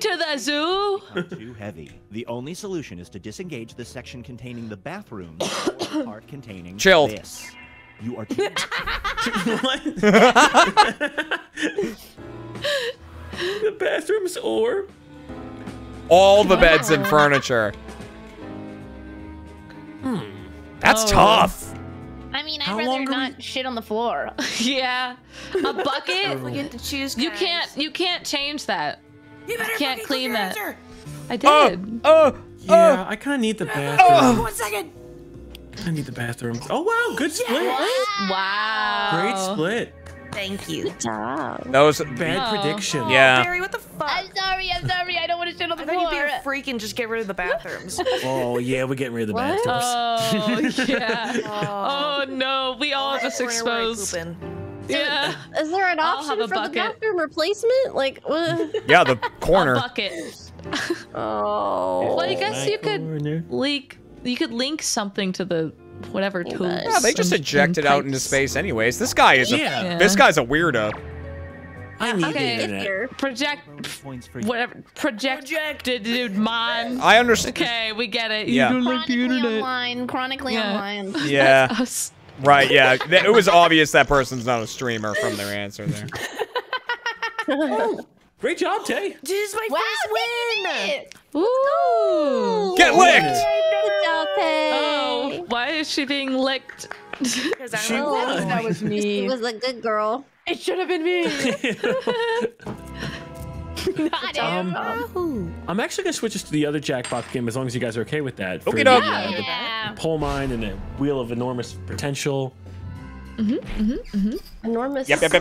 to the zoo? Too heavy. The only solution is to disengage the section containing the bathroom part containing this. You are too... What? The bathrooms or... all the beds and furniture. That's tough. I mean, I'd rather not shit on the floor. Yeah, a bucket. We get to choose. Guys. You can't change that. You better can't clean that. Answer. I did. Yeah, I kind of need the bathroom. One second. I need the bathroom. Oh wow, good split. Yeah. Wow. Great split. Thank you. Good job. That was a bad prediction. Yeah. Barry, what the fuck? I'm sorry. I don't want to shit on the floor. You'd be a freak and just get rid of the bathrooms. Oh, yeah, we're getting rid of the bathrooms. Oh, yeah. Oh, no. We all just exposed. Yeah. Is there an option for the bathroom replacement? Like, yeah, the corner. A bucket. Oh. Well, I guess you could link something to the whatever tools. Yeah, they just eject it out into space anyways. This guy is this guy's a weirdo. I need Projected, dude. I understand. Okay, we get it. Yeah. You don't like the internet. Chronically online. Yeah. That's us. Right, yeah. It was obvious that person's not a streamer from their answer there. Great job, Tay. This is my first win. Ooh. Get licked. Good job, Tay. Oh, why is she being licked? Because I don't know. That was me. She was a good girl. It should have been me. Not him. I'm actually gonna switch us to the other jackpot game as long as you guys are okay with that. Okay, dog. The Pull Mine and the Wheel of Enormous Potential. Enormous. Yep. This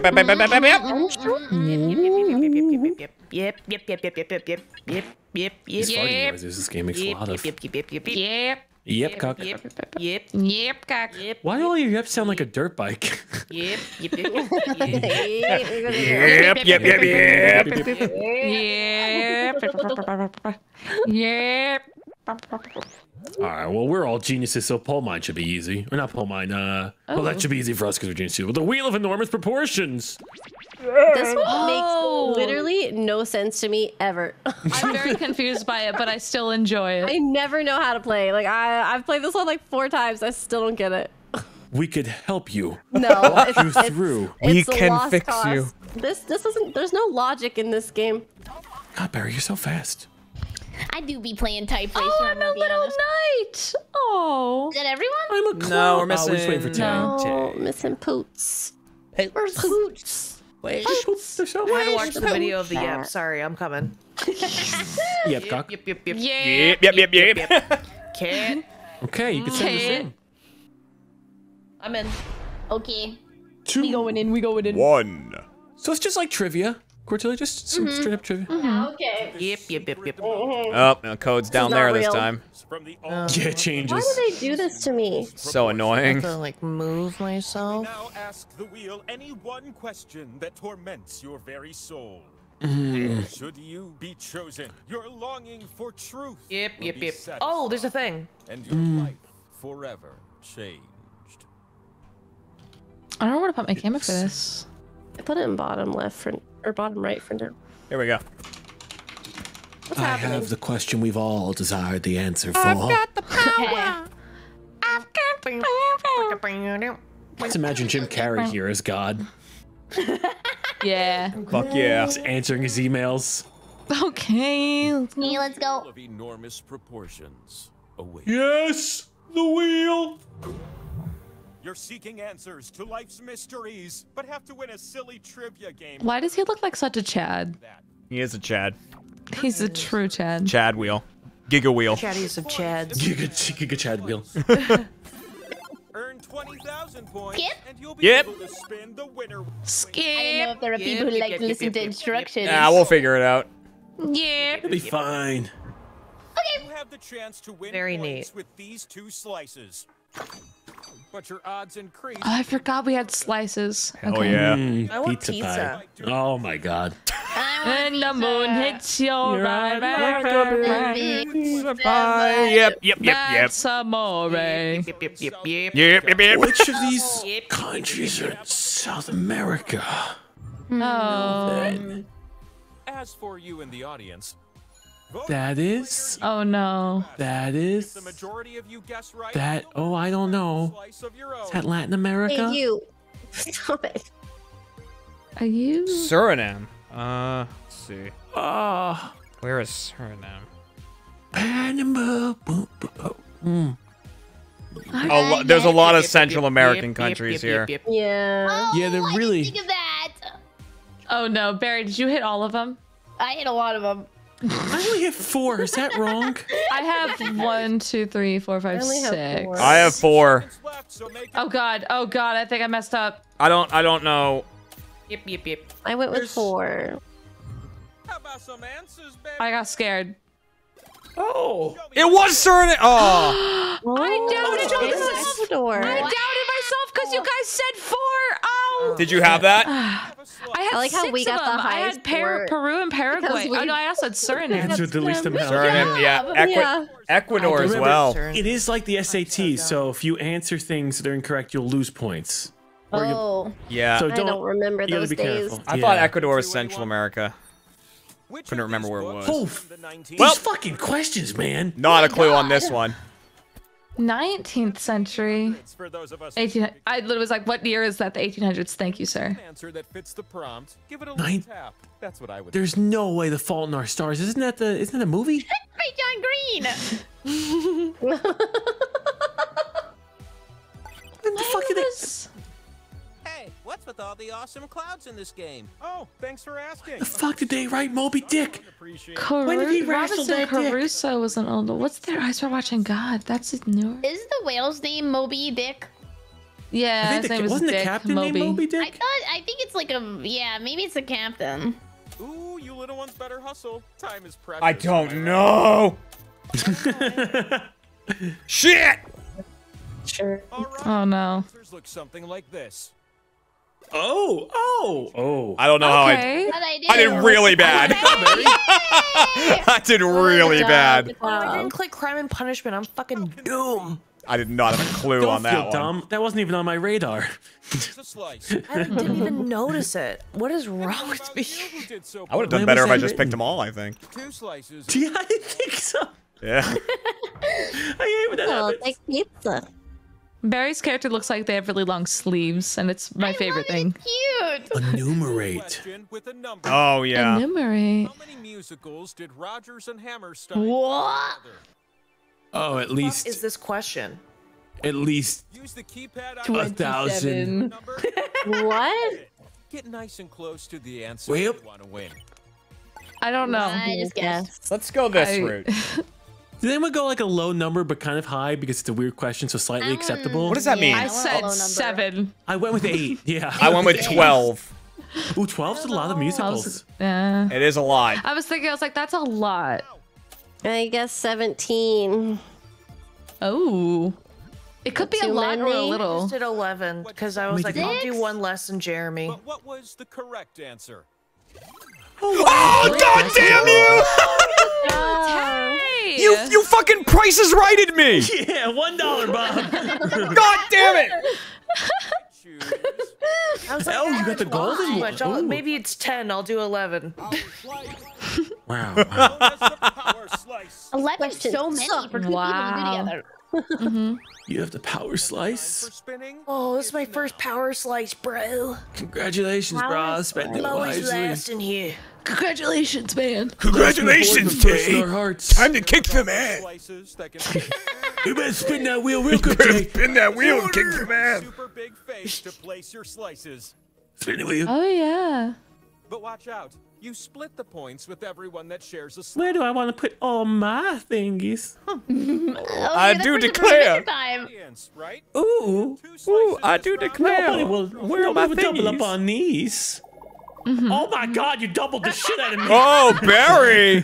game makes a lot of. Yep, cock. Yep, yep, yep, cock. Yep. Why do all your yeps sound like a dirt bike? Yep, yep, yep, yep, yep, yep, yep, yep, yep, yep. All right, well, we're all geniuses, so Pull Mine should be easy. Or not Pull Mine, well, that should be easy for us because we're geniuses. But the wheel of enormous proportions. This one makes literally no sense to me ever. I'm very confused by it, but I still enjoy it. I never know how to play. Like, I've played this one like 4 times. I still don't get it. We could help you. No, walk you through. We can fix you. This isn't. There's no logic in this game. God, Barry, you're so fast. I do be playing type racer. Oh, I'm a little knight. Oh. Is that everyone? I'm a clown. No, we're missing. Oh, we're for no, missing Poots. Hey, where's Poots? Wait. I'm trying to watch the video of the yep. Sorry, I'm coming. Yep, cock. Yep, yep, yep, yep. Yep, yep, yep, yep. Can. Okay, you can send this in. I'm in. Okay. 2. We going in, we going in. 1. So it's just like trivia. Cortilla, just some straight up trivia. Okay. Yep, yep, yep, yep. Oh, no, code's down there this time. Yeah, it changes. Why do they do this to me? So annoying. I have to, like, move myself. Now ask the wheel any one question that torments your very soul. Should you be chosen, your longing for truth. Yep, yep, yep. Oh, there's a thing. And your life forever changed. I don't know where to put my camera for this. I put it in bottom left for. Or bottom right for now. Here we go. What's happening? Have the question we've all desired the answer for. I've got the power. I've got the power. Let's imagine Jim Carrey here as God. Yeah. Fuck yeah. Just answering his emails. Okay. Let's go. Of enormous proportions. Yes, the wheel. You're seeking answers to life's mysteries, but have to win a silly trivia game. Why does he look like such a Chad? He is a Chad. He's a true Chad. Chad wheel. Giga wheel. Chaddiest of Chads. Giga Chad wheel. Earn 20,000 points, and you'll be able to spin the winner. Skip. I don't know if there are people who like to listen to instructions. Nah, we'll figure it out. Yeah. It'll be fine. Okay. You have the chance to win points with these 2 slices. But your odds increase. Oh, I forgot we had slices. Oh yeah, I want pizza. Oh my god. When the moon hits your eye. Yep, yep, yep, yep. Some more. Yep, yep, yep, yep. Which of these countries are in South America? No. As for you in the audience. That is. Oh no. That is. The majority of you guess right. That. Oh, I don't know. Is that Latin America? Hey, you. Stop it. Are you? Suriname. Let's see. Where is Suriname? Panama. There's a lot of Central American countries here. Yeah. Oh, yeah, they're really. Think of that. Oh no, Barry, did you hit all of them? I hit a lot of them. I only have 4. Is that wrong? I have 1, 2, 3, 4, 5, 6. I have 4. Oh god! Oh god! I think I messed up. I don't know. Yep, yep, yep. I went with 4. How about some answers, baby? I got scared. Oh! It was Suriname. Oh! I doubted myself because you guys said 4. Oh! Did you have that? I like how we got the highest. I had Peru and Paraguay. Oh, no, I also had Suriname. That's with the least amount. Suriname, yeah. Ecuador as well. It is like the SAT, so if you answer things that are incorrect, you'll lose points. Oh. Yeah. So I don't remember those days. I thought Ecuador was Central America. Couldn't remember where it was. Oh, these fucking questions, man. Not a clue on this one. 19th century. 1800. I literally was like, "What year is that?" The 1800s. Thank you, sir. There's no way. The Fault in Our Stars. Isn't that a movie? By John Green. What the fuck is this? Hey, what's with all the awesome clouds in this game? Oh, thanks for asking. What the fuck did they write Moby Dick? When did he wrestle that Caruso was an old. What's their eyes were watching God? That's his newer. Is the whale's name Moby Dick? Yeah, his name wasn't the captain named Moby Dick? I think it's like a maybe it's a captain. Ooh, you little ones better hustle. Time is precious. I don't know. Shit! Sure. Right. Oh no. Look something like this. Oh, oh, oh. I don't know okay. how I did really bad. I did really bad. I didn't click crime and punishment. I'm fucking doomed. I did not have a clue on that one. Dumb. That wasn't even on my radar. I didn't even notice it. What is wrong with me? I would have done better if I just picked them all, I think. Two slices. Yeah, I think so. Yeah. I hate when that happens. Like pizza. Barry's character looks like they have really long sleeves, and it's my favorite thing. Cute. Enumerate. Oh yeah. Enumerate. How many musicals did Rodgers and Hammerstein? What? Oh, at least. What is this question? At least. Use the keypad on 1,000. What? Get nice and close to the answer. Well, you want to win. I don't know. I just guessed. Let's go this route. Did anyone go like a low number but kind of high because it's a weird question, so slightly acceptable? What does that mean? I said 7. I went with 8. Yeah. I went with 12. Ooh, 12's a lot of musicals. Yeah. It is a lot. I was thinking, I was like, that's a lot. I guess 17. Oh. It could be a lot or a little. I just did 11 because I was like, I'll do one less than Jeremy. But what was the correct answer? Oh, God damn you! You fucking Price is Righted me! Yeah, $1, Bob. God damn it! I was like, oh, you got the golden one. Maybe it's 10. I'll do 11. Wow. 11 is so many for two people to do together. Mm-hmm. You have the power slice. Oh, this is my first power slice, bro. Congratulations, bro. Spend it wisely. Last in here. Congratulations, man. Congratulations, Tay. Time to kick some ass. You better spin that wheel real quick. Spin that wheel and kick some ass. Super big face to place your slices. Spin the wheel. Oh yeah. But watch out. You split the points with everyone that shares a slice. Where do I want to put all my thingies? Huh. I do declare. Ooh, ooh, I do declare. Where am I to double up on these? Mm-hmm. Oh my God, you doubled the shit out of me. Oh, Barry.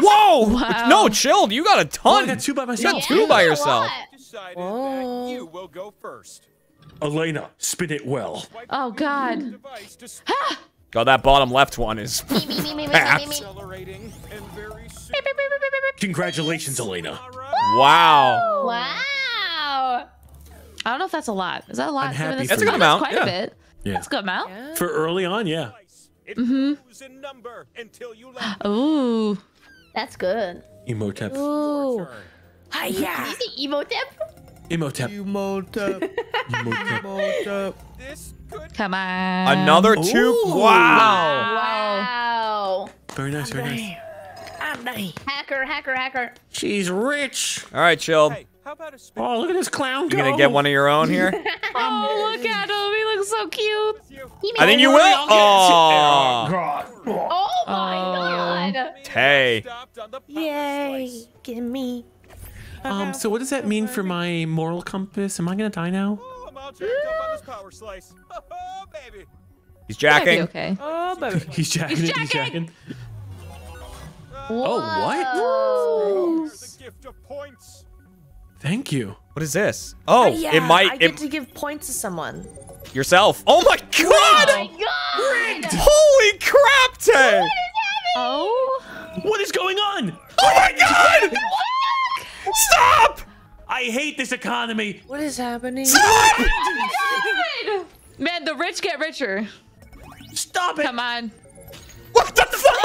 Whoa. Wow. No, chill. You got a ton. Oh, I got 2 by myself. You got 2 by yourself. Oh. You will go first. Elena, spin it well. Oh God. Ha! God, that bottom left one is accelerating and very soon. Congratulations, Elena. Wow. Wow. I don't know if that's a lot. Is that a lot? I mean, that's a good amount. That's quite a bit. Yeah. That's a good amount. Yeah. For early on, yeah. Mm-hmm. Ooh. That's good. Emotep. Ooh. Hi-ya. Is it Emotep? Emotep. Emotep. Emotep. Come on. Another 2. Ooh. Wow. Wow. Very nice, very nice. I'm nice. Hacker, hacker, hacker. She's rich. All right, chill. Hey, how about a spin? Oh, look at this clown. You gonna get one of your own here? Oh, look at him. He looks so cute. I think you will. Oh. God. Oh my God. Hey. Yay. Give me. So what does that mean for my moral compass? Am I gonna die now? Oh, I'm all jacked up on this power slice. Oh, baby. He's jacking. Okay. Oh, baby. He's jacking. He's jacking. He's jacking. Oh, what? The gift of points. Thank you. What is this? Oh, yeah, it might. I get to give points to someone. Yourself. Oh my God. Oh my God. Rigged. Holy crap, Tay. What is happening? Oh. What is going on? Oh my God. Stop! I hate this economy. What is happening? Stop! Oh, man, the rich get richer. Stop it! Come on. What the fuck?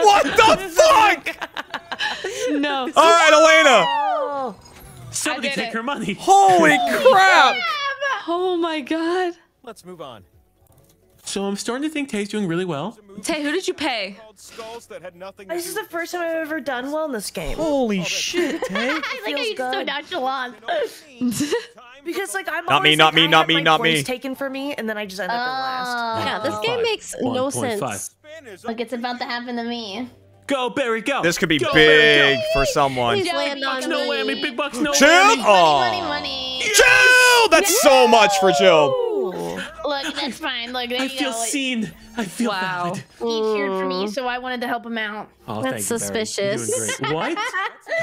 What the fuck? No. All right, Elena. Oh, somebody take her money. Holy crap! Oh my God. Let's move on. So I'm starting to think Tay's doing really well. Tay, who did you pay? This is the first time I've ever done well in this game. Holy shit, Tay. I like how you're so nonchalant. Because like I'm not me, not me, not me, not me. Taken for me, and then I just end up in last. Yeah, this game makes no sense. Like it's about to happen to me. Go, Barry, go. This could be big for someone. He's laying on no whammy, big bucks, no whammy. Chill. Money, money, money. Chill. That's so much for Jill. Look, that's fine. Look, there you go. I feel seen. I feel valid. He cheered for me, so I wanted to help him out. Oh, that's suspicious. What?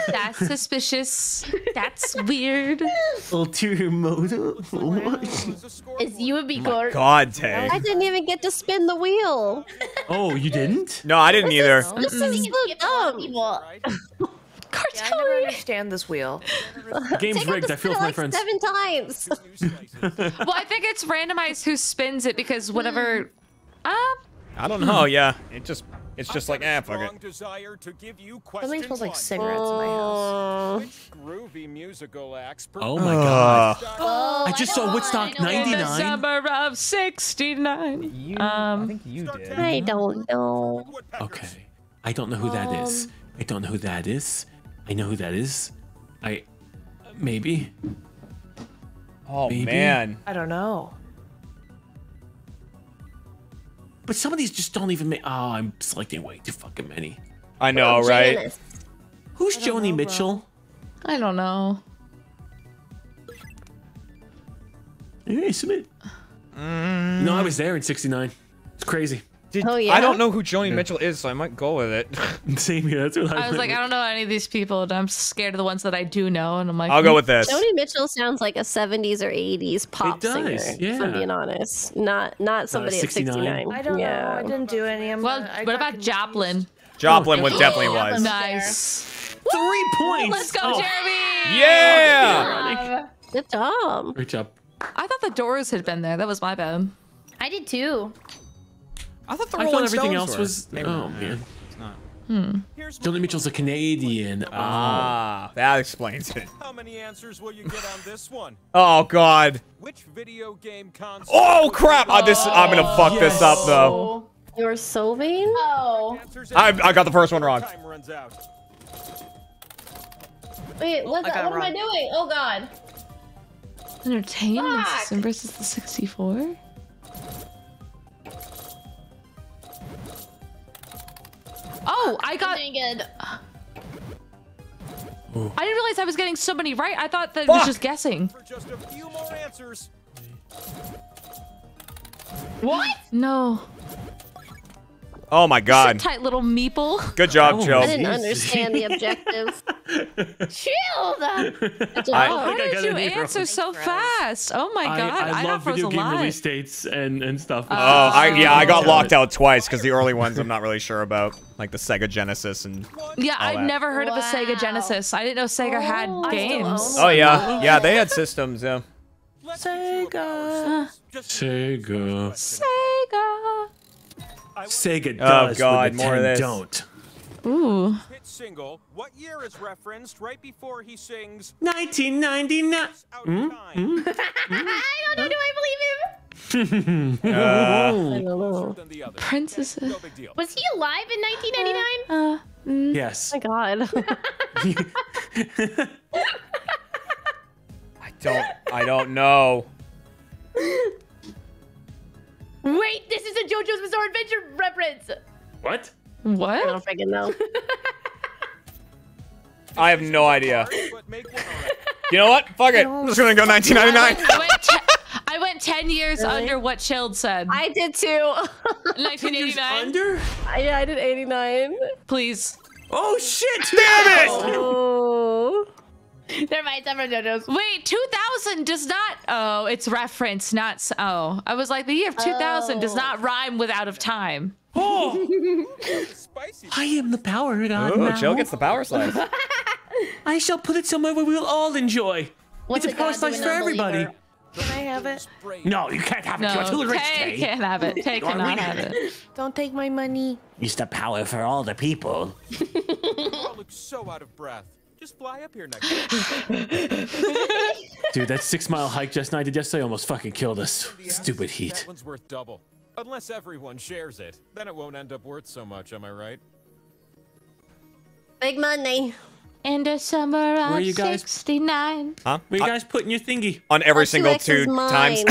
That's suspicious. That's weird. Ulterior motive. It's you would be good. God, Tay. I didn't even get to spin the wheel. Oh, you didn't? No, I didn't either. This is so dumb. Yeah, I never understand this wheel. Game's rigged. I feel with my friends. 7 times. Well, I think it's randomized who spins it because whatever. I don't know. Yeah, it's just like fuck it. Something smells like cigarettes in my house. Groovy musical acts. Oh my god. I just saw Woodstock '99. The summer of '69. I think you did. I don't know. Okay, I don't know who that is. I don't know who that is. I know who that is. Maybe. Oh, maybe. Man. I don't know. But some of these just don't even make. Oh, I'm selecting way too fucking many. I know, right? Jealous. Who's Joni Mitchell? Bro. I don't know. Hey, submit. No, I was there in '69. It's crazy. Yeah? I don't know who Joni Mitchell is, so I might go with it. Same here. That's what I was like, I don't know any of these people, and I'm scared of the ones that I do know, and I'm like, I'll go with this. Joni Mitchell sounds like a '70s or '80s pop singer. Yeah. If I'm being honest, not somebody at 69. I don't know. I didn't do any. What about Joplin? Joplin was definitely was. Nice. 3 points. Let's go, Jeremy. Yeah. Good job. Great job. I thought the Doors had been there. That was my bad. I did too. I thought the Rolling Stones was. Oh man, it's not. Joni Mitchell's a Canadian. Ah, that explains it. How many answers will you get on this one? Oh god. Which video game console? Oh crap! I'm gonna fuck this up though. You're so vain. Oh. I got the first one wrong. Time runs out. Wait, what am I doing? Oh god. Entertainment system versus the 64. Oh, I got. Ooh. I didn't realize I was getting so many right. I thought that it was just guessing. For just a few more answers. What? No. Oh my god. Tight little meeple. Good job, Joe. I didn't understand the objectives. Chill. How did you answer so fast? Oh my god. I love video game release dates and stuff. I got locked out twice because the early ones I'm not really sure about, like the Sega Genesis and. Yeah, I've never heard of a Sega Genesis. I didn't know Sega had games. Oh yeah, yeah, they had systems. Yeah. Sega. Sega. Sega. Sega does, but the 10 don't. Ooh. Hit single. What year is referenced right before he sings 1999? I don't know. Do I believe him? I don't know. Princess. Was he alive in 1999? Yes. Oh my god. I don't know. Wait, this is a JoJo's Bizarre Adventure reference. What? What? I don't freaking know. I have no idea. You know what? Fuck it. I'm just gonna go 1999. I went 10 years under what Chilled said. I did too. 1989. Under? Yeah, I did 89. Please. Oh shit! Damn it! Oh. Never mind, it's never JoJo's. Wait, 2000 does not. Oh, it's reference, not. Oh, I was like, the year of 2000 does not rhyme with out of time. Oh, I am the power god. Oh, Joe gets the power slice. I shall put it somewhere where we'll all enjoy. It's a power slice for everybody. Can I have it? No, you can't have it. You're too rich. Tay can't have it. Tay cannot have it. Don't take my money. It's the power for all the people. I look so out of breath. Just fly up here next time. Dude, that 6-mile hike Jess and I did yesterday almost fucking killed us. Stupid heat. That one's worth double. Unless everyone shares it, then it won't end up worth so much, am I right? Big money. In the summer of 69. Huh? Where are you guys putting your thingy? On every single 2 times.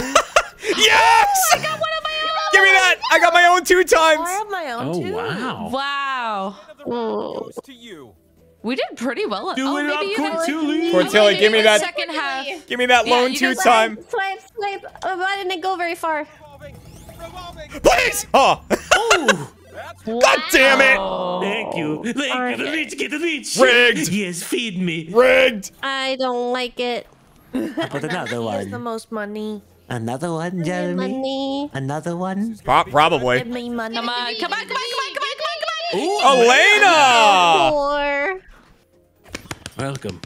Yes! I got one of my own. Give me that! I got my own 2 times! I have my own 2. Wow. Wow. Goes to you. We did pretty well. Do it up, Cortilli. Cortilli, give me that. Second half. Give me that lone 2 time. Slap, I didn't go very far. Please! Oh! Wow. God damn it! Thank you. Thank you. The leech, get the leech. Rigged. Yes, feed me. Rigged. I don't like it. I'll put another one. Here's the most money. Another one, Jeremy. Money. Another one. Probably. Give me money. Come on! Come on! Come on! Come on! Come on! Come on! Ooh, Elena! Welcome.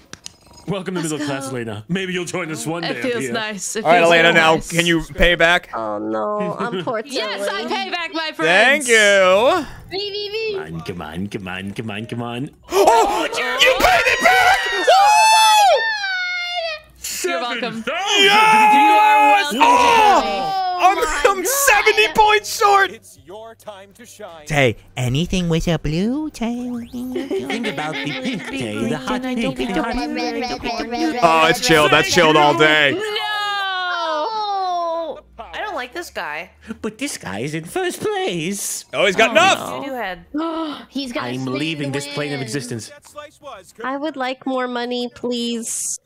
Welcome to middle class, Elena. Maybe you'll join us one day. It feels nice. All right, Elena, now can you pay back? Oh, no. I'm poor. Yes, I pay back, my friends. Thank you. Come on, come on, come on, come on. Oh, you paid it back! Oh, my God! You're welcome. Yes! Oh, I'm 70 points short. It's your time to shine. Say, anything with a blue tail. Think about the pink tail, the hot pink. Oh, it's chilled. That's chilled all day. No! Oh, I don't like this guy. But this guy is in first place. Oh, he's got enough. No. He's got. I'm leaving this plane of existence. I would like more money, please.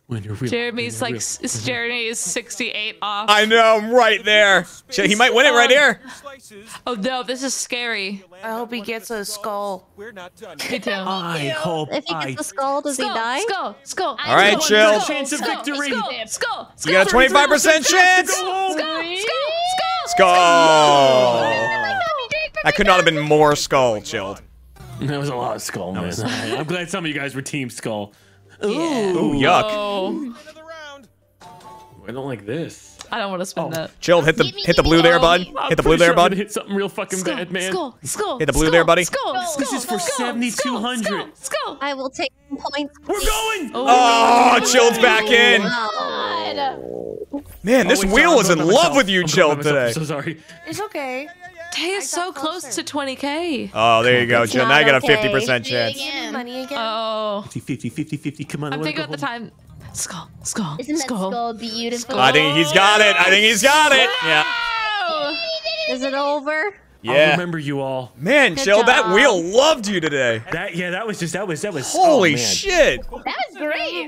Jeremy's like, Jeremy is 68 off. I know, I'm right there. He might win it right here. Oh no, this is scary. I hope he gets a skull. Me too. I hope. If he gets a skull, does he die? Skull, skull. All right, chill. Chance of victory. Skull. You got a 25% chance. Skull. I could not have been more skull chilled. That was a lot of skull, man. I'm glad some of you guys were team skull. Yeah. Ooh, yuck. Whoa. I don't like this. I don't want to spend that. Chill, hit the blue there, bud. Hit the blue there, bud. Hit something real fucking bad, man. Hit the blue there, buddy. This is for 7,200. I will take some points. We're going. Oh, Chilled's back in. Man, this wheel is in love with you, Chilled, today. I'm so sorry. It's okay. Tay is so close to 20K. Oh, there you go, Jill. Now you got a 50% chance. Oh. 50, come on. I'm thinking about the time. Skull. Isn't that skull beautiful? I think he's got it. Yeah. Is it over? Yeah. I'll remember you all. Man, Jill, that wheel loved you today. That was holy shit. That was great.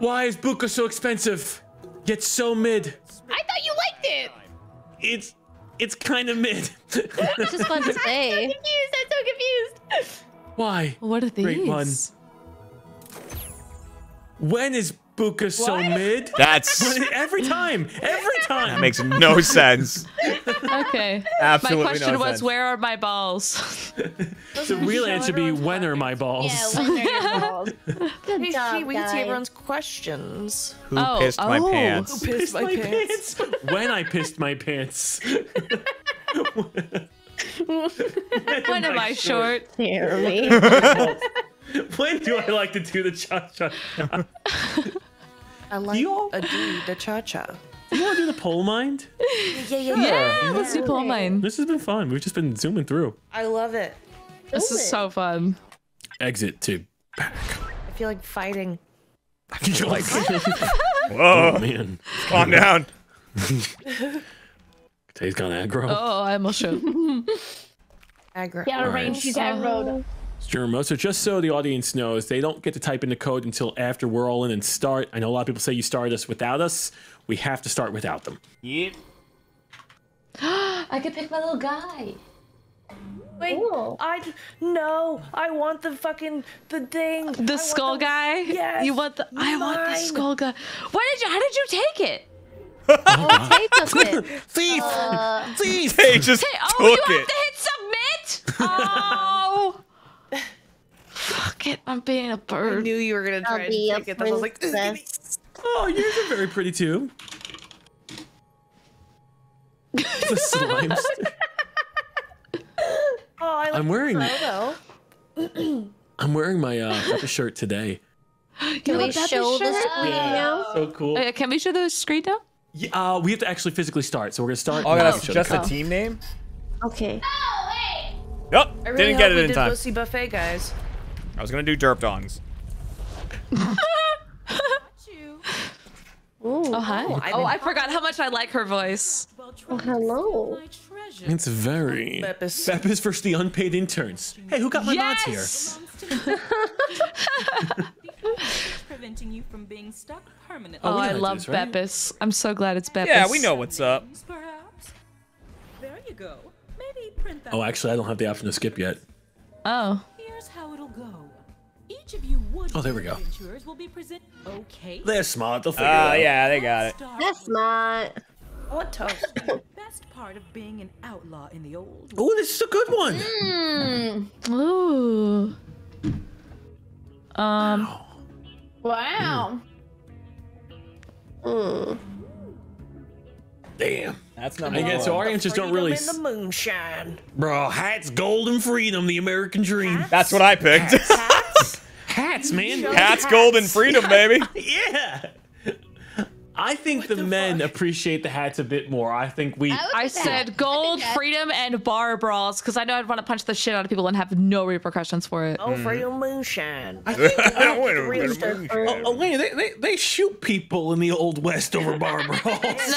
Why is Buca so expensive? Yet so mid. I thought you liked it. It's kind of mid. It's just fun to say. I'm so confused. Why? What are these? Great one. When is Buca so mid? That's every time. That makes no sense. Okay. Absolutely. My question was, where are my balls? The real answer would be, when are my balls? Yeah, when are your balls? Good job, we can see everyone's questions. Who pissed my pants? Who pissed my pants? When I pissed my pants. When am I short? When do I like to do the cha-cha? I like to do the cha-cha. You want to do the Pull Mine? Yeah, let's do Pull Mine. This has been fun. We've just been zooming through. I love it. This is so fun. Exit to back. I feel like fighting. I feel like whoa, man. Calm down. Tay's gone aggro. Oh, I almost showed. Aggro. Yeah, range. She's aggroed. So just so the audience knows, they don't get to type in the code until after we're all in and start. I know a lot of people say you started us without us. We have to start without them. Yep. I could pick my little guy. Wait, cool. I want the fucking thing. The skull guy? Yes. You want the? I want the skull guy. How did you take it? Oh, thief! Thief! They just took it. Have to hit submit? Oh! Fuck it! I'm being a bird. I knew you were gonna try to take it. I was like, oh, yours are very pretty too. The slimes. I'm wearing. I'm wearing my shirt today. Can we show the screen now? So cool. Can we show the screen now? Yeah, we have to actually physically start, so we're gonna start. Oh, that's just a team name. Okay. No, wait. Nope, really didn't get it in time. Lucy buffet, guys. I was gonna do derp dongs. Oh hi. Oh, I forgot how much I like her voice. Oh, hello. It's very. Beppis versus the unpaid interns. Hey, who got my mods here? preventing you from being stuck permanently. Oh, I love this, right? Beppis. I'm so glad it's Beppis. Yeah, we know what's up. Perhaps. There you go. Maybe print that. Oh, actually, I don't have the option to skip yet. Oh. Here's how it'll go. Each of you would will be present. Okay. They're smart. They'll figure it out. Oh, yeah, they got it. They're smart. What toast? Best part of being an outlaw in the old. Oh, this is a good one. Mm. Ooh. Wow. Mm. Damn. That's not. Again, so our answers don't really. In the moonshine. Bro, hats, gold, and freedom, the American dream. Hats? That's what I picked. Hats, hats? Hats, man. Hats, gold, and freedom, baby. Yeah. I think what the men appreciate the hats a bit more. I think we. I said gold, freedom, and bar brawls because I know I'd want to punch the shit out of people and have no repercussions for it. Oh, for your moonshine! I think they shoot people in the old west over bar brawls.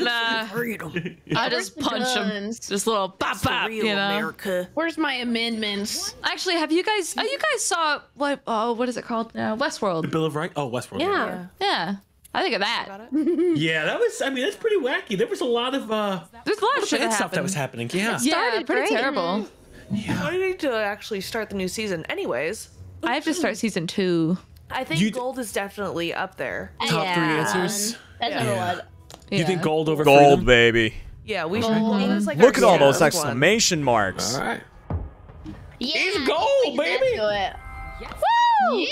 Nah. Freedom. I just punch them. Just little pop pop. You know. America. Where's my amendments? Actually, have you guys? Oh, you guys saw what? Oh, what is it called? Westworld. The Bill of Rights. Oh, Westworld. Yeah. Yeah. I think of that. Yeah, that was, I mean, that's pretty wacky. There was a lot of, stuff that was happening. Yeah. It started pretty terrible. Yeah. I need to actually start the new season anyways. I have to start season 2. I think gold is definitely up there. Top 3 answers. That's number 1. Yeah. You think gold over freedom? Gold, baby. Yeah, we should. Like look at all those exclamation marks. All right. Yeah, it's gold, baby. Do it. Yes. Woo! Yeah.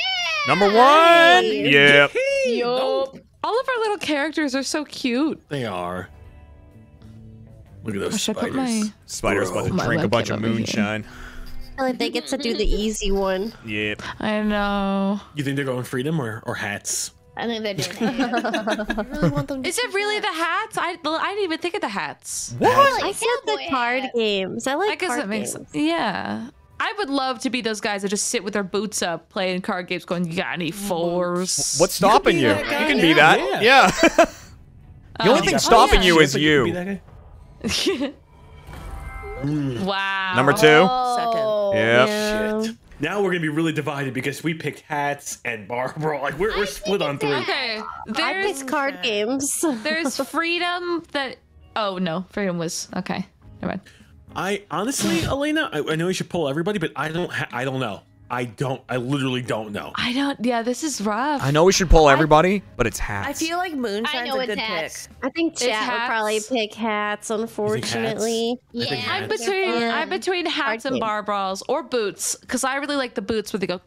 Number 1. Yep. Yup. All of our little characters are so cute. They are. Look at those spiders. Spiders about to drink a bunch of moonshine. I feel like they get to do the easy one. Yep. I know. You think they're going freedom or hats? I think they're doing hats. I really want them to Is it really the hats? I didn't even think of the hats. What? I said the card games. I like card games. Yeah. I would love to be those guys that just sit with their boots up, playing card games, going, you got any 4s? What's stopping you? You can be that. Guy, yeah. The only thing stopping you is you. Wow. Number 2. Oh, yeah. Shit. Now we're going to be really divided because we picked hats and bar brawl. Like, we're split on 3. Okay. I picked card games. There's freedom that... Oh, no. Freedom was... Okay. Never mind. I honestly, Elena, I know you should pull everybody, but I don't know. I literally don't know. Yeah, this is rough. I know we should pull everybody, but it's hats. I feel like moonshine's a good pick. I think chat would probably pick hats, unfortunately. Hats? Yeah, I'm between hats and bar brawls or boots, because I really like the boots where they go.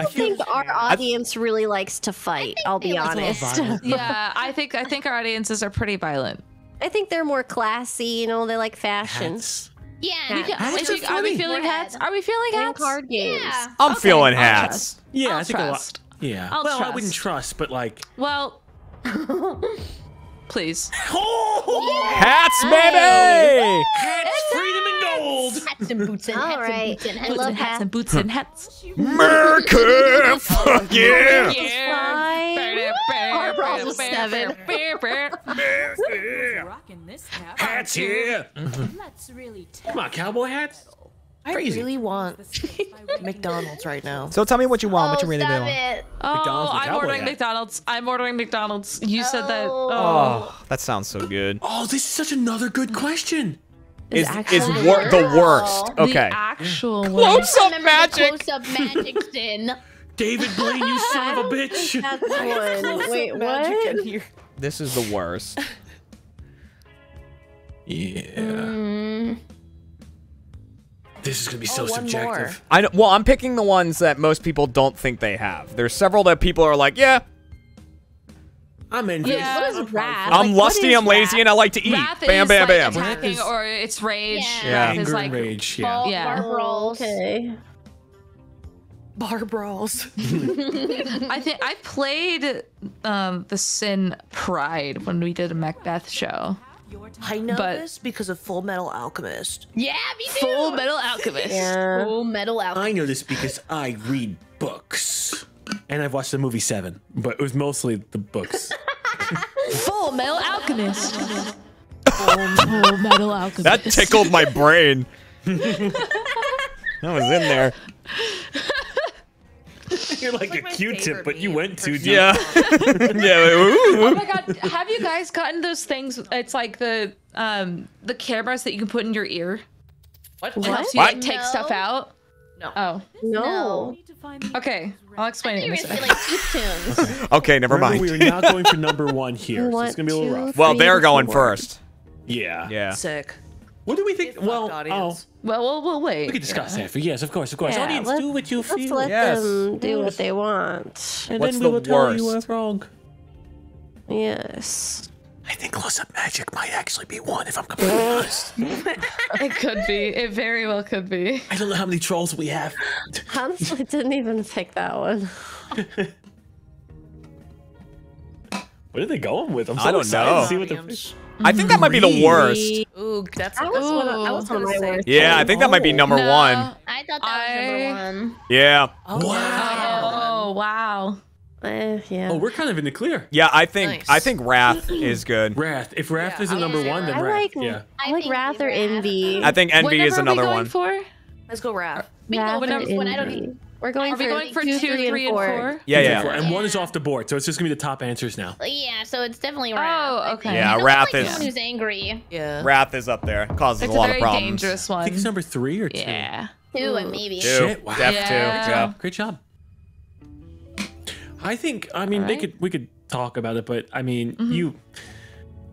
I think our audience really likes to fight. I'll be honest. Yeah, I think our audiences are pretty violent. I think they're more classy, you know, they like fashion. Hats. Yeah. Are we feeling hats? Are we feeling hats? Card games. Yeah. I'm feeling hats. Yeah, I'll I think trust. A lot. Yeah. Well, I wouldn't trust, but like. Well. Please. Oh, yeah. Hats, baby! Hats, freedom, and gold. Hats and boots and hats. All right. I love hats and boots and hats. Mercury, fuck yeah! Our brawls was 7. Hats here. Come on, cowboy hats. Crazy. I really want McDonald's right now. So tell me what you want, what you really do. Oh, I'm ordering McDonald's. I'm ordering McDonald's. You said that. Oh, that sounds so good. Oh, this is such another good question. Is the worst. Okay. The actual close-up magic. Close-up magic sin. David Blaine, you son of a bitch. That's one. Wait, what? This is the worst. Yeah. This is gonna be so subjective. More. I know, well, I'm picking the ones that most people don't think they have. There's several that people are like, yeah. I'm in. Yeah. What is wrath? I'm like, lusty. I'm lazy, and I like to eat. Wrath bam, bam, bam. Wrath is, or it's rage. Yeah. Wrath anger is like and rage. Yeah. Bar brawls. Okay. Bar brawls. I think I played the Sin Pride when we did a Macbeth show. I know this because of Full Metal Alchemist. Yeah, me too. Full Metal Alchemist. Yeah. Full Metal Alchemist. I know this because I read books, and I've watched the movie 7, but it was mostly the books. Full Metal Alchemist. Full Metal Alchemist. That tickled my brain. That was in there. You're like a Q-tip, but you went too deep. Yeah. Oh my god, have you guys gotten those things? It's like the cameras that you can put in your ear. What? Helps you like take stuff out. No. Oh. No. Okay, I'll explain it. Like okay, never mind. Remember, we are not going for number one here. So it's gonna be a little rough. Well, they're going first. Yeah. Yeah. Sick. What do we think? Well, we'll wait. We can discuss that. Yes, of course, of course. Yeah, audience, do what you feel. Let them do what they want. And then we will tell you what's wrong. Yes. I think close-up magic might actually be one, if I'm completely honest. It could be. It very well could be. I don't know how many trolls we have. Honestly, didn't even pick that one. What are they going with? I'm so excited to see what the... I think that might be the worst. Ooh, that's I was gonna say. Yeah, I think that might be number one. I thought that was number one. Yeah. Oh, wow. Oh, wow. Yeah. Oh, we're kind of in the clear. Yeah, I think I think Wrath is good. Wrath. If Wrath is a number one, then Wrath. I like Wrath or Envy. I think Envy is another one. Let's go Wrath. We're going for 2, 3, and 4. Yeah, yeah. And 1 is off the board, so it's just gonna be the top answers now. Yeah, so it's definitely Wrath. Oh, okay. Yeah, Wrath is someone who's angry. Yeah. Wrath is up there. Causes a lot of problems. It's a very dangerous one. I think it's number 3 or 2. Yeah. 2 and maybe. 2. Wow. Def 2. Great job. I think, I mean, we could talk about it, but I mean,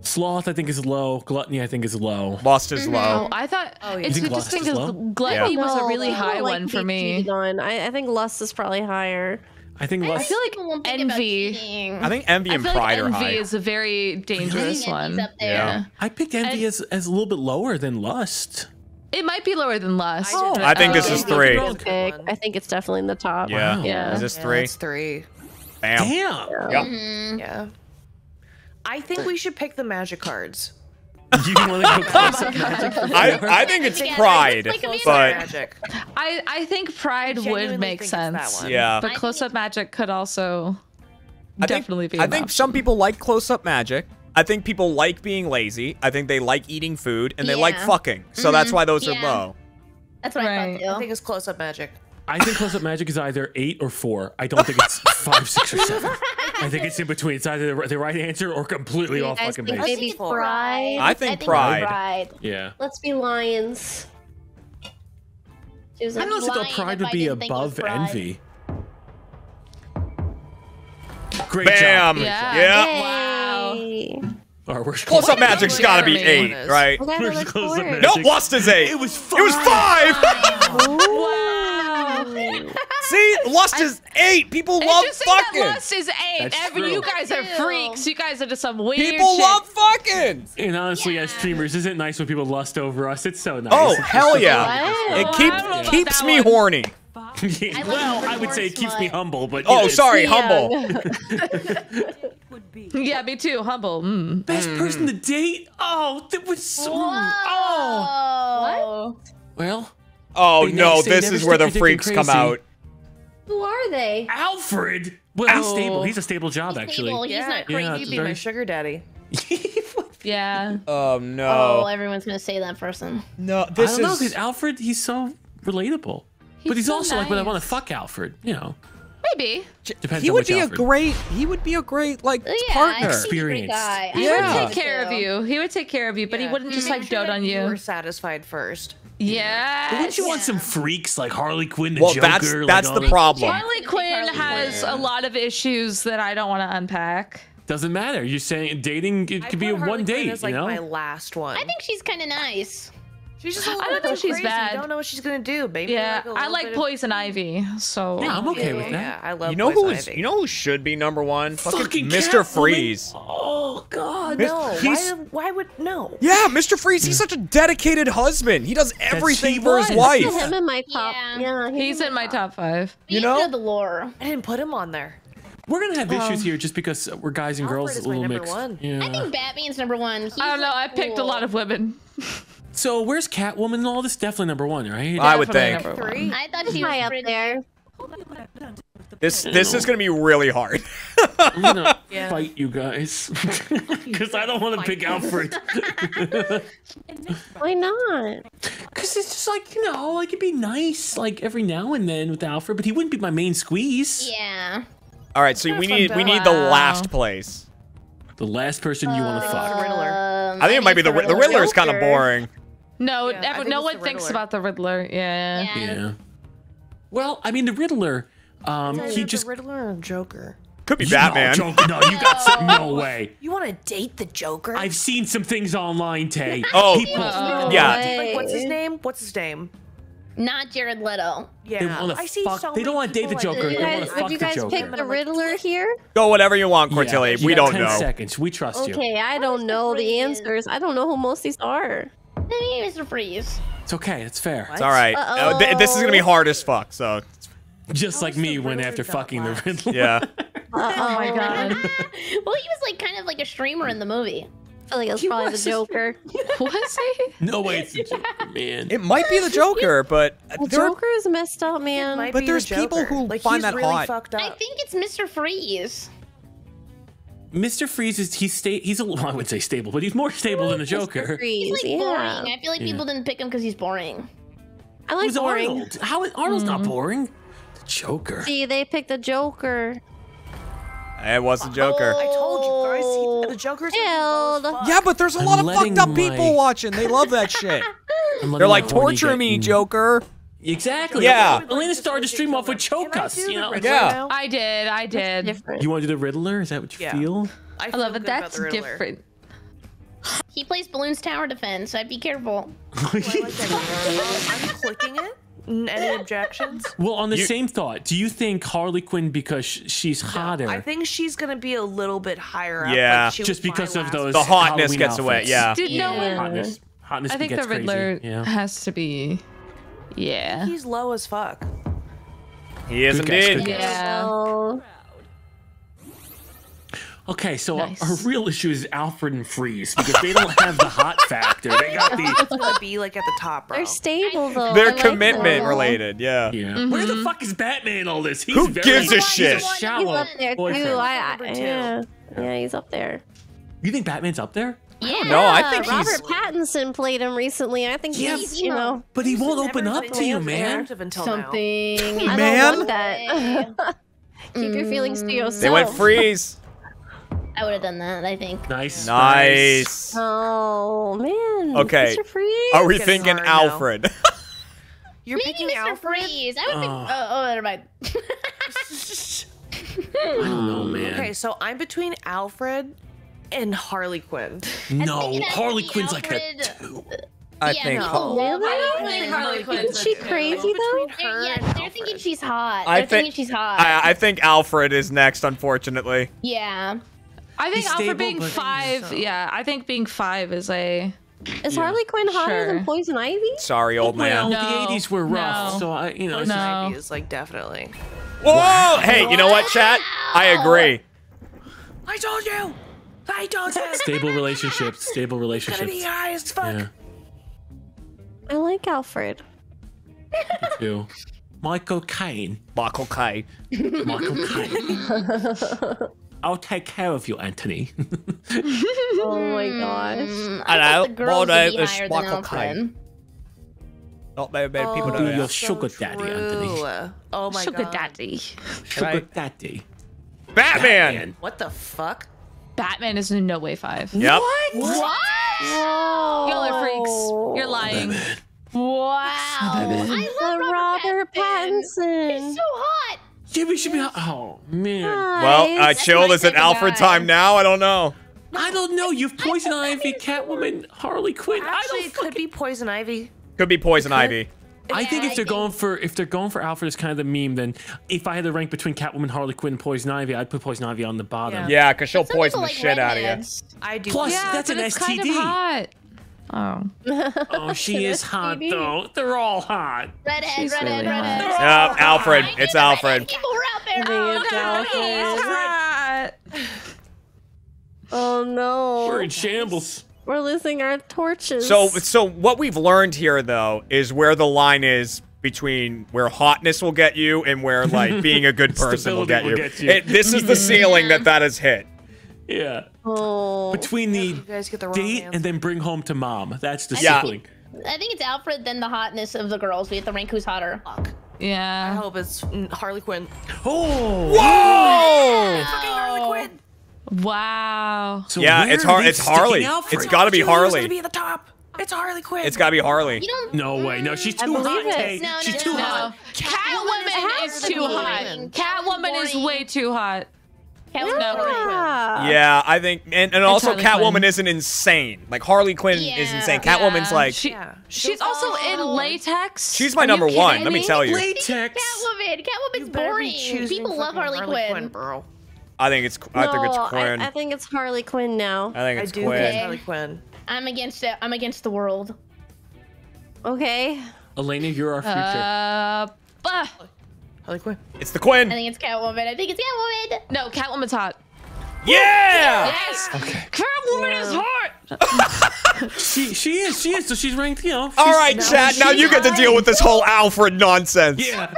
Sloth, I think, is low. Gluttony, I think, is low. Lust is low. I thought, it's interesting because Gluttony was a really high one for me. I think Lust is probably higher. I think Lust. I feel like Envy. I think Envy and Pride are high. Envy is a very dangerous one. Yeah. I picked Envy as a little bit lower than Lust. It might be lower than Lust. Oh, I think this is 3. I think it's definitely in the top. Yeah. Is this 3? It's 3. Bam. Damn. Yeah. Yeah. I think we should pick the magic cards. You want to go classic magic? I think it's Pride, but I think Pride would make sense. Yeah. But close-up magic could also definitely be. I think some people like close-up magic. I think people like being lazy. I think they like eating food and they like fucking. So that's why those are low. That's what I thought too. I think it's close-up magic. I think close-up magic is either 8 or 4. I don't think it's 5, 6, or 7. I think it's in between. It's either the right answer or completely off fucking base. Maybe Pride. I think Pride. Yeah. Let's be lions. I don't know if Pride would be above Envy. Great job. Bam. Yeah. Wow. Close-up magic's gotta be 8, right? Nope, Lust is 8. It was 5. It was 5. Wow. See, Lust is 8. People love fucking. Lust is 8. You guys are freaks. You guys are just some weird shit. People love fucking. And honestly, as streamers, isn't it nice when people lust over us? It's so nice. Oh, hell yeah. It keeps me horny. Yeah, well, I would say it keeps me humble, but humble. Yeah, me too, humble. Best person to date? Oh, that was so... Oh. What? Well... Oh no, this is where the freaks come out. Who are they? Alfred? Well, he's stable. He's a stable job, actually. He's not crazy. He'd be my sugar daddy. Yeah. Oh, no. Oh, everyone's going to say that person. No, this is... I don't know, because Alfred, he's so relatable. But he's also like, when I want to fuck Alfred, you know. Maybe. Depends on which Alfred. He would be a great, like, partner. Experience. He would take care of you. He would take care of you, but he wouldn't just, like, dote on you. You were satisfied first. Yeah. Wouldn't you want some freaks like Harley Quinn and Joker? Well, that's the problem. Harley Quinn has a lot of issues that I don't want to unpack. Doesn't matter. You're saying dating, it could be a one date, you know? My last one. I think she's kind of nice. She's just a little bit crazy. She's bad. I don't know what she's gonna do, baby. Yeah, I like Poison Ivy, so yeah, I'm okay with that. Yeah, I love Poison Ivy. You know who should be number one? Fucking Mr. Freeze. Oh God, no. Why would no? Yeah, Mr. Freeze. He's such a dedicated husband. He does everything for his wife. Him in my top. Yeah, he's in my top 5. You know the lore. I didn't put him on there. We're gonna have issues here just because we're guys and girls a little mixed. Yeah. I think Batman's number one. I don't know. I picked a lot of women. So where's Catwoman and all this? Definitely number one, right? Definitely I would think. I thought she was high up there. This is gonna be really hard. I'm gonna fight you guys because I don't want to pick Alfred. Why not? it's just like, you know, like it'd be nice like every now and then with Alfred, but he wouldn't be my main squeeze. Yeah. All right, so we need the last place. The last person you want to fuck. I think it might be the Riddler. The Riddler is kind of boring. No, yeah, no one thinks about the Riddler. Yeah. Yeah. Well, I mean, the Riddler. He just the Riddler or Joker. Could be Batman. No, Joker, no, you got some, no way. You want to date the Joker? I've seen some things online, Tay. Oh, yeah. Like, what's his name? What's his name? Not Jared Leto. Yeah. They, they don't want to date the Joker. They want to fuck the Joker. Would you guys pick the Riddler here? Go whatever you want, Cortilli. Yeah, we don't 10 know. 10 seconds. We trust you. Okay, I don't know the answers. I don't know who most of these are. I mean, Mr. Freeze. It's okay. It's fair. What? It's all right. This is going to be hard as fuck, so. Just like me when after fucking the Riddler. Yeah. Oh my god. Well, he was like kind of like a streamer in the movie. I feel like it was probably the Joker. Was he? No way it's the Joker, man. It might be the Joker, but... The Joker is messed up, man. But there's people who find that hot. I think it's Mr. Freeze. Mr. Freeze is he's a well, I would say stable, but he's more stable than the Joker. He's like boring. I feel like people didn't pick him because he's boring. I like boring. Arnold. How is Arnold's not boring? The Joker. See, they picked the Joker. It was the Joker. I told you guys, the Joker's yeah, but there's a lot of fucked up people watching. They love that shit. They're like, torture me, Joker. Exactly. Yeah. Elena started to stream off with choke us. You know? Yeah. I did. You want to do the Riddler? Is that what you feel? I love it. That's different. He plays Balloon's Tower Defense. I'd be careful. I'm clicking it. Any objections? Well, on the same thought, do you think Harley Quinn, because she's hotter? I think she's gonna be a little bit higher up. Yeah, like just because of those. The hotness gets away. Yeah. Dude, no hotness. I think the Riddler has to be. Yeah. He's low as fuck. He is indeed. Yeah. Okay, so our real issue is Alfred and Freeze because they don't have the hot factor. They got the. It's gonna be like at the top, bro. They're stable though. They're commitment related, yeah. Where the fuck is Batman in all this? He's who gives a shit? He's up there too. Yeah, he's up there. You think Batman's up there? Yeah. No, I think Robert Pattinson played him recently. I think he's, you know. But he won't open up to you, man. Something, man. I don't want that. Keep your feelings to yourself. They went Freeze. I would have done that, I think. Nice. Oh, man. Okay. Mr. Freeze. Are we thinking Alfred? You're picking Mr. Alfred? Freeze. I would think. Oh, never mind. I don't know, man. Okay, so I'm between Alfred and Harley Quinn. No, Harley Quinn's like a two. I think Harley Quinn. Isn't she crazy though? Yeah, they're thinking she's hot. They're thinking she's hot. I think Alfred is next, unfortunately. Yeah. I think Alfred being 5, yeah, I think being 5 is a... Is Harley Quinn hotter than Poison Ivy? Sorry, old man. No, the 80s were rough, so I, you know... Poison Ivy is, like, definitely... Whoa! Wow. Hey, you know what, chat? I agree. I told you! I told you! Stable relationships, stable relationships. It's gonna be high as fuck. Yeah. I like Alfred. Me too. Michael Caine. Michael Caine. Michael Caine. I'll take care of you, Anthony. Oh my gosh! I know. Well, no, it's Michael Caine. Not very many people know your sugar daddy, Anthony. Oh my god! Sugar daddy. Sugar daddy. Batman. What the fuck? Batman is in no way 5. Yep. What? What? Y'all are freaks. You're lying. Batman. Wow. Batman. I love Robert Pattinson. He's so hot. Yeah, we should be. Oh man. Well, chill. Is it Alfred time now? I don't know. No, I don't know. You've Poison Ivy, Catwoman, Harley Quinn. Actually, it could be Poison Ivy. Could be Poison Ivy. I think if they're going for Alfred as kind of the meme, then if I had to rank between Catwoman, Harley Quinn, and Poison Ivy, I'd put Poison Ivy on the bottom. Yeah, because she'll poison the shit out of you. I do. Plus, that's an STD. Oh. Oh, she is hot though. They're all hot. Redhead, redhead, redhead. No, Alfred. It's Alfred. People were out there. Oh, he's hot. Oh no. We're in shambles. We're losing our torches. So what we've learned here though is where the line is between where hotness will get you and where like being a good person will get you. This is the ceiling that has hit. Yeah. Oh. Between the date and then bring home to mom. That's the sibling. I think it's Alfred, then the hotness of the girls. We have to rank who's hotter. Fuck. Yeah. I hope it's Harley Quinn. Oh! Whoa! Yeah, it's fucking Harley Quinn. Wow. So yeah, it's Harley. It's gotta be Harley. It's gonna be at the top. It's Harley Quinn. It's gotta be Harley. No way. No, she's too hot. No, she's too hot. Catwoman is too hot. Catwoman is way too hot. Yeah, I think, and also Catwoman isn't insane. Like Harley Quinn is insane. Catwoman's like, she's also in latex. She's my number one. Let me tell you. Latex. Catwoman's boring. People love Harley Quinn, bro. I think it's Quinn. I think it's Harley Quinn now. I think it's Quinn. Think it's Harley Quinn. I'm against it. I'm against the world. Okay. Elena, you're our future. Harley Quinn. It's the Quinn. I think it's Catwoman. No, Catwoman's hot. Yeah. Yes. Okay. Catwoman is hot. she is. So she's ranked. You know. All right, chat. Now you get to deal with this whole Alfred nonsense. Yeah.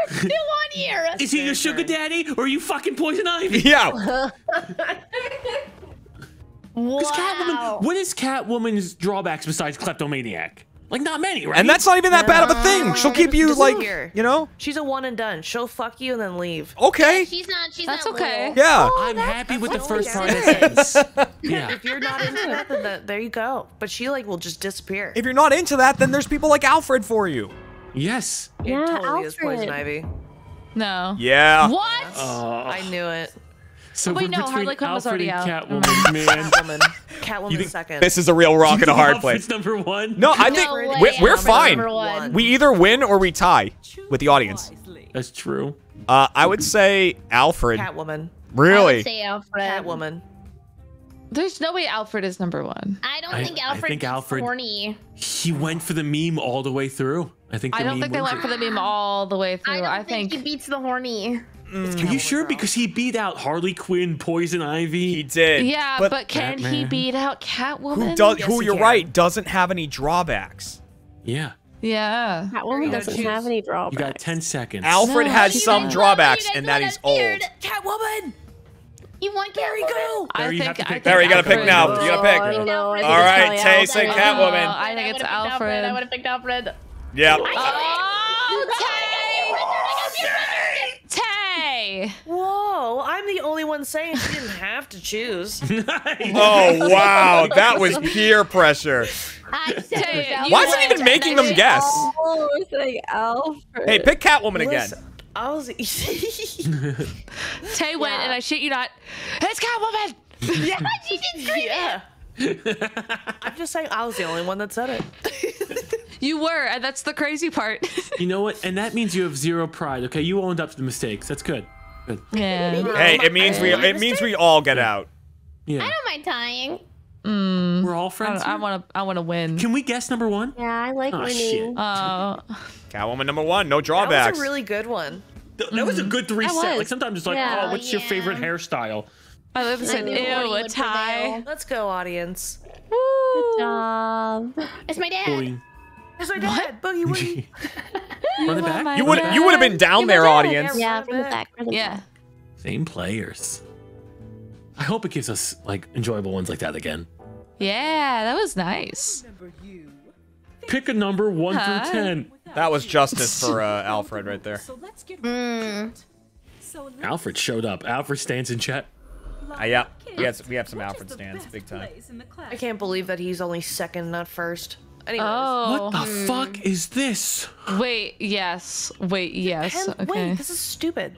Is he your sugar daddy or are you fucking Poison Ivy? Yeah. Wow. Catwoman, what is Catwoman's drawbacks besides kleptomaniac? Like not many, right? And that's not even that bad of a thing. She'll keep you like, you know. She's a one and done. She'll fuck you and then leave. Okay. Yeah, that's okay. Yeah. Oh, I'm happy with the first part of this. Yeah. If you're not into that, then there you go. But she like will just disappear. If you're not into that, then there's people like Alfred for you. Yes. Yeah, it totally is Poison Ivy. No. Yeah. What? I knew it. So wait, no, Harley Quinn was already out. Catwoman, man. Catwoman second. This is a real rock and a hard place. It's number one. No, I think we're fine. We either win or we tie with the audience. That's true. I would say Alfred. Catwoman. Really? I would say Alfred. Catwoman. There's no way Alfred is number one. I don't think Alfred's corny. He went for the meme all the way through. I don't think they went for the meme all the way through. I think he beats the horny. Are you sure? Because he beat out Harley Quinn, Poison Ivy. He did. Yeah, but can he beat out Catwoman? Who, you're right, doesn't have any drawbacks. Yeah. Yeah. Catwoman doesn't have any drawbacks. You got 10 seconds. Alfred had some drawbacks, and that he's old. Catwoman! You want Gary go? Barry, you gotta pick now. You gotta pick. All right, Tay said Catwoman. I think it's Alfred. I would have picked Alfred. Yeah. Whoa, I'm the only one saying she didn't have to choose. Oh, wow. That was peer pressure. Why is it even making them guess? Hey, pick Catwoman again. Tay went, and I shit you not, it's Catwoman! Yeah, she did scream it! I'm just saying I was the only one that said it. You were, and that's the crazy part. You know what? And that means you have zero pride, okay? You owned up to the mistakes. That's good. Yeah. Hey, it means we all get out. Yeah. I don't mind tying. We're all friends. I want to win. Can we guess number one? Yeah, I like winning. Catwoman number one, no drawbacks. That was a really good one. That was a good reset. Like sometimes it's like, oh, what's your favorite hairstyle? I love this. Ew, a tie. Let's go, audience. Woo! Good job. It's my dad. Boing. It's my dad. Boogie woogie. You would have been down there, audience. Yeah, from the back. Yeah. Same players. I hope it gives us like enjoyable ones like that again. Yeah, that was nice. Pick a number 1 through 10. That was justice for Alfred right there. Alfred showed up. Alfred stands in chat. Yeah, we have some Alfred stands, big time. I can't believe that he's only second, not first. Anyways. Oh. What the fuck is this? Wait, yes. Wait, yes. Okay. Wait, this is stupid.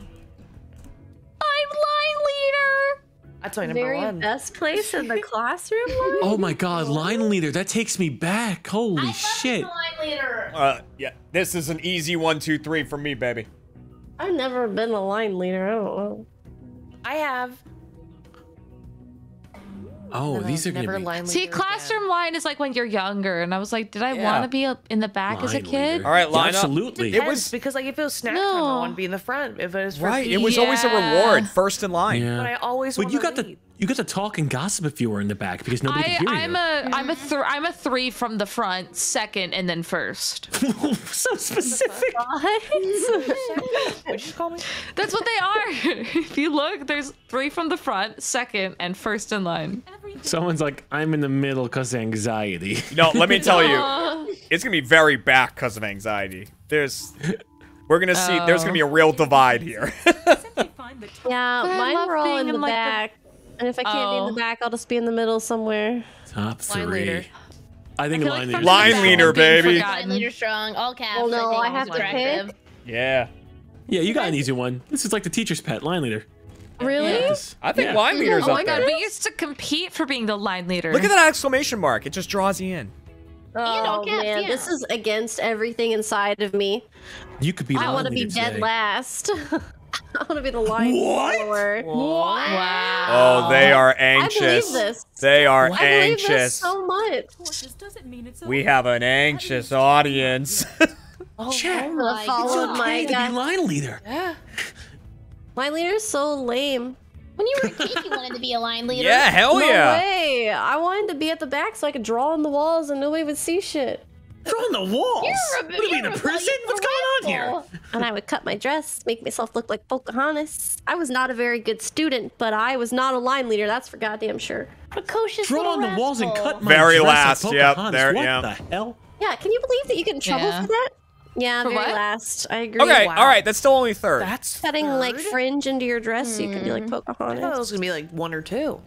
I'm line leader. That's my number one. Best place in the classroom. Line? Oh my god, line leader. That takes me back. Holy shit. I love the line leader. Yeah, this is an easy 1, 2, 3 for me, baby. I've never been a line leader. I don't know. I have. Oh, these are gonna be... See, classroom line is like when you're younger, and I was like, did I want to be in the back as a kid? Leader. All right, line absolutely. It was because like if it was snack time, I want to be in the front. If it was always a reward, first in line. Yeah. But I always. But you got the You get to talk and gossip if you were in the back because nobody could hear you. I'm a three from the front, second, and then first. So specific. What'd you call me? That's what they are. If you look, there's three from the front, second, and first in line. Someone's like, I'm in the middle because of anxiety. No, let me tell you, it's gonna be very back because of anxiety. We're gonna see. There's gonna be a real divide here. Yeah, mine were all in the back. And if I can't be in the back, I'll just be in the middle somewhere. Top three. I think line leader. Line leader, baby. Line leader strong. All caps. Well, no, I have to pick. Yeah. Yeah, you got an easy one. This is like the teacher's pet, line leader. Really? Yeah. I think line leader's up there. Oh my god, we used to compete for being the line leader. Look at that exclamation mark. It just draws you in. Oh man, this is against everything inside of me. You could be the line leader. I want to be dead last. I want to be the line follower. What? Wow. Oh, they are anxious. I believe this. They are anxious. I believe this so much. We have an anxious audience. Oh, Chat, I'm gonna follow my guy. Be line leader. Yeah. Line leader is so lame. When you were a kid, you wanted to be a line leader. Yeah, hell yeah. No way. I wanted to be at the back so I could draw on the walls and nobody would see shit. Draw on the walls? What do you mean, a prison? What's going on here? And I would cut my dress, make myself look like Pocahontas. I was not a very good student, but I was not a line leader, that's for goddamn sure. Precocious little rascal. Draw on the walls and cut my dress. Very last, yep. What the hell? Yeah, can you believe that you get in trouble for that? Yeah, very last. I agree. Okay, all right, that's still only third. That's cutting like fringe into your dress so you could be like Pocahontas. I thought it was gonna be like one or two.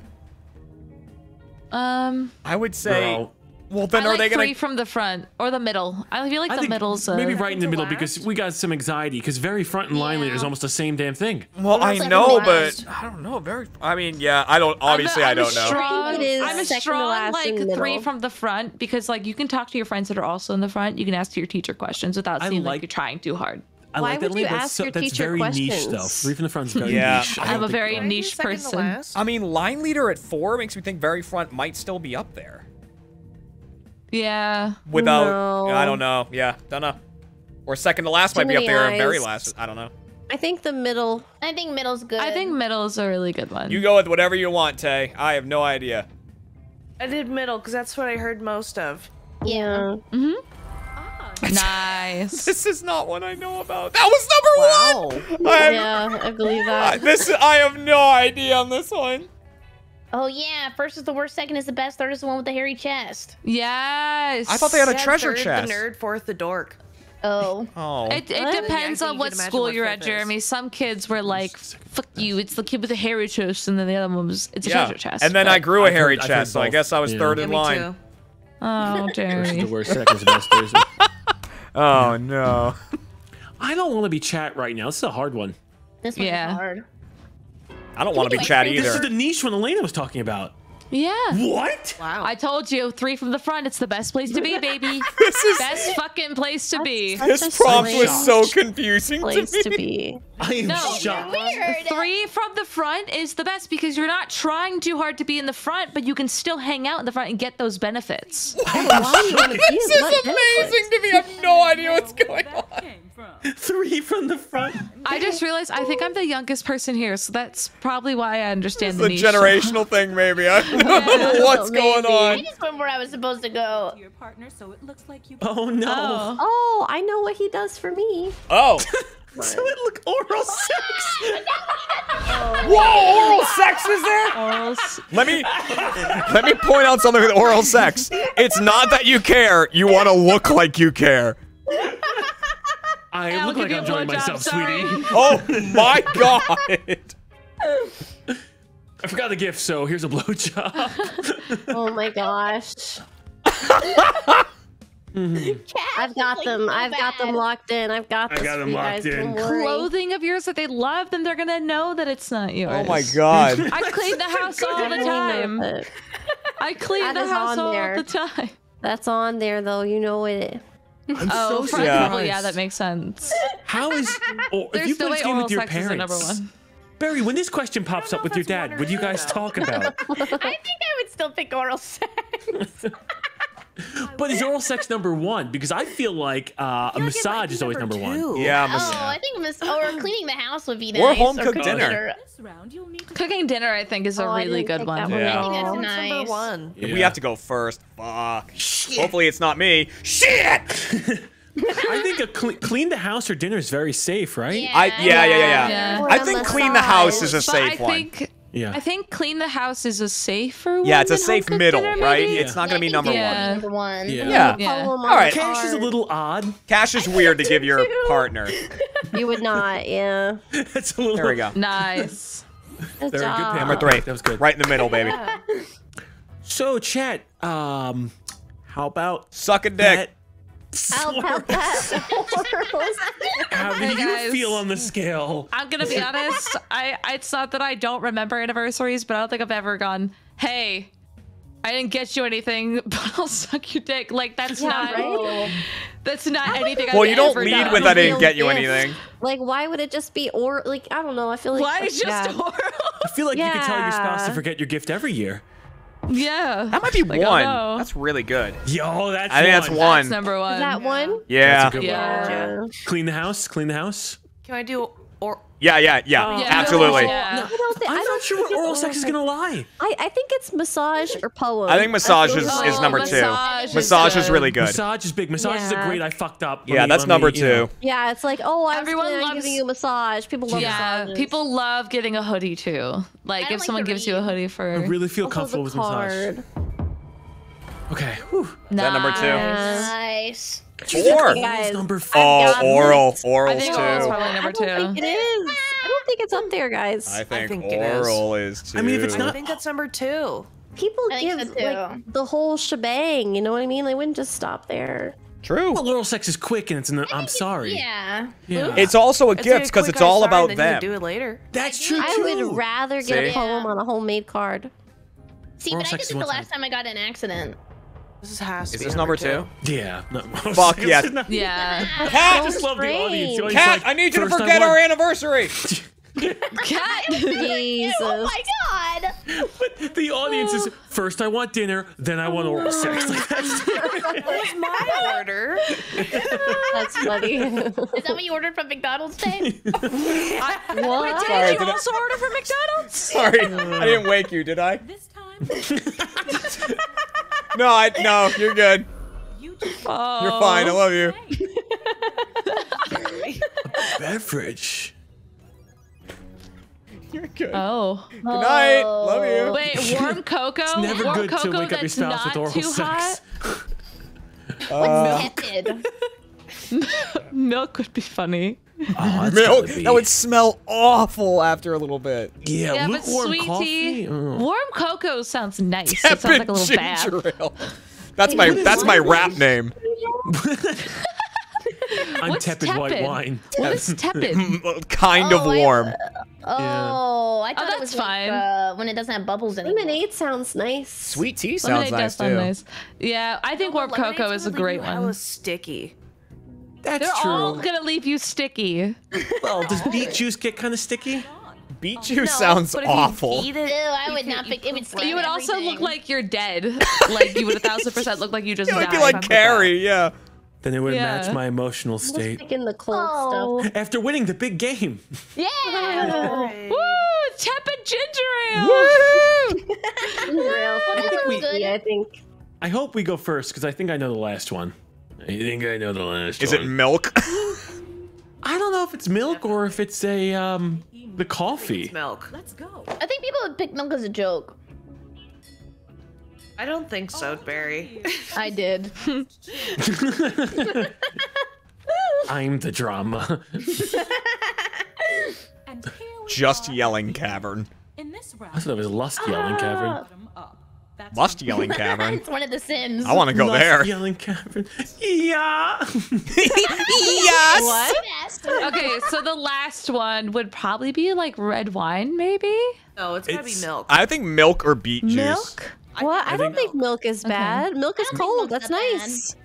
I would say. Well, then I are like they gonna three from the front or the middle? I feel like the middle's maybe right in the middle because we got some anxiety because very front and line leader is almost the same damn thing. Well, I know, but I don't know. Very, I mean, yeah, I don't. Obviously, I don't know. I'm a strong like three from the front because like you can talk to your friends that are also in the front. You can ask your teacher questions without seeming like you're trying too hard. Why would you ask your teacher questions? That's very niche, though. Three from the front is very niche. I'm a very niche person. I mean, line leader at four makes me think very front might still be up there. Yeah. Without, I don't know. Yeah, don't know. Or second to last might be up there, and very last. I don't know. I think the middle. I think middle's good. I think middle's a really good one. You go with whatever you want, Tay. I have no idea. I did middle because that's what I heard most of. Yeah. Mm-hmm. Nice. This is not one I know about. That was number one. Yeah, I believe that. I have no idea on this one. Oh yeah, first is the worst, second is the best, third is the one with the hairy chest. Yes. I thought they had a treasure chest. Third, the nerd, fourth, the dork. Oh. Oh. It depends on what school you're at, Jeremy. Some kids were like, fuck you, it's the kid with the hairy chest, and then the other one was, it's a treasure chest. And then I grew a hairy chest, so I guess I was third in line. Oh, Jeremy. The worst, second is the best, third. Oh, no. I don't want to be Chat right now. This is a hard one. This one's hard. I don't want to be Chat either. This is the niche one Elena was talking about. Yeah. What? Wow. I told you, three from the front. It's the best place to be, baby. This is best fucking place to be. This prompt was so confusing to me. I am shocked. Weird. Three from the front is the best because you're not trying too hard to be in the front, but you can still hang out in the front and get those benefits. This is amazing to me. I have no idea what's going on. Three from the front. I just realized I think I'm the youngest person here, so that's probably why I understand the niche. It's a generational thing, maybe. I don't know what's going on. I just went where I was supposed to go. Your partner, so it looks like you. Oh no. Oh, I know what he does for me. Oh. So it look oral sex. Whoa, oral sex is there? Let me point out something with oral sex. It's not that you care. You want to look like you care. I look like I'm enjoying myself, sweetie. Oh my god! I forgot the gift, so here's a blowjob. Oh my gosh! I've got them. I've got them locked in. I've got them. I got them locked in. Clothing of yours that they love, then they're gonna know that it's not yours. Oh my god! I clean the house all the time. I clean the house all the time. That's on there, though. You know it. I'm so surprised. Yeah, that makes sense. How is if you play this game with your parents? Barry, when this question pops up with your dad, what do you guys talk about? I think I would still pick oral sex. But is oral sex number one? Because I feel like a massage is always number one. Yeah, I think or cleaning the house would be nice. Or home cooked dinner. Cooking dinner, I think, is a really good one. Yeah. I think that's nice. Number one. Yeah. We have to go first. Fuck. Shit. Hopefully, it's not me. Shit. I think a clean the house or dinner is very safe, right? Yeah, yeah. I think clean the house is a safe one. Yeah. I think clean the house is a safer one. Yeah, it's a safe middle, right? Yeah. It's not going to be number one. Number one. Yeah. All right. Cash is a little odd. Cash is weird to give your partner. You would not, yeah. That's a little. There we go. Nice. Good job. Number three. That was good. Right in the middle, baby. So, chat, how about suck a dick? How do you feel on the scale? I'm gonna be honest. It's not that I don't remember anniversaries, but I don't think I've ever gone, hey, I didn't get you anything, but I'll suck your dick. Like that's not right? That's not anything. Well, you don't lead with I didn't get you anything. Like, why would it just be oral? Like, I don't know. I feel like why is just oral? I feel like you could tell your spouse to forget your gift every year. Yeah, that might be like, one. Oh, no. That's really good. Yo, that's I think one. That's one. That's number one. Is that one? Yeah. That's a good one. Yeah. Clean the house. Clean the house. Can I do or? Yeah. Absolutely. Yeah. No, I'm not sure what oral sex is gonna lie. I think it's massage or poem. I think massage is number two. Massage is really good. Massage is big. Massage is a great. I fucked up. Yeah, that's number two. You know. Yeah, it's like everyone loves giving you massage. People love massages. People love getting a hoodie too. Like if someone gives you a hoodie for. I really feel comfortable with massage. Okay. Nice. That number two. Nice. Four. Number four. Oh, oral. I think oral is probably number two. I don't think it is. I don't think it's up there, guys. I think oral is too. I mean, if it's not, I think that's number two. People give like the whole shebang. You know what I mean? They wouldn't just stop there. True. Well, oral sex is quick, and it's in the I'm sorry. Yeah. It's also a gift because it's all about them. Do it later. That's true. I would rather get a poem on a homemade card. See, but I did it the last time I got in an accident. This has to be Is this number two? Yeah. No, fuck yeah. Cat, I just love the audience. Cat, like, I need you to forget our anniversary. Cat, Jesus. Oh my god. But the audience is first I want dinner, then I want oral sex. That's my order. That's funny. Is that what you ordered from McDonald's today? What? Sorry, did you also order from McDonald's? Sorry, I didn't wake you, did I? This time. No, you're good. You're fine. I love you. Beverage. You're good. Oh. Good night. Love you. Wait, warm cocoa. It's never warm good to wake up your spouse with oral sex. What's tepid? Milk would be funny. Oh, milk. That would smell awful after a little bit. Yeah, lukewarm coffee. Warm cocoa sounds nice. It sounds like a little bath. That's my rap name. Untepid white wine. What is tepid? Kind of warm. I thought it was fine. Like, when it doesn't have bubbles in it. Lemonade sounds nice. Sweet tea sounds nice too. Yeah, I think warm cocoa is a great one. That was sticky. That's true. They're all gonna leave you sticky. Well, does beet juice get kind of sticky? Beet juice sounds awful. Ew, I would not pick. It would stick. You would also look like you're dead. Like you would 1000% look like you just died. It would be like Carrie, yeah. Then it would match my emotional state. We'll stick in the cold stuff. After winning the big game. Yeah. Woo! Tepid ginger ale. Ginger ale. I think. I hope we go first because I think I know the last one. You think I know the last one? Is it milk? I don't know if it's milk or if it's a the coffee. It's milk. Let's go. I think people would pick milk as a joke. I don't think so, Barry. I did. I'm the drama. Just yelling cavern. In this round, I thought it was lust yelling cavern. Lust yelling cavern. It's one of the Sims. I want to go there. Lust yelling cavern. Yeah. Yes. What? Okay, so the last one would probably be like red wine, maybe. No, it's gotta be milk. I think milk or beet juice. Milk? What? I don't think milk is bad. Milk is cold. That's nice.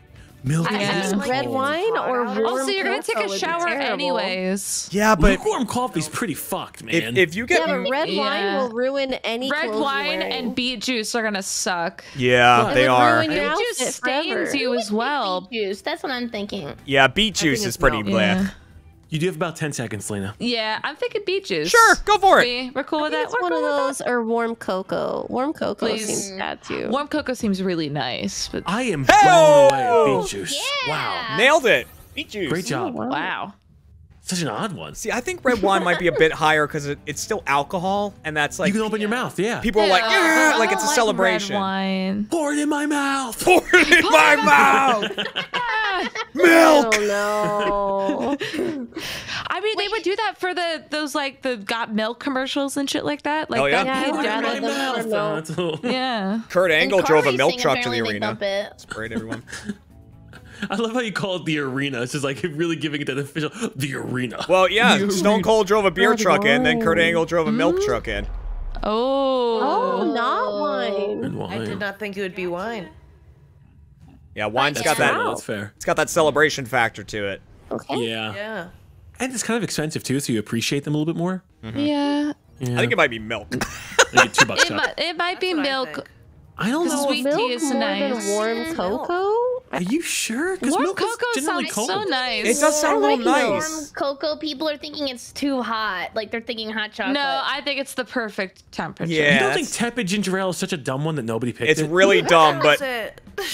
Milk. Yeah. Red wine or warm coffee. Also, you're gonna take a shower anyways. Yeah, but lukewarm coffee's pretty fucked, man. If you get red wine will ruin any. Red wine and beet juice are gonna suck. Yeah, they are. Beet juice stains you as well. Beet juice. That's what I'm thinking. Yeah, beet juice is pretty bland. You do have about 10 seconds, Lena. Yeah, I'm thinking beet juice. Sure, go for it. We're cool with that. One of those or warm cocoa. Warm cocoa seems bad too. Warm cocoa seems really nice. But I am blown away with beet juice. Yeah. Wow. Nailed it. Beet juice. Great job. Oh, wow. Such an odd one. See, I think red wine might be a bit higher because it's still alcohol, and that's like you can open your mouth. Yeah. People are like, yeah, like it's a celebration. Red wine. Pour it in my mouth. Pour it in my mouth. Milk. Oh, no. I mean, they would do that for those like the Got Milk commercials and shit like that. Like, oh yeah. Yeah. Kurt Angle drove a milk truck to the arena. It's great, everyone. I love how you call it the arena. It's just like really giving it that official, the arena. Well, yeah, Stone Cold drove a beer truck in, then Kurt Angle drove a milk truck in. Oh. Oh, not wine. I did not think it would be wine. Yeah, wine's got that. That's fair. It's got that celebration factor to it. Okay. Yeah. Yeah. And it's kind of expensive too, so you appreciate them a little bit more. Mm-hmm. Yeah. I think it might be milk. $2 it might be milk. I don't know. Sweet tea is nice. Warm cocoa. Are you sure? Because warm cocoa sounds so nice. It does sound real nice. Warm cocoa, people are thinking it's too hot. Like they're thinking hot chocolate. No, I think it's the perfect temperature. Yeah, you don't think tepid ginger ale is such a dumb one that nobody picked it? It's really dumb, but...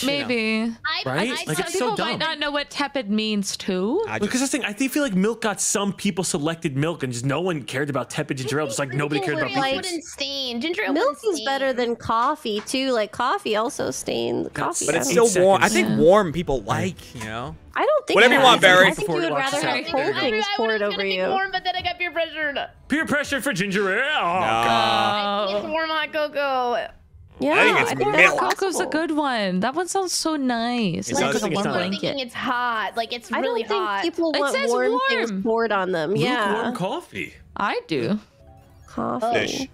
Maybe. Right? Like, some people might not know what tepid means, too. Because this thing, I feel like milk got some people selected milk and just no one cared about tepid ginger ale. Just like nobody cared about ginger ale. Milk is better than coffee, too. Like, coffee also stains coffee. But it's still warm. I think warm people like, you know? I don't think whatever you want, Barry. I think you would rather have cold things poured over you. Warm, but then I got peer pressured. Peer pressure for ginger ale. Oh, God. I think it's warm hot cocoa. Yeah, I think milk. Cocoa's a good one. That one sounds so nice. Like, people are thinking it's hot. Like, it's really hot. I don't think people want warm things poured on them. Yeah. Warm coffee. I do. Coffee.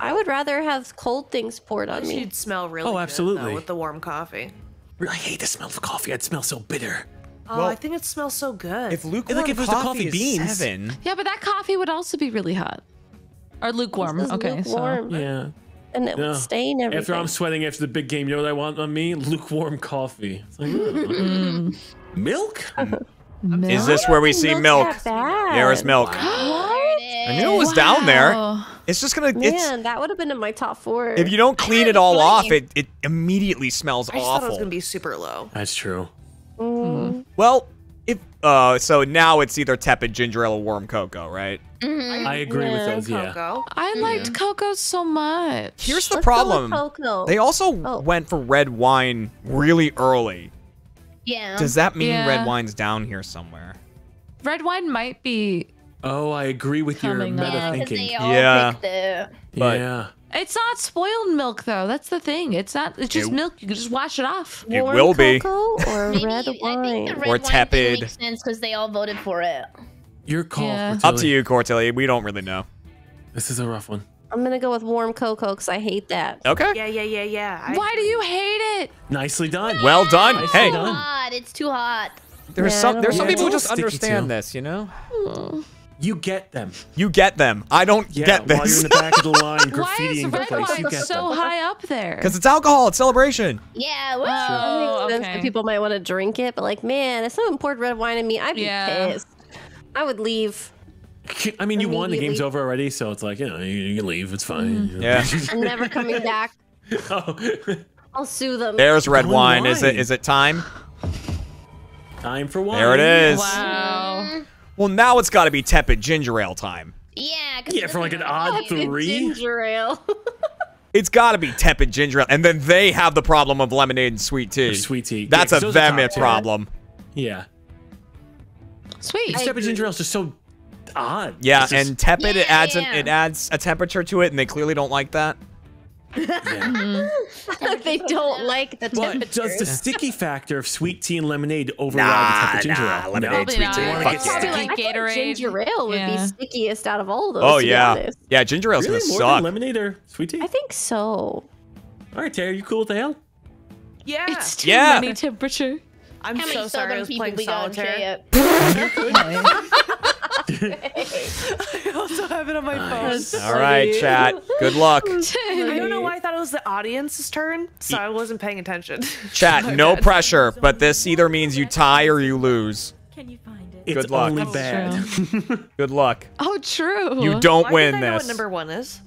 I would rather have cold things poured on me. You'd smell really good, absolutely, with the warm coffee. I hate the smell of coffee. It smells so bitter. Oh, well, I think it smells so good. If lukewarm coffee, is beans. Yeah, but that coffee would also be really hot. Or lukewarm. Okay, lukewarm. So yeah. And it would stain everything. After I'm sweating after the big game, you know what I want on me? Lukewarm coffee. It's like, milk? Milk? Is this where we see milk? There is milk. I knew it was down there. It's just gonna. Man, that would have been in my top 4. If you don't clean it all off, it immediately smells awful. I just thought it was gonna be super low. That's true. Mm. Well, if so now it's either tepid ginger ale or warm cocoa, right? Mm-hmm. I agree with those. Cocoa. Yeah, I liked cocoa so much. Here's the problem. They also went for red wine really early. Yeah. Does that mean red wine's down here somewhere? Red wine might be. Oh, I agree with your meta thinking. Yeah. But it's not spoiled milk though. That's the thing. It's not. It's just milk. You can just wash it off. It will be. Cocoa or red wine. I think the red or tepid. Makes sense because they all voted for it. Your call. Yeah. Up to you, Cortelli. We don't really know. This is a rough one. I'm gonna go with warm cocoa because I hate that. Okay. Yeah. Why do you hate it? Nicely done. No! Well done. It's too hot. It's too hot. There's some people who just understand this, you know. Mm. You get them. You get them. I don't get this. While you're in the back of the line, graffitiing the place. Why is red wine so high up there? Because it's alcohol. It's celebration. Yeah. Well, that makes sense that people might want to drink it, but like, man, if someone poured red wine in me, I'd be pissed. I would leave. I mean, you won. The game's over already, so it's like, you know, you can leave. It's fine. Mm. Yeah. I'm never coming back. I'll sue them. There's red wine. Is it time? Time for wine. There it is. Wow. Well, now it's got to be tepid ginger ale time. Yeah. Yeah, for like an odd 3. Ginger ale. It's got to be tepid ginger ale. And then they have the problem of lemonade and sweet tea. Or sweet tea. That's a them problem. Yeah. Sweet. Tepid ginger ale is just so odd. Yeah, and tepid, it adds a temperature to it, and they clearly don't like that. Yeah. They don't like the temperature. Does the sticky factor of sweet tea and lemonade override the ginger ale? Lemonade, sweet tea. Like Gatorade. Ginger ale would be stickiest out of all of those. Oh yeah, ginger ale's gonna suck. More than lemonade or sweet tea? I think so. All right, Tara, you cool with the hell? Yeah. It's too many temperature. I'm so sorry I was playing solitaire. I also have it on my phone. All right, chat. Good luck. I don't know why I thought it was the audience's turn, so I wasn't paying attention. Chat, no pressure, but this either means you tie or you lose. Can you find it? Good luck. It's only bad. Good luck. Oh, true. You don't win this. I know what number one is.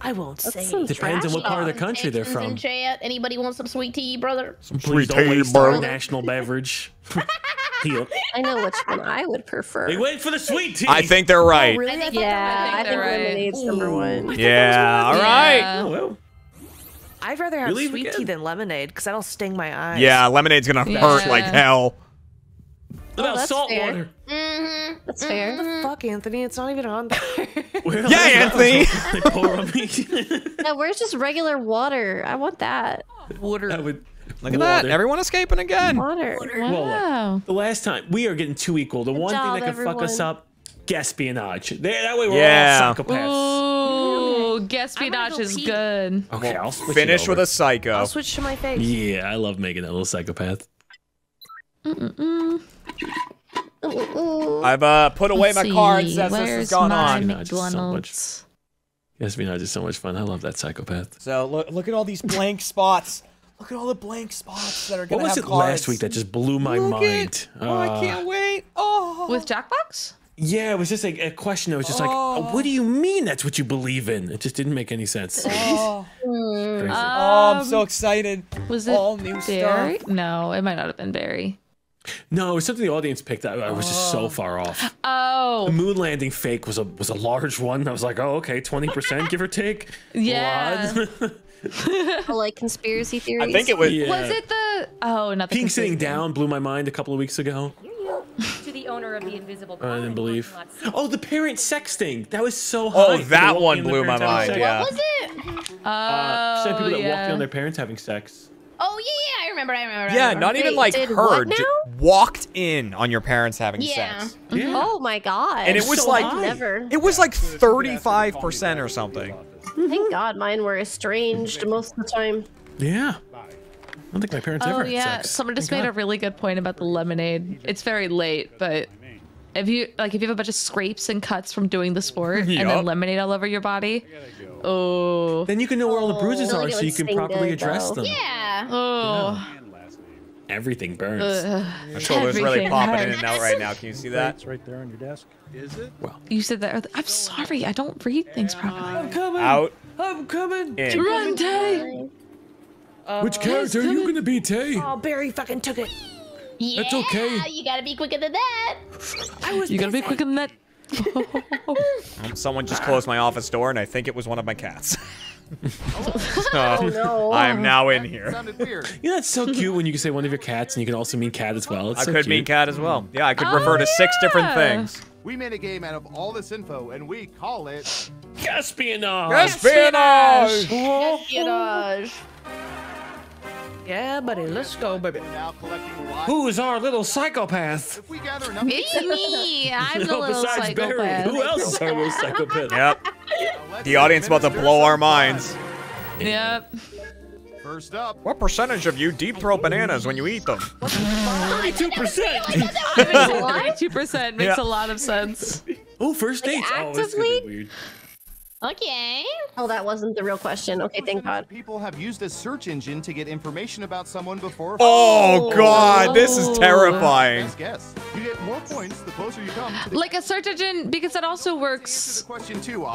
I won't say. So depends on what part of the country they're from. Anybody want some sweet tea, brother? Some sweet tea, brother. National beverage. I know which one I would prefer. They went for the sweet tea. I think they're right. Oh, really? I think lemonade's number one. Yeah. All right. Yeah. Oh, well. I'd rather have sweet tea than lemonade because that'll sting my eyes. Yeah, lemonade's gonna hurt like hell. What about salt water? Mm-hmm. That's fair. What the fuck, Anthony? It's not even on there. Yeah, Anthony! They pour on me. No, where's just regular water? I want that. Water. Look at that. Everyone escaping again. Water. Wow. Well, the last time, we are getting too equal. The one thing that can fuck us up, Gaspionage. That way we're all psychopaths. Ooh, Gaspionage is good. Okay, I'll finish with a psycho. I'll switch to my face. Yeah, I love making that little psychopath. I've put away my cards as this has gone on. Gaspionage is so much fun. I love that psychopath. So look at all these blank spots. Look at all the blank spots that are going to have cards. What was it last week that just blew my mind? Oh, I can't wait. Oh. With Jackbox? Yeah, it was just like a question. I was just like, what do you mean that's what you believe in? It just didn't make any sense. Oh, I'm so excited. Was it all new Barry? Stuff. No, it might not have been Barry. No, it was something the audience picked up. I was just so far off. Oh, the moon landing fake was a large one. I was like, oh, okay, 20%, give or take. Yeah. Like conspiracy theories. I think it was. Yeah. Was it the? Oh, nothing. Pink sitting down blew my mind a couple of weeks ago. To the owner of the invisible. I didn't believe. Oh, the parent sex thing. That was so high. Oh, that one blew my mind. Yeah. What was it? Oh, people that walked in on their parents having sex. Oh yeah, I remember. Yeah, not even like heard, just walked in on your parents having sex. Yeah. Oh my god. And it was so like 35% or something. Thank God mine were estranged most of the time. Yeah. I don't think my parents ever had sex. Someone just made a really good point about the lemonade. It's very late, but if you have a bunch of scrapes and cuts from doing the sport and then lemonade all over your body, then you can know where all the bruises are, so you can properly address them. Yeah. Oh. Everything burns. My shoulder's really popping in and out right now. Can you see that? It's right there on your desk. Is it? Well, you said that. I'm sorry. I don't read things properly. I'm coming. Out. I'm coming. Run, Tay. Which character are you going to be, Tay? Oh, Barry fucking took it. Yeah, that's okay. You gotta be quicker than that. You gotta be quicker than that. Someone just closed my office door, and I think it was one of my cats. Oh, no. I am now in here. You know, that's so cute when you can say one of your cats, and you can also mean cat as well. It's I so could cute. Mean cat as well. Yeah, I could refer to 6 different things. We made a game out of all this info, and we call it Gaspionage. Gaspionage. Gaspionage. Yeah, buddy, let's go, baby. Who's our little psychopath? Me! I'm the little psychopath. Barry, who else is our little psychopath? Yep. The audience about to blow our minds. Yep. First up. What percentage of you deep throat bananas when you eat them? 32%. 32% makes a lot of sense. Oh, first date. Oh, this is gonna be weird. Okay. Oh, that wasn't the real question. Okay, thank God. People have used a search engine to get information about someone before. Oh, God, this is terrifying. Guess. You get more points the closer you come. Like a search engine, because that also works for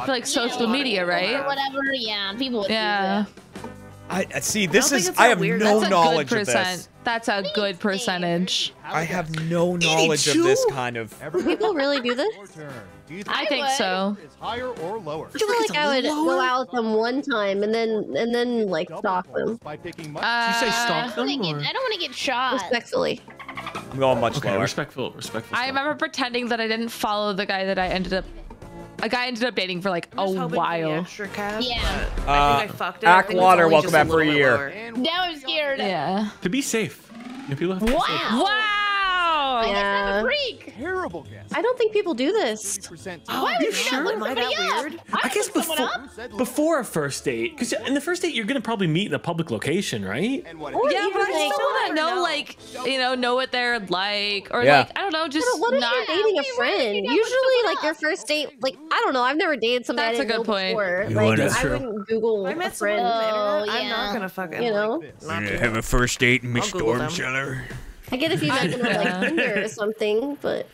like social media, right? Or whatever, yeah. People would do that. I see. This is. I have no knowledge of this. That's a good percentage. I have no knowledge of this kind of. People really do this? I think so. Higher or lower? I feel like I would go out with them one time and then like stalk them. Did you say stalk them? I don't want to get shot. Respectfully. I'm going much lower. Respectful. I remember pretending that I didn't follow the guy that I ended up. A guy ended up dating for like a while. Yeah. I think I fucked it. Ackwater, welcome back for a year. Now I'm scared. Yeah. To be safe. Wow. Wow. I guess I'm a freak. Terrible guess. I don't think people do this. Why would you sure? Am I that weird? I guess before a first date, because in the first date you're gonna probably meet in a public location, right? And what yeah, but I still wanna know, like, you know what they're like, or like, I don't know, just what if you're dating a friend? Usually, like your first date, like I don't know, I've never dated somebody. That's a good point. Like I wouldn't Google a friend. I'm not gonna fucking have a first date in Miss Storm Cellar. I get if you guys were like Tinder or something, but.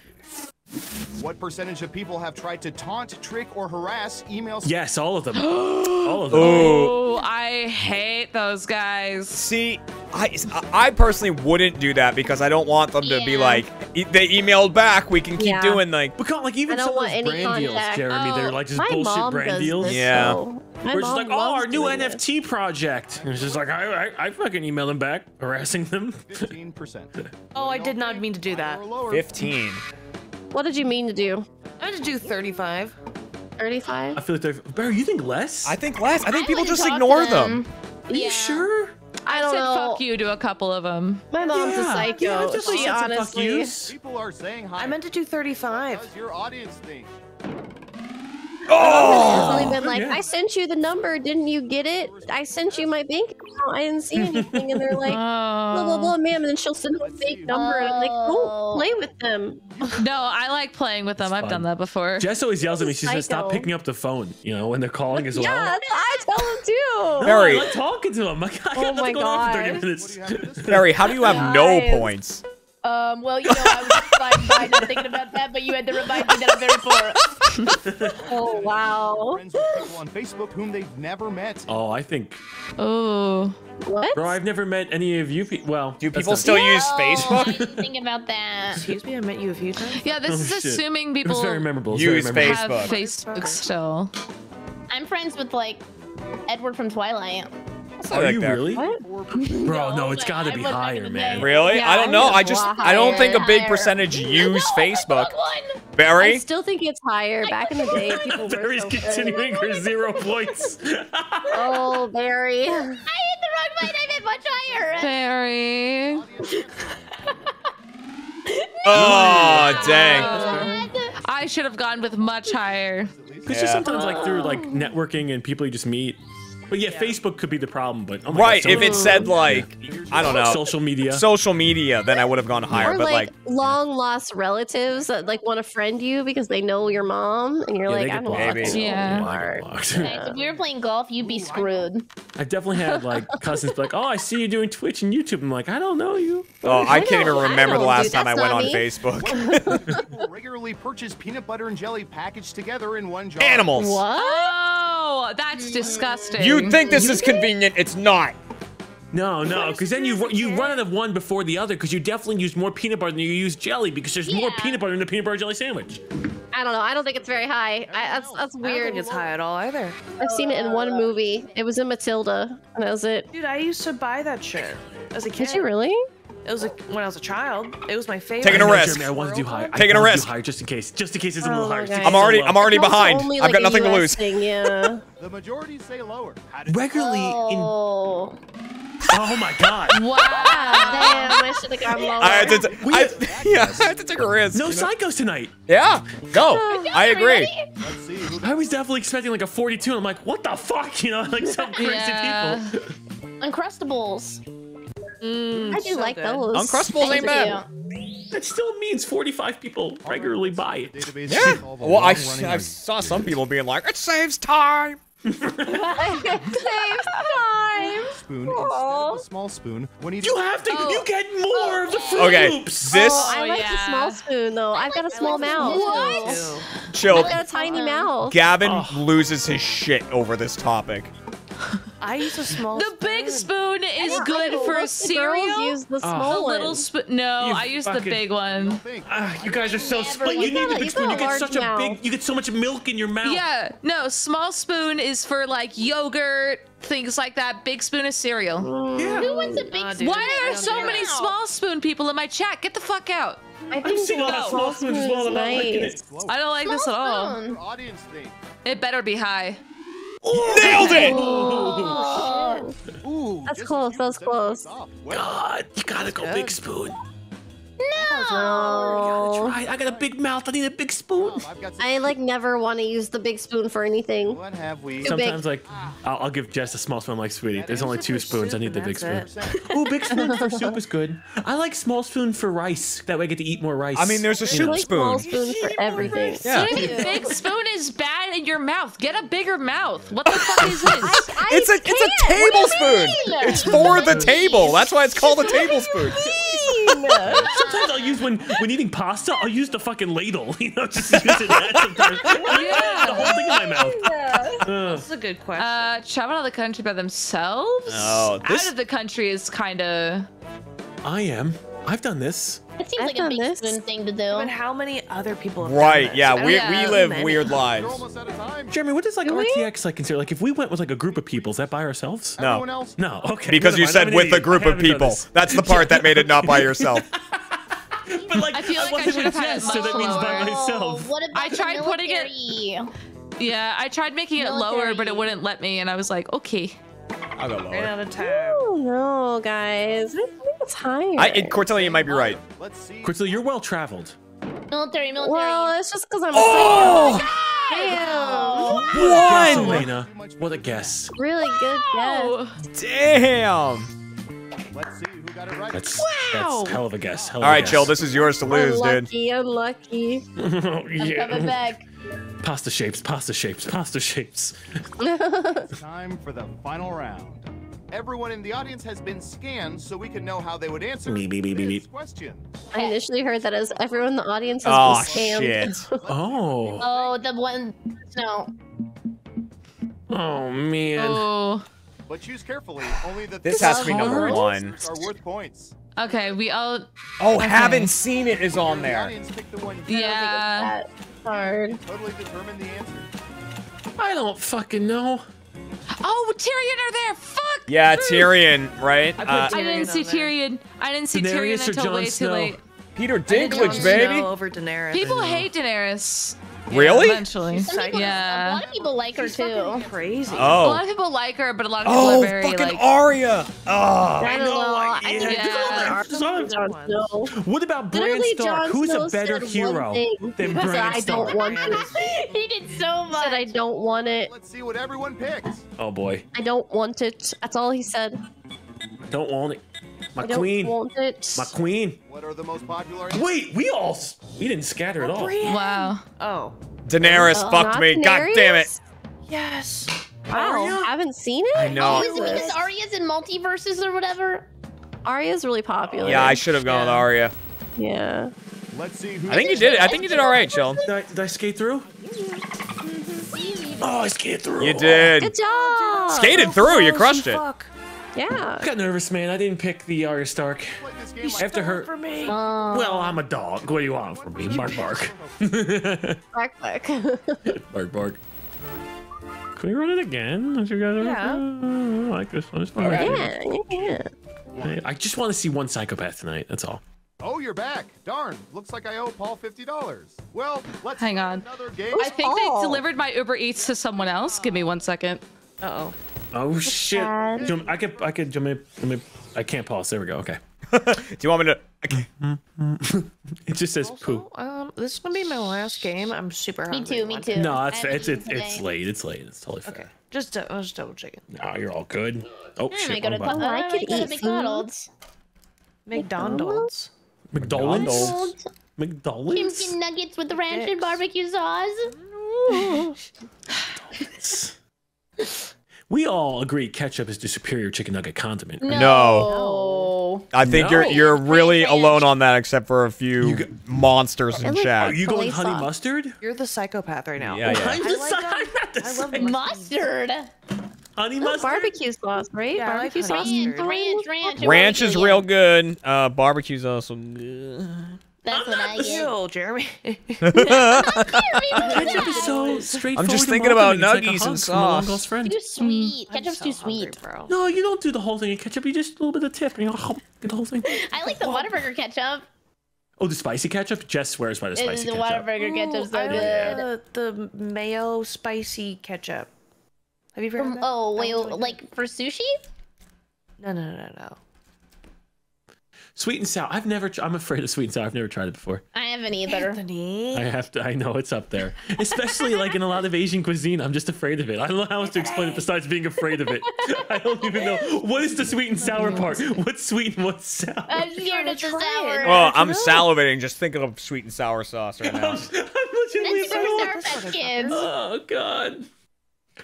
What percentage of people have tried to taunt, trick, or harass emails? Yes, all of them. All of them. Oh, I hate those guys. See, I personally wouldn't do that because I don't want them to be like, they emailed back, we can keep doing like. Because, like even some of those brand deals, Jeremy, they're like just bullshit brand deals. Yeah. We're just like, oh, our new NFT project. And it's just like, I fucking emailed them back, harassing them. 15%. Oh, I did not mean to do that. 15. What did you mean to do? I had to do 35. 35? I feel like 35. Barry, you think less? I think less. I think people just ignore them. Are you sure? I don't know. Fuck you to a couple of them. My mom's a psycho. Yeah, just she honestly. People are saying hi. I meant to do 35. How's your audience thing? Oh! I've been like, I sent you the number. Didn't you get it? I sent you my bank account. I didn't see anything. And they're like, blah, blah, blah, ma'am. And then she'll send a fake number. And I'm like, don't play with them. No, I like playing with them. I've done that before. Jess always yells at me. She says, stop picking up the phone, you know, when they're calling as well. Yeah, I tell them too. Barry. I'm talking to them. I got nothing going on for 30 minutes. Barry, how do you have no points? Well, you know, I was just not thinking about that, but you had to remind me that I'm very poor. Oh, wow. On Facebook whom they've never met. Oh, I think. Oh. What? Bro, I've never met any of you people. Well, do people still use Facebook? I didn't think about that. Excuse me, I met you a few times. Yeah, this is assuming people use Facebook. Have Facebook still. I'm friends with, like, Edward from Twilight. Are you really? What? Bro, no, it's gotta be higher, man. Really? Yeah, I don't know. I don't think a big percentage use Facebook. Barry? I still think it's higher. Back in the day, people Barry's were so continuing her 0 points. Oh, Barry. I hit the wrong button. I meant much higher. Barry. Oh, dang. I should have gone with much higher. It's just sometimes like through like networking and people you just meet. But yeah, Facebook could be the problem, but... Oh my God, if it said, like, I don't know... Social media. Social media, then I would have gone higher, or but, like... long-lost relatives that, like, want to friend you because they know your mom, and you're like, I'm blocked. Yeah. If we were playing golf, you'd be screwed. I definitely had, like, cousins be like, oh, I see you doing Twitch and YouTube. I'm like, I don't know you. Oh, I can't even remember the last time I went on Facebook. Regularly purchase peanut butter and jelly packaged together in one jar. Animals! What? Oh, that's disgusting. You'd think this is convenient. It's not. No, no, because then you run out of one before the other because you definitely use more peanut butter than you use jelly because there's more peanut butter in the peanut butter jelly sandwich. I don't know. I don't think it's very high. That's weird. I don't think it's high at all either. I've seen it in one movie. It was in Matilda, and that was it. Dude, I used to buy that shit as a kid. Did you really? It was when I was a child. It was my favorite. Taking a risk. Jeremy, I want to do high. Taking a risk. Just in case it's a little higher. I'm already behind. I've got nothing to lose. Yeah. The majority say lower. Regularly Oh my God. Wow. Damn, I should have gone lower. I had to take a risk. No psychos tonight. Yeah. Go. I agree. I was definitely expecting like a 42 and I'm like, what the fuck? You know, like some crazy people. Uncrustables. I do like those. Uncrustables ain't bad. That still means 45 people regularly buy it. Yeah. Well, I saw some people being like, it saves time. It saves time. Spoon instead of a small spoon. When you have to, you get more of the fruit loops. I like the small spoon though. I've got a small mouth. What? Chill. I've got a tiny mouth. Gavin loses his shit over this topic. I use a small spoon. The big spoon is good for cereal. Girls use the small one. The little spoon. No, I use the big one. You guys are so split. You need the big spoon. You get such a big. You get so much milk in your mouth. Yeah. No, small spoon is for like yogurt, things like that. Big spoon is cereal. Yeah. Who wants a big spoon? Why are so many small spoon people in my chat? Get the fuck out. I think so. Small spoon is nice. I don't like this at all. It better be high. Nailed it! Oh. Ooh, that's close. God, you gotta go big spoon. No! I got a big mouth. I need a big spoon. I like never want to use the big spoon for anything. What have we? Sometimes like I'll give Jess a small spoon. I'm like, sweetie, there's only 2 spoons. I need the big spoon. Ooh, big spoon for soup is good. I like small spoon for rice. That way I get to eat more rice. I mean, there's a soup spoon. Small spoon for everything. Yeah. Big spoon is bad in your mouth. Get a bigger mouth. What the fuck is this? It's a tablespoon. It's for the table. That's why it's called a tablespoon. Sometimes I'll use when eating pasta, I'll use the fucking ladle, you know, just use it that sometimes. Yeah. The whole thing in my mouth. Yeah. That's a good question. Travel out of the country by themselves? Oh, this... Out of the country is kind of... I am. I've done this. It seems like a big spoon thing to do. But how many other people have done this? Yeah, we live weird lives. Jeremy, what does like RTX like consider? Like if we went with like a group of people, is that by ourselves? No. Everyone else? No, okay. Because you said with a group of people. That's the part that made it not by yourself. But like, I feel like I should have had it much lower. So that means by myself. I tried putting it... Yeah, I tried making it lower, but it wouldn't let me. And I was like, okay. I'll go lower. Right out of time. Oh no, guys. It's higher. Cortelia, you might be right. Let's see. Cortelia, you're well traveled. Military. Well, it's just because I'm. Oh! Damn! One. What a guess. Really good guess. Damn. Let's see who got it right. That's hell of a guess. All right, Chill. This is yours to lose, dude. Unlucky. I'm coming back. Pasta shapes. It's time for the final round. Everyone in the audience has been scanned so we can know how they would answer this question. I initially heard that as everyone in the audience has been scammed. Shit. Oh. Oh, the one. No. Oh, man. Oh. But choose carefully. Only the this has to be number one. Are worth points. Okay, we all. Oh, okay. Haven't seen it is on there. Yeah. Hard. Totally determine the answer. I don't fucking know. Oh, Tyrion are there! Fuck! Yeah, Tyrion, right? I didn't see Tyrion. I didn't see Tyrion until way too late. Peter Dinklage, baby! Over Daenerys. People hate Daenerys. Really? Eventually. Yeah. A lot of people like her too. Crazy. Oh. A lot of people like her, but a lot of people are very like. Oh, fucking Arya! Oh, I know. Yeah. What about Bran Stark? Who's a better hero than Bran Stark? I don't want it. He did so much. Said I don't want it. Let's see what everyone picked. Oh boy. I don't want it. That's all he said. Don't want it. My queen. My queen. What are the most popular? Wait, we didn't scatter at all. Wow. Oh. Daenerys fucked me. Daenerys? God damn it. Yes. Wow. I haven't seen it. I know. Is it because Arya's in multiverses or whatever? Arya's really popular. Yeah, I should have gone with Arya. Yeah. Let's see who. I think you did it. I think you did all right, Shell. Did I skate through? Oh, I skated through. You did. Good job. Skated through. You crushed it. Fuck. Yeah. I got nervous, man. I didn't pick the Arya Stark. You after her. For me. Well, I'm a dog. What do you want from me? Bark, bark. Bark, bark. Bark, bark. Can we run it again? You guys I like this one. It's fun. Yeah, yeah. I just want to see one psychopath tonight. That's all. Oh, you're back. Darn. Looks like I owe Paul $50. Well, let's hang on. Another game. I think they delivered my Uber Eats to someone else. Give me 1 second. Uh oh. Oh shit! I can't pause. There we go. Okay. Do you want me to? Okay. It just says poo. This is gonna be my last game. I'm super hungry. Me too. No, it's late. It's totally fair. Okay. Just double checking. No, you're all good. Oh shit! I could eat McDonald's. McDonald's. Chicken nuggets with the ranch and barbecue sauce. We all agree ketchup is the superior chicken nugget condiment. Right? No. I think you're really alone on that, except for a few monsters in chat. Are you going honey mustard? You're the psychopath right now. Yeah. I love mustard. Honey mustard? Barbecue sauce, right? Yeah, barbecue sauce. Ranch is real good. Barbecue's also good. That's what I do, Jeremy. Ketchup is so straightforward. I'm just thinking about nuggies and sauce. Too sweet. Ketchup's too sweet, bro. No, you don't do the whole thing in ketchup. You just a little bit of tip, and you get the whole thing. I like the Whataburger ketchup. Oh, the spicy ketchup? Jess swears by the spicy ketchup. The Whataburger ketchup's so good. The mayo spicy ketchup. Have you ever heard of that? Oh, wait, like for sushi? No. Sweet and sour. I've never. I'm afraid of sweet and sour. I've never tried it before. I haven't either. Anthony. I have to. I know it's up there, especially like in a lot of Asian cuisine. I'm just afraid of it. I don't know how else to explain it besides being afraid of it. I don't even know what is the sweet and sour part. What's sweet and what's sour? I'm scared of the sour. Well, I'm salivating just thinking of sweet and sour sauce right now. I'm Sour Patch Kids. Oh God.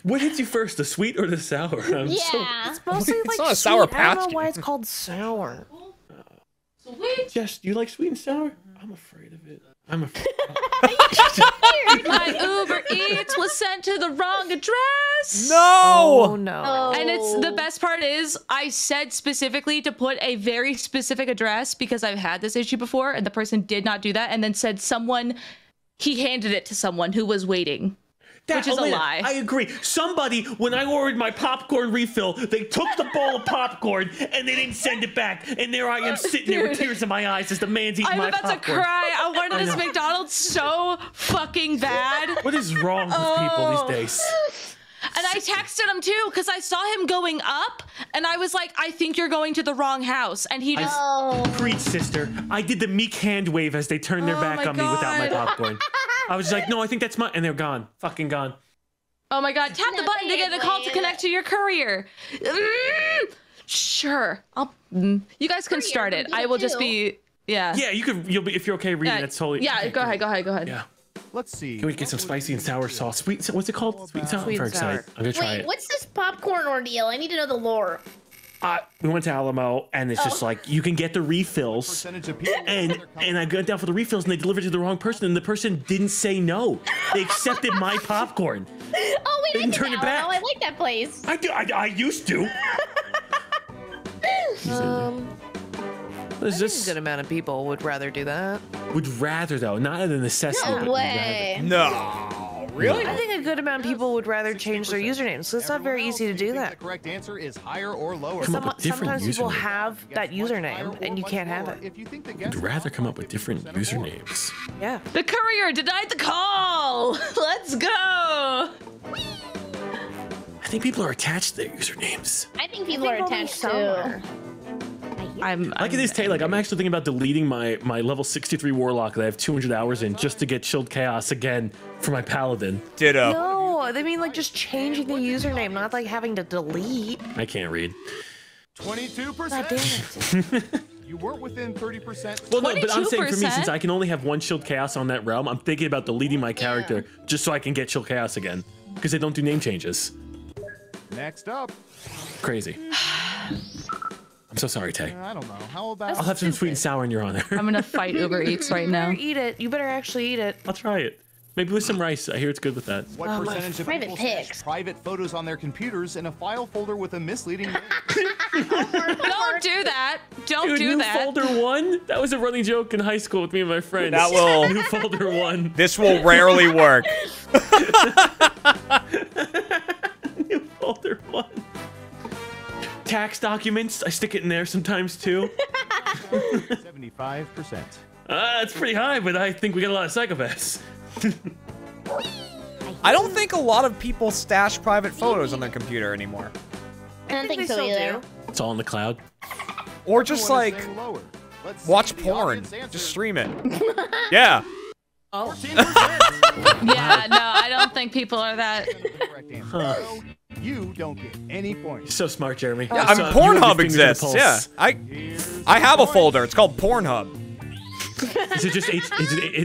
What hits you first, the sweet or the sour? It's mostly like not a sour patch. I don't know why it's called sour. Sweet. Jess, do you like sweet and sour? I'm afraid of it. I'm afraid. My Uber Eats was sent to the wrong address. No. Oh no. Oh. And it's the best part is I said specifically to put a very specific address because I've had this issue before, and the person did not do that, and then said someone. He handed it to someone who was waiting. Which is Elena, a lie. I agree. Somebody, when I ordered my popcorn refill, they took the bowl of popcorn and they didn't send it back. And there I am sitting there with tears in my eyes as the man's eating my popcorn. I'm about to cry. I wanted this McDonald's so fucking bad. What is wrong with people these days? And I texted him too because I saw him going up, and I was like, "I think you're going to the wrong house." And he just preach, sister. I did the meek hand wave as they turned their back on me without my popcorn. I was like, "No, I think that's mine," and they're gone, fucking gone. Oh my God! Tap the button to get a call to connect to your courier. Sure, I'll. You guys can start it. I will just be. Yeah. Yeah, you could. You'll be if you're okay reading. That's totally. Yeah, go ahead. Go ahead. Go ahead. Yeah. Let's see. Can we get some spicy and sour sauce? Sweet, what's it called? Sweet and sour? I'm very excited. I'm gonna try it. Wait, what's this popcorn ordeal? I need to know the lore. We went to Alamo, and it's just like, you can get the refills, and I got down for the refills, and they delivered it to the wrong person, and the person didn't say no. They accepted my popcorn. Oh, wait, didn't turn it back. I like that place. I do. I used to. I think a good amount of people would rather do that. Would rather, though, not in a necessity. No way. No, really? I think a good amount of people would rather change their usernames because it's not very easy to do that. The correct answer is higher or lower. Sometimes people have that username and you can't have it. You'd rather come up with different usernames. Yeah. The courier denied the call. Let's go. Whee! I think people are attached to their usernames. I think people are attached to. Like it is, Tay, like I'm actually thinking about deleting my level 63 warlock that I have 200 hours in just to get Chilled Chaos again for my paladin. Ditto. No, they mean like just changing the username, not like having to delete. I can't read. 22%. You weren't within 30%. Well, no, but I'm saying for me, since I can only have one Chilled Chaos on that realm, I'm thinking about deleting my character just so I can get Chilled Chaos again because they don't do name changes. Next up. Crazy. I'm so sorry, Tay. I don't know. How about I'll have some sweet and sour in your honor. I'm gonna fight Uber Eats right now. Eat it. You better actually eat it. I'll try it. Maybe with some rice. I hear it's good with that. What percentage of people stash private photos on their computers in a file folder with a misleading name? Don't do that. Don't do that. Folder one? That was a running joke in high school with me and my friends. That will new folder one. This will rarely work. New folder one. Tax documents, I stick it in there sometimes too. 75%. That's pretty high, but I think we got a lot of psychopaths. I don't think a lot of people stash private photos on their computer anymore. I don't think so either. It's all in the cloud. Or just like watch porn, just stream it. Yeah. Oh. Yeah, no, I don't think people are that. Huh. You don't get any points. So smart, Jeremy. Yeah, I mean, Pornhub exists. Yeah, I have a folder. It's called Pornhub. Is it just it's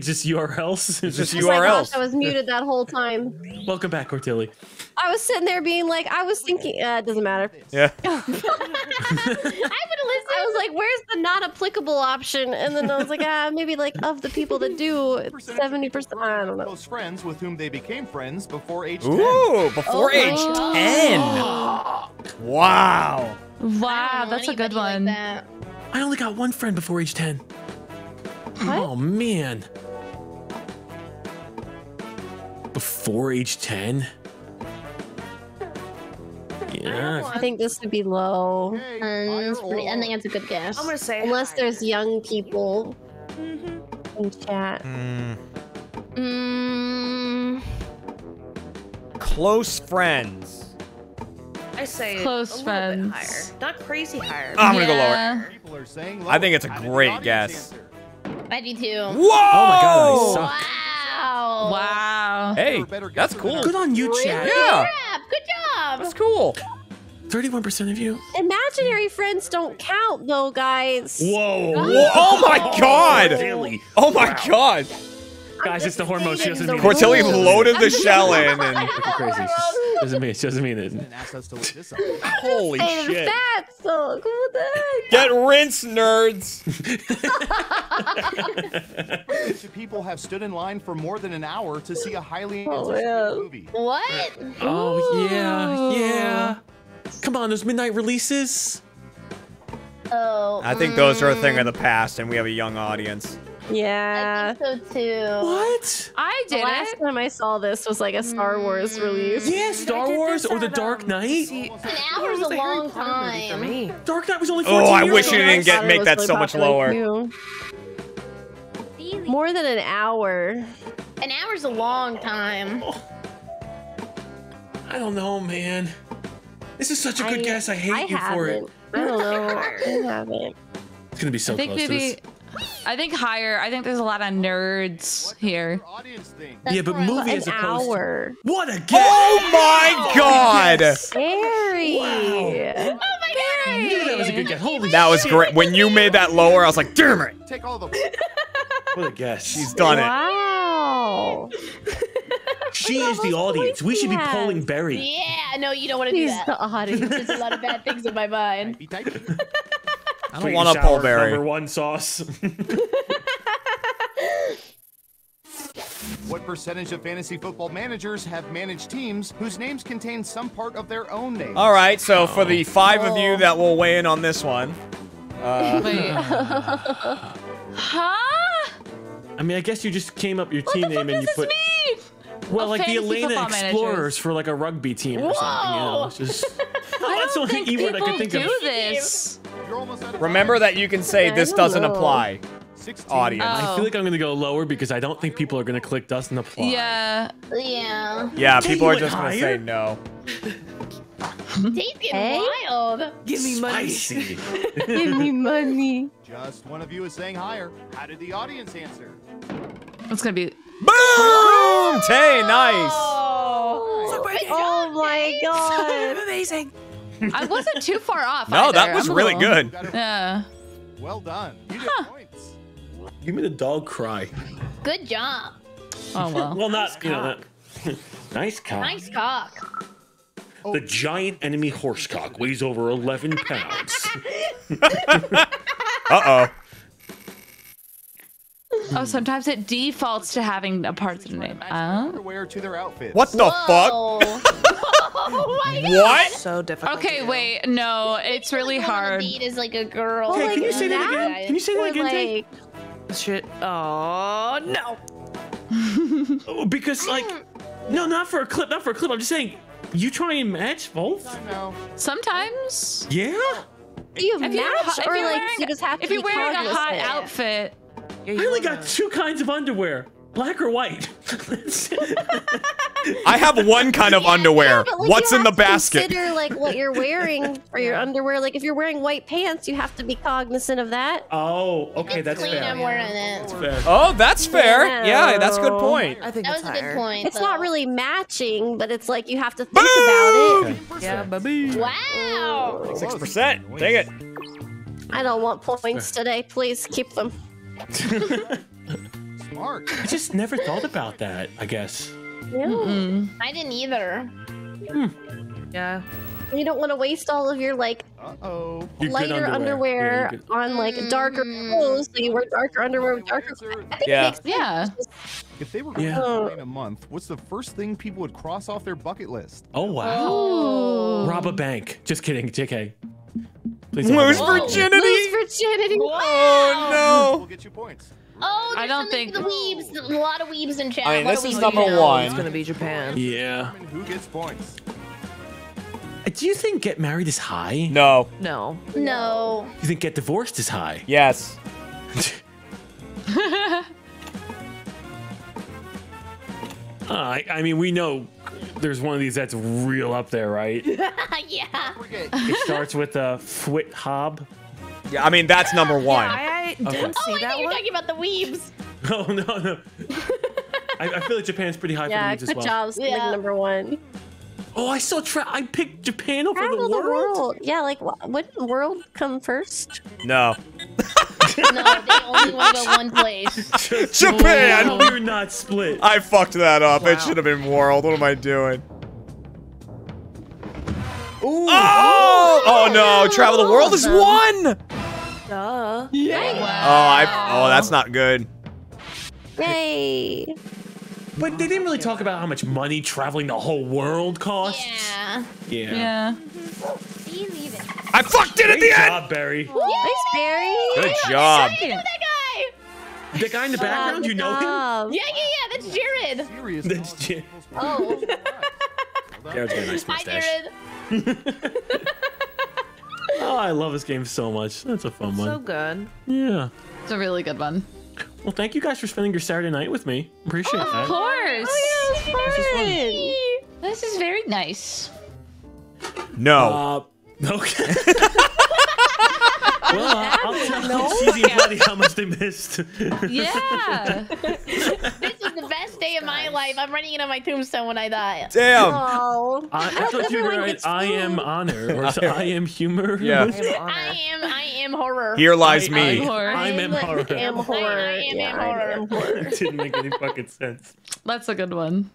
just URLs? It's just URLs. Oh my gosh, I was muted that whole time. Welcome back, Cortilli. I was sitting there being like, I was thinking, it doesn't matter. Yeah. I would have listened. I was like, where's the not applicable option? And then I was like, maybe like of the people that do, 70%. I don't know. Those friends with whom they became friends before age 10. Ooh, before age 10. Wow. Wow, that's a good one. Like that. I only got one friend before age 10. What? Oh man. Before age 10? Yeah. I think this would be low. I think it's a good guess. I'm gonna say unless there's young people in chat. Close friends. I say close friends. Higher. Not crazy higher. Oh, I'm gonna go lower. I think it's a great guess. I do too. Whoa! Oh my god, I suck. Wow. Wow. Hey, that's cool. Good on you, Chad. Yeah. Good job. That's cool. 31% of you. Imaginary friends don't count, though, guys. Whoa. Whoa. Oh my god. Really? Oh my god. Guys, it's the hormones. She doesn't mean it. Cortelli loaded the shell in. And crazy. Doesn't mean it. Holy shit. That's so cool. Get rinsed, nerds. People have stood in line for more than an hour to see a highly anticipated movie. What? Oh, yeah. Yeah. Come on, those midnight releases. Oh. I think those are a thing of the past, and we have a young audience. Yeah. I think so too. What? I did. The last time I saw this was like a Star Wars release. Yeah, Star Wars or The Dark Knight. An hour's a long time. For me. Dark Knight was only 14 years ago. Oh, I wish you didn't make that so much lower. More than an hour. An hour's a long time. I don't know, man. This is such a good guess. I hate you for it. I don't know. I haven't. It's gonna be so close to this. I think higher. I think there's a lot of nerds here. Yeah, but movie as opposed to... What a guess! Oh my god! Scary! Wow. Oh my god! I knew that was a good guess. Holy that was great. When you made that lower, I was like, damn it! Take all the... What a guess. She's done it. Wow. She is the audience. We should be polling Barry. Yeah, no, you don't want to do that. She's the audience. There's a lot of bad things in my mind. I don't want to pull Barry. Number one sauce. What percentage of fantasy football managers have managed teams whose names contain some part of their own name? All right, so for the five of you that will weigh in on this one. Wait. Huh? I mean, I guess you just came up your team name and you put... Well, like the Elena Explorers for like a rugby team or something. You know, it's just... That's the only E-word I could think of. This. Remember that you can say this doesn't apply. Audience. I feel like I'm gonna go lower because I don't think people are gonna click doesn't apply. Yeah. Yeah. Yeah, people are just gonna say no. Dave's getting wild. Give me money. Give me money. Just one of you is saying higher. How did the audience answer? It's gonna be boom! Hey, nice. Oh my god. Amazing. I wasn't too far off. No, either. That was really good. Yeah. Well done. You did points. Give me the dog cry. Good job. Oh well. Well, not you know that. Nice cock. Nice cock. Oh. The giant enemy horse cock weighs over 11 pounds. Oh, sometimes it defaults to having a part of the name. What the fuck? Oh my god. What? So difficult. Okay, wait. No, it's really hard. Is like a girl. Okay, can you say that again? Can you say that again? Like... Shit. Oh no. Because like, no, not for a clip. Not for a clip. I'm just saying, you try and match both. Sometimes. Yeah. You match, or like you just have to. If you're wearing a hot outfit. Yeah, I only got two kinds of underwear. Black or white? I have one kind of underwear. Yeah, like what's in the basket? Consider like what you're wearing for your underwear. Like if you're wearing white pants, you have to be cognizant of that. Oh, okay, that's fair. That's fair. Oh, that's fair. Yeah, that's a good point. I think that was a good point. It's not really matching, but it's like you have to think about it. Okay. Yeah, baby. Wow. 6%. Dang it. I don't want points today. Please keep them. I just never thought about that, I guess. Yeah. I didn't either. Yeah. You don't want to waste all of your like lighter underwear, on like darker clothes. So you wear darker underwear with darker. I think it makes sense. If they were in a month, what's the first thing people would cross off their bucket list? Oh wow. Oh. Rob a bank. Just kidding, JK. Lose virginity. Lose virginity. Wow. Oh no. We'll get you points. Oh, I don't think the weebs, a lot of weebs in chat. I mean, this is number one. It's gonna be Japan. Yeah. Who gets points? Do you think get married is high? No. No. No. You think get divorced is high? Yes. I mean, we know there's one of these that's real up there, right? Yeah. It starts with a Fwit Hob. Yeah, I mean, that's number one. Yeah, I didn't see that one. You're talking about the weebs. Oh, no, no. I feel like Japan's pretty high for the weebs as well. Jobs, yeah, like number one. Oh, I still try. I picked Japan over the world. Yeah, like, wouldn't world come first? No. No, they only want to go one place. Japan! Oh, no. You're not split. I fucked that up. Wow. It should have been world. What am I doing? Ooh. Oh! Oh, no. Travel the world is one! Duh. Yeah. Wow. Oh, that's not good. Yay. But they didn't really talk about how much money traveling the whole world costs. Yeah. Yeah. Yeah. Mm-hmm. I fucked it at the end! Good job, Barry. Nice, Barry. Good job. I know that guy. The guy in the background, you know him? Yeah, yeah, yeah. That's Jared. That's Jared. Oh. Jared's got a nice mustache. Hi, Jared. Oh, I love this game so much. That's a fun one. So good. Yeah. It's a really good one. Well, thank you guys for spending your Saturday night with me. Appreciate that. Of course. Oh, yeah, it was fun. This is very nice. No. Okay. Well, I'll tell everybody how much they missed. Yeah. This is the best day of my life. I'm writing it on my tombstone when I die. Damn. Oh. I thought you were right. I am honor. Or I am humor. Yeah. I am horror. Here lies me. I am horror. I am horror. Didn't make any fucking sense. That's a good one.